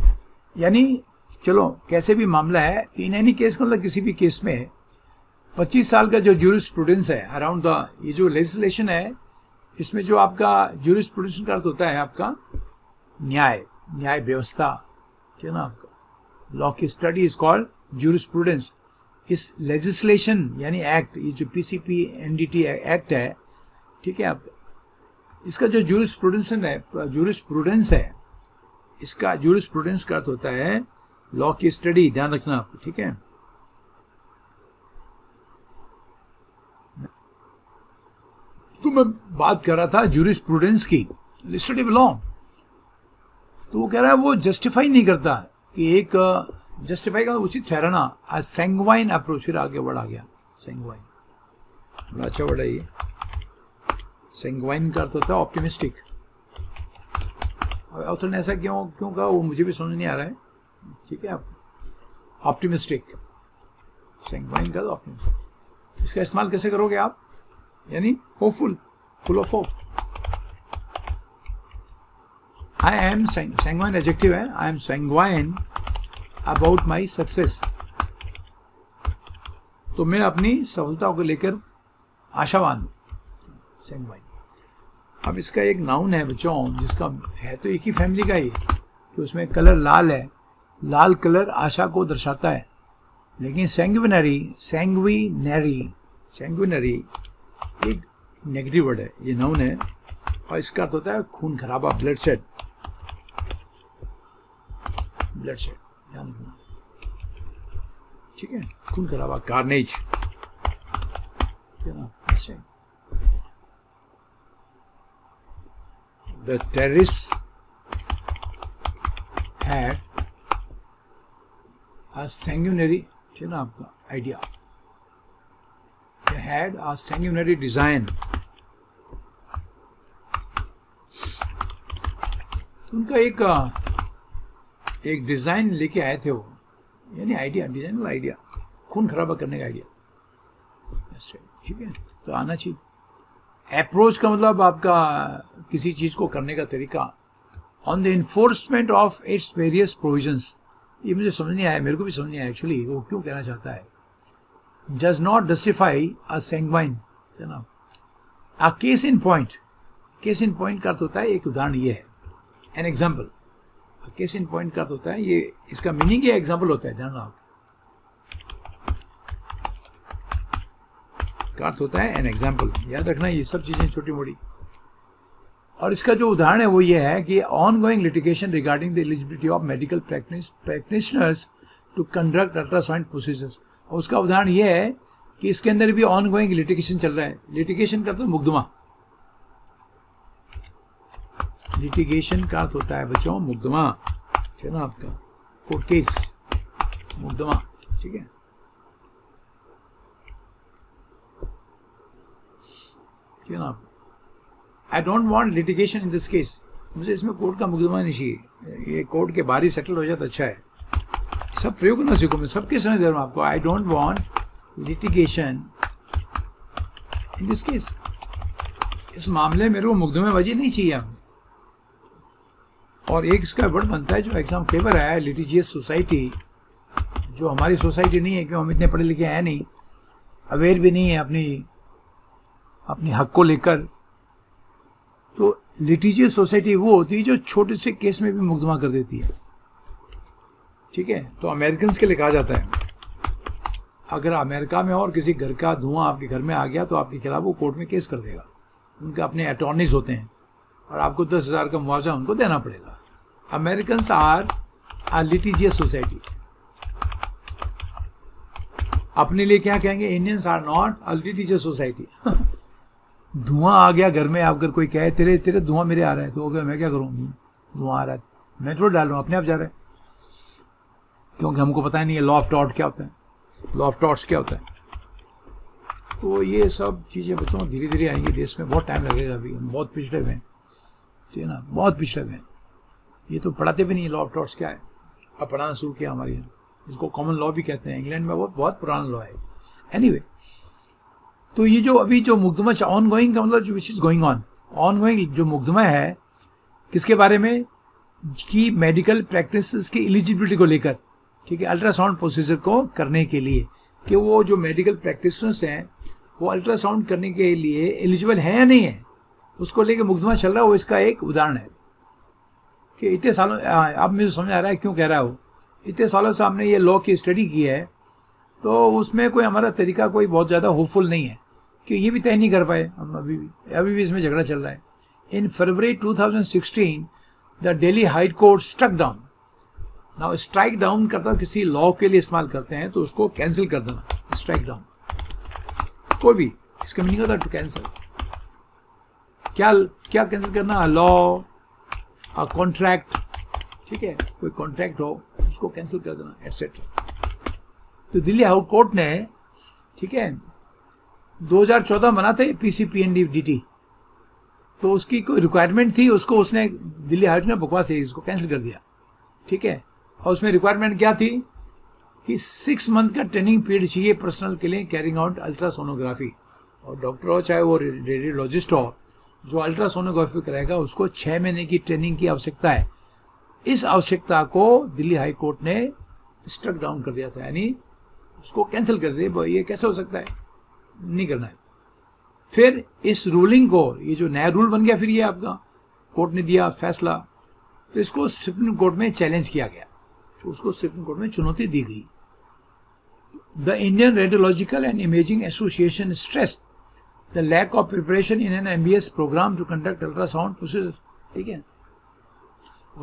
यानी चलो कैसे भी मामला है, तो इन एनी केस मतलब किसी भी केस में पच्चीस साल का जो ज्यूरिस्प्रूडेंस है अराउंड द ये जो लेजिस्लेशन है, इसमें जो आपका ज्यूरिस्प्रूडेंस का अर्थ होता है आपका न्याय, न्याय व्यवस्था, ठीक है ना। आपका लॉ की स्टडी इज कॉल्ड ज्यूरिस्प्रूडेंस। इस लेजिस्लेशन यानी एक्ट, ये जो पीसीपी एनडीटी एक्ट है, ठीक है, आपका इसका जो ज्यूरिस्प्रूडेंस है, ज्यूरिस्प्रूडेंस है इसका ज्यूरिस्प्रूडेंस का अर्थ होता है लॉ की स्टडी, ध्यान रखना आपको, ठीक है। तो मैं बात कर रहा था ज्यूरिस्प्रूडेंस की, स्टडी ऑफ लॉ। तो वो कह रहा है वो जस्टिफाई नहीं करता कि एक जस्टिफाई का उचित ठहराना आज सैंगवाइन अप्रोच, फिर आगे बढ़ा गया सैंगवाइन, बड़ा अच्छा वर्ड है ये। सैंगवाइन का अर्थ होता है ऑप्टिमिस्टिक। अब ऑथर ने ऐसा क्यों क्यों कहा वो मुझे भी समझ नहीं आ रहा है, ठीक है। आप ऑप्टिमिस्टिक, सैंगवाइन का ऑप्टिमिस्टिक, इसका इस्तेमाल कैसे करोगे आप, यानी hopeful, full of hope. I am sanguine, adjective है। I am sanguine about my success, तो मैं अपनी सफलता को लेकर आशावान हूं, सैंगवाइन। अब इसका एक नाउन है बच्चों, जिसका है तो एक ही फैमिली का ही, कि उसमें कलर लाल है, लाल कलर आशा को दर्शाता है। लेकिन सैंगविनरी, सैंगविनरी, सैंगविनरी एक नेगेटिव वर्ड है, ये नाउन है, और इसका अर्थ होता है खून खराबा, ब्लड शेड, ब्लड शेड, ठीक है, खून खराबा, carnage, the terrorist had a sanguinary, ठीक ना, आपका idea, had a sanguinary design. उनका एक एक डिज़ाइन लेके आए थे वो, यानी आइडिया, डिजाइन वाला आइडिया, खून खराबा करने का आइडिया, ठीक है। तो आना चाहिए अप्रोच का मतलब आपका किसी चीज़ को करने का तरीका, on the enforcement of its various provisions. ये मुझे समझ नहीं आया, मेरे को भी समझ नहीं आया एक्चुअली वो क्यों कहना चाहता है। Does not justify a sanguine, है ना। A case in point, case in point का अर्थ होता है एक उदाहरण, ये है an example, case in point का होता है ये, इसका मीनिंग ये एग्जाम्पल होता है, ध्यान रखना। अर्थ होता है एन एग्जाम्पल, याद रखना ये सब चीजें छोटी मोटी। और इसका जो उदाहरण है वो ये है कि ongoing litigation regarding the eligibility of medical practitioners to conduct ultrasound procedures. और उसका उदाहरण ये है कि इसके अंदर भी ऑन गोइंग लिटिगेशन चल रहा है। लिटिगेशन करता है मुकदमा, लिटिगेशन का अर्थ होता है बच्चों मुकदमा, ठीक है ना, आपका कोर्ट केस, मुकदमा, ठीक है। ठीक है ना। I don't want litigation in this case, मुझे इसमें कोर्ट का मुकदमा नहीं चाहिए, ये कोर्ट के बाहर ही सेटल हो जाता अच्छा है। सब प्रयोग ना सीखो, मैं सबके समझ दे रहा हूँ आपको। I don't want litigation in this case, इस मामले में मेरे को मुकदमेबाजी नहीं चाहिए आपको। और एक इसका वर्ड बनता है जो एग्जाम पेपर आया है, लिटिजियस सोसाइटी, जो हमारी सोसाइटी नहीं है, क्यों हम इतने पढ़े लिखे हैं नहीं, अवेयर भी नहीं है अपनी अपने हक को लेकर। तो लिटिजियस सोसाइटी वो होती है जो छोटे से केस में भी मुकदमा कर देती है, ठीक है। तो अमेरिकन के लिए कहा जाता है, अगर अमेरिका में और किसी घर का धुआं आपके घर में आ गया तो आपके खिलाफ वो कोर्ट में केस कर देगा, उनके अपने अटॉर्नीज होते हैं, और आपको दस हज़ार का मुआवजा उनको देना पड़ेगा। American are a litigious society. अपने लिए क्या कहेंगे, Indians are not a litigious society. धुआं आ गया घर में, आप अगर कोई कहे तेरे तेरे धुआं मेरे आ रहा है, तो हो गया मैं क्या करूँ, धुआं आ रहा है मैं थोड़ा डाल रहा हूँ, अपने आप जा रहा है, क्योंकि हमको पता ही नहीं है लॉ ऑफ टॉट क्या होता है, लॉ ऑफ टॉट्स क्या होता है। तो ये सब चीज़ें बच्चों धीरे धीरे आएंगी देश में, बहुत टाइम लगेगा, अभी हम बहुत पिछड़े हुए हैं, ठीक है ना, बहुत पिछड़े हुए हैं। ये तो पढ़ाते भी नहीं, लॉ ऑफ टॉट्स क्या है, अब पढ़ाना शुरू किया हमारे यहाँ, इसको कॉमन लॉ भी कहते हैं, इंग्लैंड में वो बहुत पुराना लॉ है। एनीवे, तो ये जो अभी जो मुकदमा ऑन गोइंग का मतलब जो which is going on, ongoing जो मुकदमा है किसके बारे में, कि मेडिकल प्रैक्टिस की एलिजिबिलिटी को लेकर, ठीक है, अल्ट्रासाउंड प्रोसीजर को करने के लिए कि वो जो मेडिकल प्रैक्टिशनर्स हैं वो अल्ट्रासाउंड करने के लिए एलिजिबल है या नहीं है, उसको लेके मुकदमा चल रहा है। वो इसका एक उदाहरण है कि इतने सालों, अब मुझे समझ आ रहा है क्यों कह रहा हो, इतने सालों से हमने ये लॉ की स्टडी की है तो उसमें कोई हमारा तरीका कोई बहुत ज़्यादा होपफुल नहीं है कि ये भी तय नहीं कर पाए हम। अभी भी अभी भी इसमें झगड़ा चल रहा है। In February two thousand sixteen the Delhi high court struck down, ना स्ट्राइक डाउन करता किसी लॉ के लिए इस्तेमाल करते हैं तो उसको कैंसिल कर देना, स्ट्राइक डाउन, कोई भी, इसका मीनिंग होता है टू कैंसिल। क्या क्या कैंसिल करना, लॉ, कॉन्ट्रैक्ट, ठीक है, कोई कॉन्ट्रैक्ट हो उसको कैंसिल कर देना एटसेट्रा। तो दिल्ली हाई कोर्ट ने, ठीक है, दो हज़ार चौदह बना था P C P N D D T, तो उसकी कोई रिक्वायरमेंट थी, उसको उसने दिल्ली हाई कोर्ट ने बकवास है इसको कैंसिल कर दिया, ठीक है। और उसमें रिक्वायरमेंट क्या थी कि सिक्स मंथ का ट्रेनिंग पीरियड चाहिए पर्सनल के लिए कैरिंग आउट अल्ट्रासोनोग्राफी, और डॉक्टर हो चाहे वो रेडियोलॉजिस्ट हो, जो अल्ट्रासोनोग्राफी कराएगा उसको छः महीने की ट्रेनिंग की आवश्यकता है। इस आवश्यकता को दिल्ली हाई कोर्ट ने स्ट्रक डाउन कर दिया था, यानी उसको कैंसिल कर दिया। ये कैसे हो सकता है, नहीं करना है। फिर इस रूलिंग को, ये जो नया रूल बन गया, फिर ये आपका कोर्ट ने दिया फैसला, तो इसको सुप्रीम कोर्ट में चैलेंज किया गया, तो उसको सुप्रीम कोर्ट में चुनौती दी गई। The Indian radiological and imaging association stressed the lack of preparation in an M B S program to conduct ultrasound procedure, ठीक है।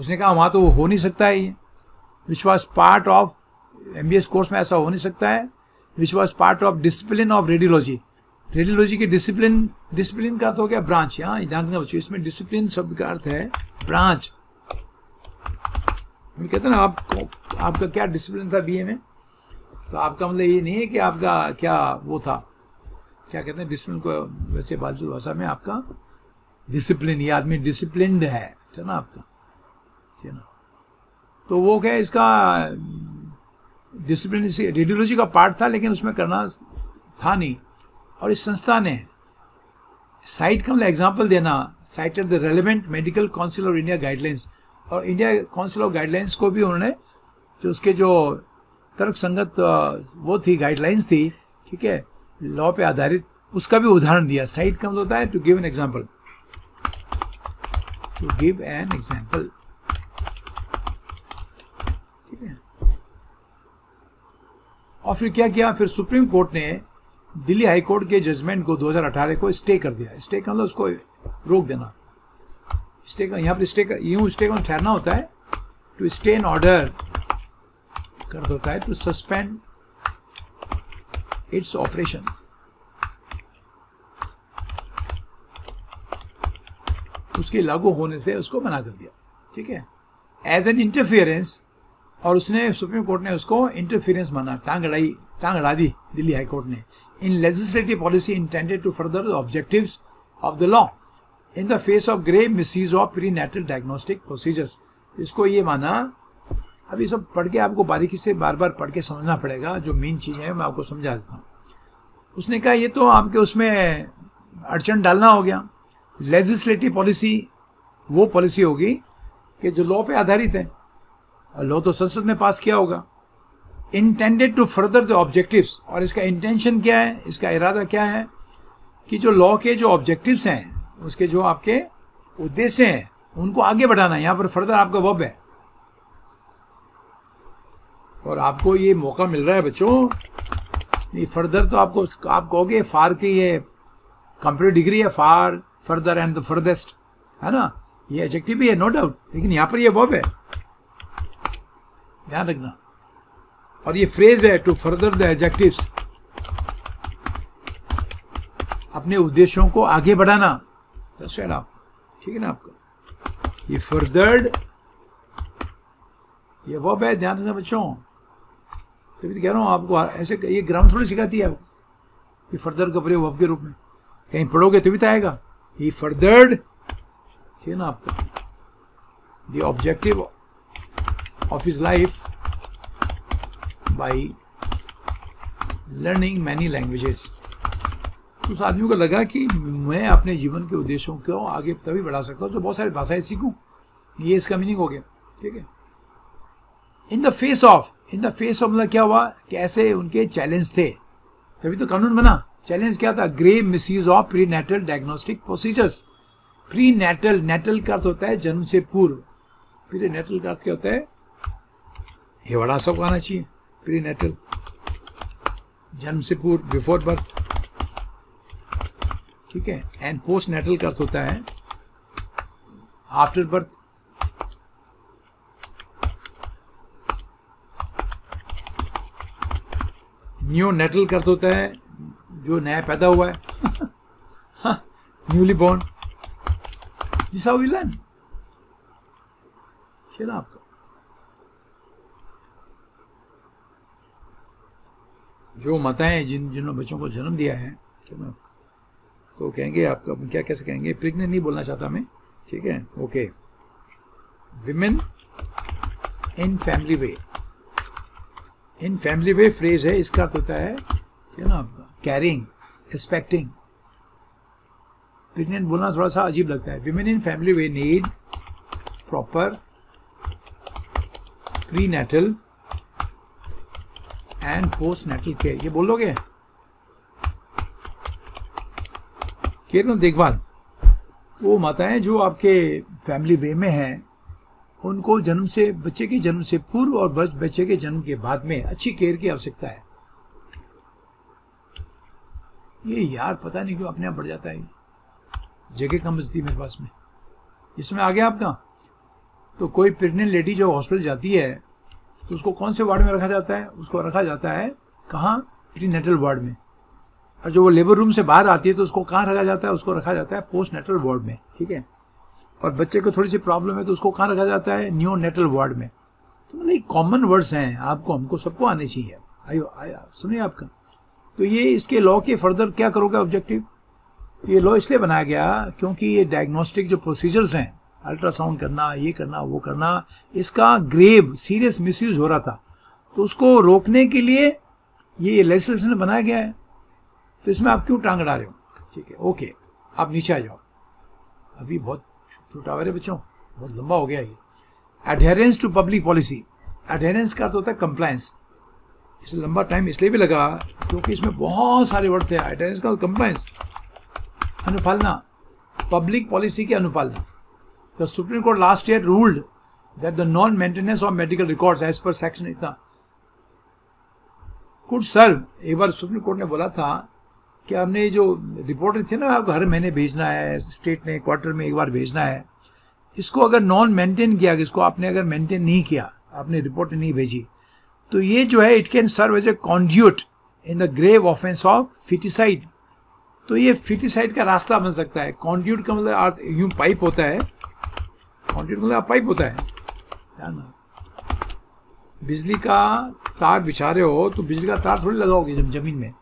उसने कहा वहाँ तो वो हो नहीं सकता है, ये which was part of M B S course में ऐसा हो नहीं सकता है, which was part of discipline of radiology, radiology के discipline, discipline का अर्थ हो गया ब्रांच, यहाँ ध्यान रखना बच्चों, इसमें discipline शब्द का अर्थ है ब्रांच। हम कहते हैं ना आपको आपका क्या discipline था बी ए में, तो आपका मतलब ये नहीं है कि आपका क्या वो था, क्या कहते हैं डिसिप्लिन को, वैसे बालजू भाषा में आपका डिसिप्लिन, ये आदमी डिसिप्लिन्ड है, ठीक ना आपका, ठीक ना। तो वो क्या इसका डिसिप्लिन रेडियोलॉजी का पार्ट था, लेकिन उसमें करना था नहीं। और इस संस्था ने साइट का मतलब एग्जाम्पल देना, cited the relevant medical council of India guidelines, और इंडिया काउंसिल ऑफ गाइडलाइंस को भी उन्होंने जो उसके जो तर्कसंगत वो थी गाइडलाइंस थी, ठीक है, लॉ पे आधारित, उसका भी उदाहरण दिया। साइट का मतलब होता है to give an example, to give an example, ठीक है। और फिर क्या किया, फिर सुप्रीम कोर्ट ने दिल्ली हाई कोर्ट के जजमेंट को दो हज़ार अठारह को स्टे कर दिया। स्टे का मतलब उसको रोक देना, स्टे का यहाँ पर स्टे का यूँ स्टे का ठहरना होता है, टू स्टे एन ऑर्डर कर होता है टू सस्पेंड इट्स ऑपरेशन, उसके लागू होने से उसको मना कर दिया, ठीक है, एज एन इंटरफियरेंस। और उसने सुप्रीम कोर्ट ने उसको इंटरफियरेंस माना, टांग अड़ाई टांग अड़ा दी दिल्ली हाई कोर्ट ने। In legislative policy intended to further the objectives of the law in the face of grave misuse of pre natal diagnostic procedures, इसको ये माना। अभी सब पढ़ के आपको बारीकी से बार बार पढ़ के समझना पड़ेगा, जो मेन चीज़ें हैं मैं आपको समझा देता हूँ। उसने कहा ये तो आपके उसमें अड़चन डालना हो गया। लेजिस्लेटिव पॉलिसी वो पॉलिसी होगी कि जो लॉ पे आधारित है, और लॉ तो संसद में पास किया होगा। Intended to further the objectives, और इसका इंटेंशन क्या है, इसका इरादा क्या है कि जो लॉ के जो ऑब्जेक्टिव्स हैं, उसके जो आपके उद्देश्य हैं, उनको आगे बढ़ाना। यहाँ पर फर्दर आपका वर्ब है, और आपको ये मौका मिल रहा है बच्चों। ये फर्दर तो आपको आप कहोगे फार की, ये कंप्यूटर डिग्री है, far, further and the furthest, है ना, ये एडजेक्टिव भी है नो डाउट, लेकिन यहाँ पर ये वर्ब है, ध्यान रखना। और ये फ्रेज है टू फर्दर द एडजेक्टिव्स, अपने उद्देश्यों को आगे बढ़ाना, दैट्स राइट आप, ठीक है ना आपका। ये फर्दर्ड ये वर्ब है, ध्यान रखना बच्चों, तभी तो कह रहा हूँ आपको, ऐसे ये ग्रामर थोड़ी सिखाती है आपको कि फर्दर का प्रयोग वर्ब के रूप में, कहीं पढ़ोगे तभी तो आएगा। ही फर्दर्ड, ठीक है ना आपका, the objective of his life by learning many languages. उस आदमी को लगा कि मैं अपने जीवन के उद्देश्यों को आगे तभी बढ़ा सकता हूँ जो बहुत सारी भाषाएं सीखूँ, ये इसका मीनिंग हो गया, ठीक है। In the face of, in the face of मतलब क्या हुआ, कैसे उनके चैलेंज थे, तभी तो कानून बना। चैलेंज क्या था, grave misuse of pre natal diagnostic procedures. Prenatal, natal का अर्थ होता है जन्म से पूर्व, प्री नेटल का अर्थ क्या होता है, ये बड़ा सब आना चाहिए, प्री नेटल जन्म से पूर्व, बिफोर बर्थ, ठीक है। एंड पोस्ट नेटल का अर्थ होता है आफ्टर बर्थ, न्यू नेटल का अर्थ होता है जो नया पैदा हुआ है, newly born. This how we learn, चला आपको जो माताएं जिन जिन्होंने बच्चों को जन्म दिया है, तो कहेंगे आपको, अपन क्या कैसे कहेंगे, प्रेग्नेंट नहीं बोलना चाहता मैं, ठीक है, okay. Women in family way, in family way phrase है, इसका अर्थ होता है क्या ना आपका, कैरिंग, एक्सपेक्टिंग। प्रेग्नेंट बोलना थोड़ा सा अजीब लगता है। Women in family way need proper prenatal and postnatal care, ये बोलोगे केयर ना, देखभाल। तो माताएं जो आपके फैमिली वे में हैं, उनको जन्म से, बच्चे के जन्म से पूर्व और बच्चे के जन्म के बाद में अच्छी केयर की आवश्यकता है। ये यार पता नहीं क्यों अपने आप बढ़ जाता है, जगह कम बचती है मेरे पास में, इसमें आ गया आपका। तो कोई प्रेग्नेंट लेडी जो हॉस्पिटल जाती है, तो उसको कौन से वार्ड में रखा जाता है, उसको रखा जाता है कहाँ, प्री नेटल वार्ड में। और जो वो लेबर रूम से बाहर आती है, तो उसको कहाँ रखा जाता है, उसको रखा जाता है पोस्ट नेटल वार्ड में, ठीक है। और बच्चे को थोड़ी सी प्रॉब्लम है, तो उसको कहाँ रखा जाता है, न्यू नेटल वार्ड में। तो मतलब कॉमन वर्ड्स हैं, आपको हमको सबको आने चाहिए, आयो आया सुनिए आपका। तो ये इसके लॉ के फर्दर क्या करोगे ऑब्जेक्टिव, ये लॉ इसलिए बनाया गया क्योंकि ये डायग्नोस्टिक जो प्रोसीजर्स हैं, अल्ट्रासाउंड करना, ये करना, वो करना, इसका ग्रेव सीरियस मिसयूज हो रहा था, तो उसको रोकने के लिए ये लेजिस्लेशन बनाया गया है। तो इसमें आप क्यों टांग अड़ा रहे हो, ठीक है, ओके। आप नीचे आ जाओ, अभी बहुत छोटा हो रहे बच्चों, बहुत लंबा हो गया ये। Adherence to public policy, adherence का अर्थ होता है कंप्लायंस। इसलिए लंबा टाइम इसलिए भी लगा क्योंकि इसमें बहुत सारे वर्ड थे। एडहेरेंस का कंप्लायंस, अनुपालना, पब्लिक पॉलिसी की अनुपालना। The supreme court last year ruled that the non maintenance of medical records as per section इतना कुड सर्व। एक बार सुप्रीम कोर्ट ने बोला था कि हमने जो रिपोर्ट थी ना, आपको हर महीने भेजना है, स्टेट ने क्वार्टर में एक बार भेजना है, इसको अगर नॉन मेंटेन किया, इसको आपने अगर मेंटेन नहीं किया, आपने रिपोर्ट नहीं भेजी, तो ये जो है it can serve as a conduit in the grave offence of foeticide. तो ये फिटिसाइड का रास्ता बन सकता है। कॉन्ड्यूट का मतलब यूं पाइप होता है, कॉन्ड्यूट मतलब पाइप होता है, जानना। बिजली का तार बिछा रहे हो, तो बिजली का तार थोड़ी लगाओगे जब जमीन में,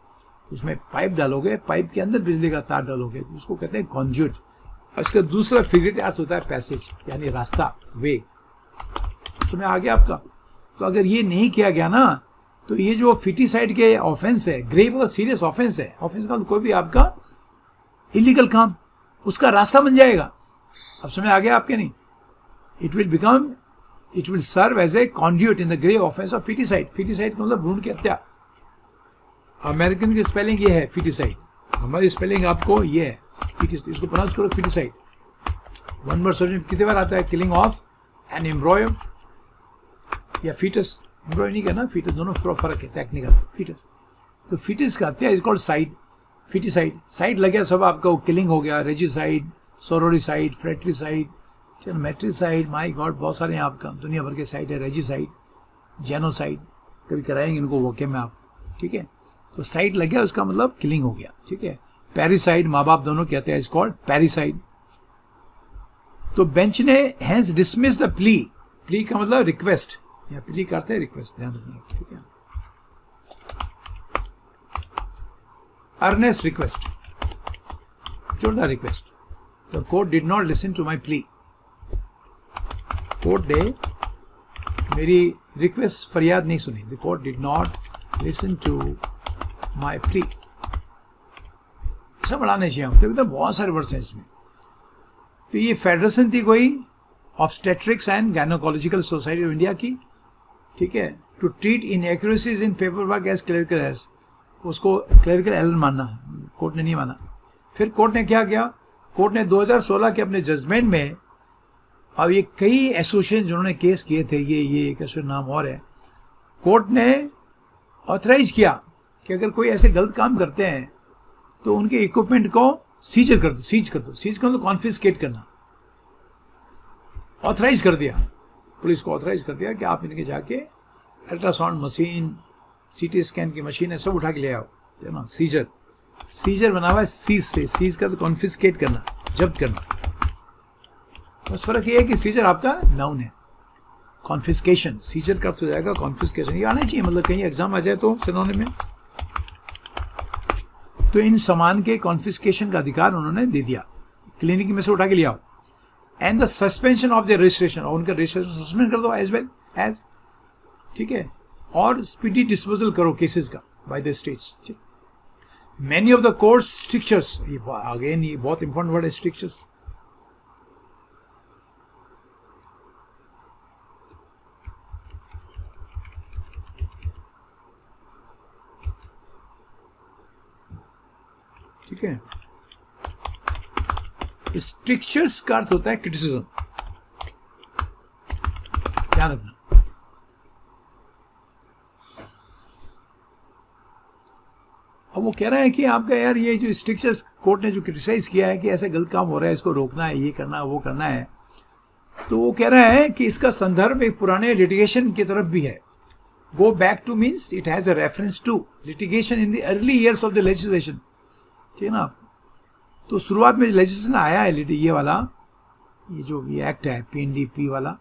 उसमें पाइप डालोगे, पाइप के अंदर बिजली का तार डालोगे, तो उसको कहते हैं कॉन्ड्यूट। और इसका दूसरा फिगर अर्थ होता है पैसेज, यानी रास्ता, वे। उसमें आ गया आपका। तो अगर ये नहीं किया गया ना, तो ये जो फिटिसाइड के ऑफेंस है, ग्रेव और सीरियस ऑफेंस है, ऑफेंस का कोई भी आपका इलीगल काम, उसका रास्ता बन जाएगा। अब समय आ गया आपके, नहीं, it will become, it will serve as a conduit in the grave offence of foeticide. Foeticide का मतलब भ्रूण की हत्या। अमेरिकन की स्पेलिंग ये है फिटिसाइड, हमारी स्पेलिंग आपको ये है, इसको प्रोनाउंस करो फिटिसाइड। वन वर्ड सर्जन कितने बार आता है, किलिंग ऑफ एन एम्ब्रियो या फीटस, एम्ब्रियो नहीं कहना, फीटस, दोनों फर्क है टेक्निकल, फीटस। तो फीटस का हत्या is called cide, foeticide. Cide लग गया सब आपका, किलिंग हो गया, regicide, sororicide, fratricide, matricide, my God बहुत सारे हैं आपका, दुनिया भर के साइड है, रेजिसाइड, जेनोसाइड, कभी कराएंगे इनको वोके में आप, ठीक है। तो साइड लग गया, उसका मतलब किलिंग हो गया, ठीक है। पैरिसाइड, माँ बाप दोनों कहते हैं, इज कॉल्ड पैरिसाइड। तो बेंच ने hence dismiss the plea, plea का मतलब रिक्वेस्ट, या प्ली करते हैं रिक्वेस्ट, ध्यान रखना, ठीक है। अर्नेस्ट रिक्वेस्ट, जोरदार request. The court did not listen to my plea, court ने मेरी रिक्वेस्ट, फरियाद नहीं सुनी। The court did not listen to my plea, सब बढ़ाने चाहिए हम, तभी तो बहुत सारे वर्ड्स हैं इसमें। तो ये फेडरेशन थी कोई, obstetrics and gynaecological society of India की, ठीक है, to treat inaccuracies in paper work as clerical errors, उसको क्लरिकल एरर माना, कोर्ट ने नहीं माना। फिर कोर्ट ने क्या किया, कोर्ट ने दो हज़ार सोलह के अपने जजमेंट में, अब ये कई एसोसिएशन जिन्होंने केस किए थे, ये ये एक एसोसिएशन नाम और है, कोर्ट ने ऑथराइज किया कि अगर कोई ऐसे गलत काम करते हैं तो उनके इक्विपमेंट को सीजर कर दो, सीज कर दो, सीज कर दो, कॉन्फिस्केट करना, ऑथराइज कर दिया, पुलिस को ऑथराइज कर दिया कि आप इनके जाके अल्ट्रासाउंड मशीन, सीटी स्कैन की मशीन है, सब उठा के ले आओ, है ना, सीजर, सीजर बना हुआ है सीज से, सीज का तो कॉन्फिस्केट करना, जब्त करना, बस फर्क ये है कि सीजर आपका नाउन है, कॉन्फिस्केशन, सीजर का अर्थ हो जाएगा कॉन्फिस्केशन, ये आना चाहिए, मतलब कहीं एग्जाम आ जाए तो सिनोनिम में, तो इन सामान के कॉन्फिस्केशन का अधिकार उन्होंने दे दिया, क्लिनिक में से उठा के ले आओ, and the suspension of the registration, और उनका रजिस्ट्रेशन सस्पेंड कर दो एज वेल एज, ठीक है, और स्पीडी डिस्पोजल करो केसेस का बाय द स्टेट्स। ठीक, many of the court strictures, ये अगेन ये बहुत इंपॉर्टेंट वर्ड है स्ट्रिक्चर्स, ठीक है, स्ट्रिक्चर्स का अर्थ होता है क्रिटिसिज्म, ध्यान रखना, अब वो कह रहे हैं कि आपका यार ये जो स्ट्रिक्चर्स कोर्ट ने जो क्रिटिसाइज किया है कि ऐसा गलत काम हो रहा है, इसको रोकना है, ये करना है, वो करना है, तो वो कह रहे हैं कि इसका संदर्भ एक पुराने लिटिगेशन की तरफ भी है, go back to means it has a reference to litigation in the early years of the legislation, ठीक है ना, तो शुरुआत में लेजिस्लेशन आया है ये वाला, ये जो ये एक्ट है पीएनडीपी वाला,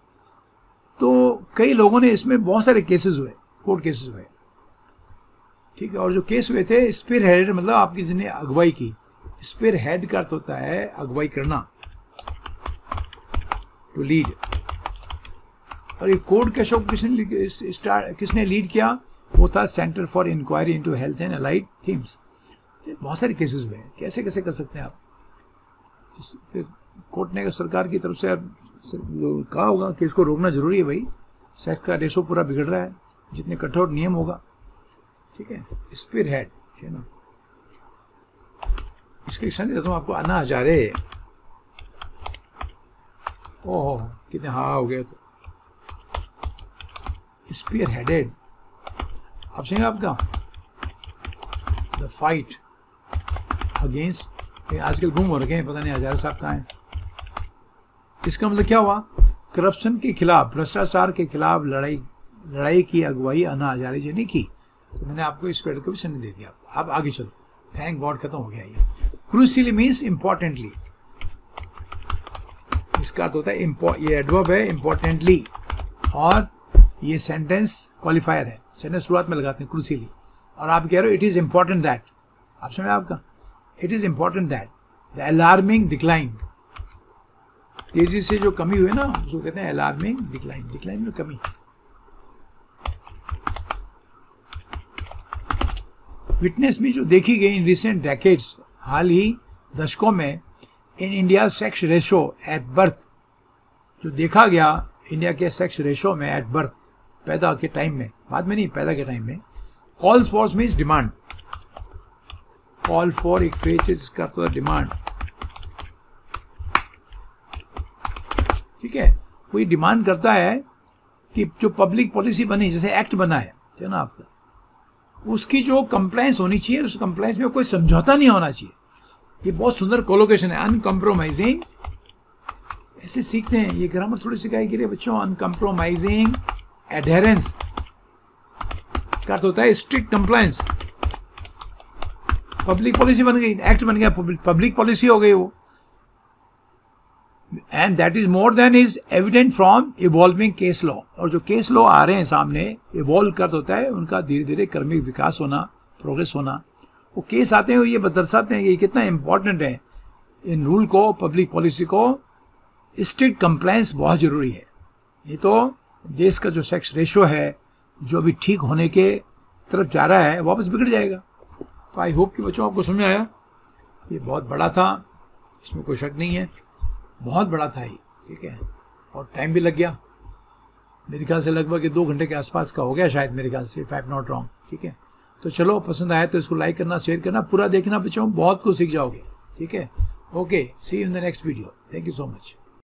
तो कई लोगों ने इसमें बहुत सारे केसेस हुए, कोर्ट केसेस हुए, ठीक है, और जो केस हुए थे स्पीयर हेड, मतलब आपकी जिन्हें अगवाई की, स्पीयर हेड का अर्थ होता है अगवाई करना, टू लीड, और ये कोर्ट का शब्द किसने किसने लीड किया, वो था centre for enquiry into health and allied themes, बहुत सारे केसेस हुए हैं, कैसे कैसे कर सकते हैं आप, फिर कोर्ट ने सरकार की तरफ से यार जो कहा होगा कि इसको रोकना जरूरी है भाई, सेक्स का रेशो पूरा बिगड़ रहा है, जितने कठोर नियम होगा, ठीक है, स्पीयर हेड, ठीक है ना, इसके संदेश देता हूँ आपको, आना हजारे, ओह कितने हाँ हो गया, तो स्पीयर हेडेड आप सुनिए आपका द फाइट अगेंस्ट, आजकल गुम हो रखे हैं, पता नहीं हजारे साहब कहाँ हैं, इसका मतलब क्या हुआ, करप्शन के खिलाफ, भ्रष्टाचार के खिलाफ लड़ाई, लड़ाई की अगुवाई अन्ना हजारे जी ने की, तो मैंने आपको इस पेड़ को भी संदेश दे दिया, आप आगे चलो, थैंक गॉड खत्म हो गया ये, क्रूशियली मीन्स इम्पोर्टेंटली, इसका अर्थ होता है, ये एडवर्ब है इम्पोर्टेंटली, और ये सेंटेंस क्वालिफायर है, सेंटेंस शुरुआत में लगाते हैं क्रूशियली, और आप कह रहे हो इट इज इम्पोर्टेंट दैट, आप समझ आपका, it is important that the alarming decline, तेजी से जो कमी हुई ना उसको कहते हैं अलार्मिंग डिक्लाइन, डिक्लाइन में कमी, विटनेस में जो देखी गई इन रिसेंट डेकेड्स, हाल ही दशकों में, in India sex ratio at birth, जो देखा गया इंडिया के सेक्स रेशो में एट बर्थ, पैदा के टाइम में, बाद में नहीं, पैदा के टाइम में, call for means demand, call for एक फ्रेज है जिसका अर्थ होता है डिमांड, ठीक है, कोई डिमांड करता है कि जो पब्लिक पॉलिसी बनी, जैसे एक्ट बना है, ठीक है ना आपका, उसकी जो कंप्लायंस होनी चाहिए, उस कंप्लायंस में कोई समझौता नहीं होना चाहिए, ये बहुत सुंदर कोलोकेशन है, अनकम्प्रोमाइजिंग, ऐसे सीखते हैं, ये ग्रामर थोड़ी सिखाई गई है बच्चों, अनकम्प्रोमाइजिंग एडहेरेंस का अर्थ होता है स्ट्रिक्ट कंप्लायंस, पब्लिक पॉलिसी बन गई, एक्ट बन गया, पब्लिक पॉलिसी हो गई वो, and that is more than is evident from evolving case law, और जो केस लॉ आ रहे हैं सामने, इवॉल्व करता होता है उनका धीरे धीरे कर्मिक विकास होना, प्रोग्रेस होना, वो केस आते हैं ये दर्शाते हैं कि कितना इंपॉर्टेंट है इन रूल को, पब्लिक पॉलिसी को, स्ट्रिक्ट कंप्लायंस बहुत जरूरी है, नहीं तो देश का जो सेक्स रेशो है जो अभी ठीक होने के तरफ जा रहा है वापस बिगड़ जाएगा। तो आई होप कि बच्चों आपको समझ आया, ये बहुत बड़ा था, इसमें कोई शक नहीं है, बहुत बड़ा था ये, ठीक है, और टाइम भी लग गया, मेरे ख्याल से लगभग ये दो घंटे के आसपास का हो गया शायद, मेरे ख्याल से if I am not wrong. ठीक है, तो चलो पसंद आया तो इसको लाइक करना, शेयर करना, पूरा देखना बच्चों, बहुत कुछ सीख जाओगे। ठीक है, okay, see you in the next video, thank you so much.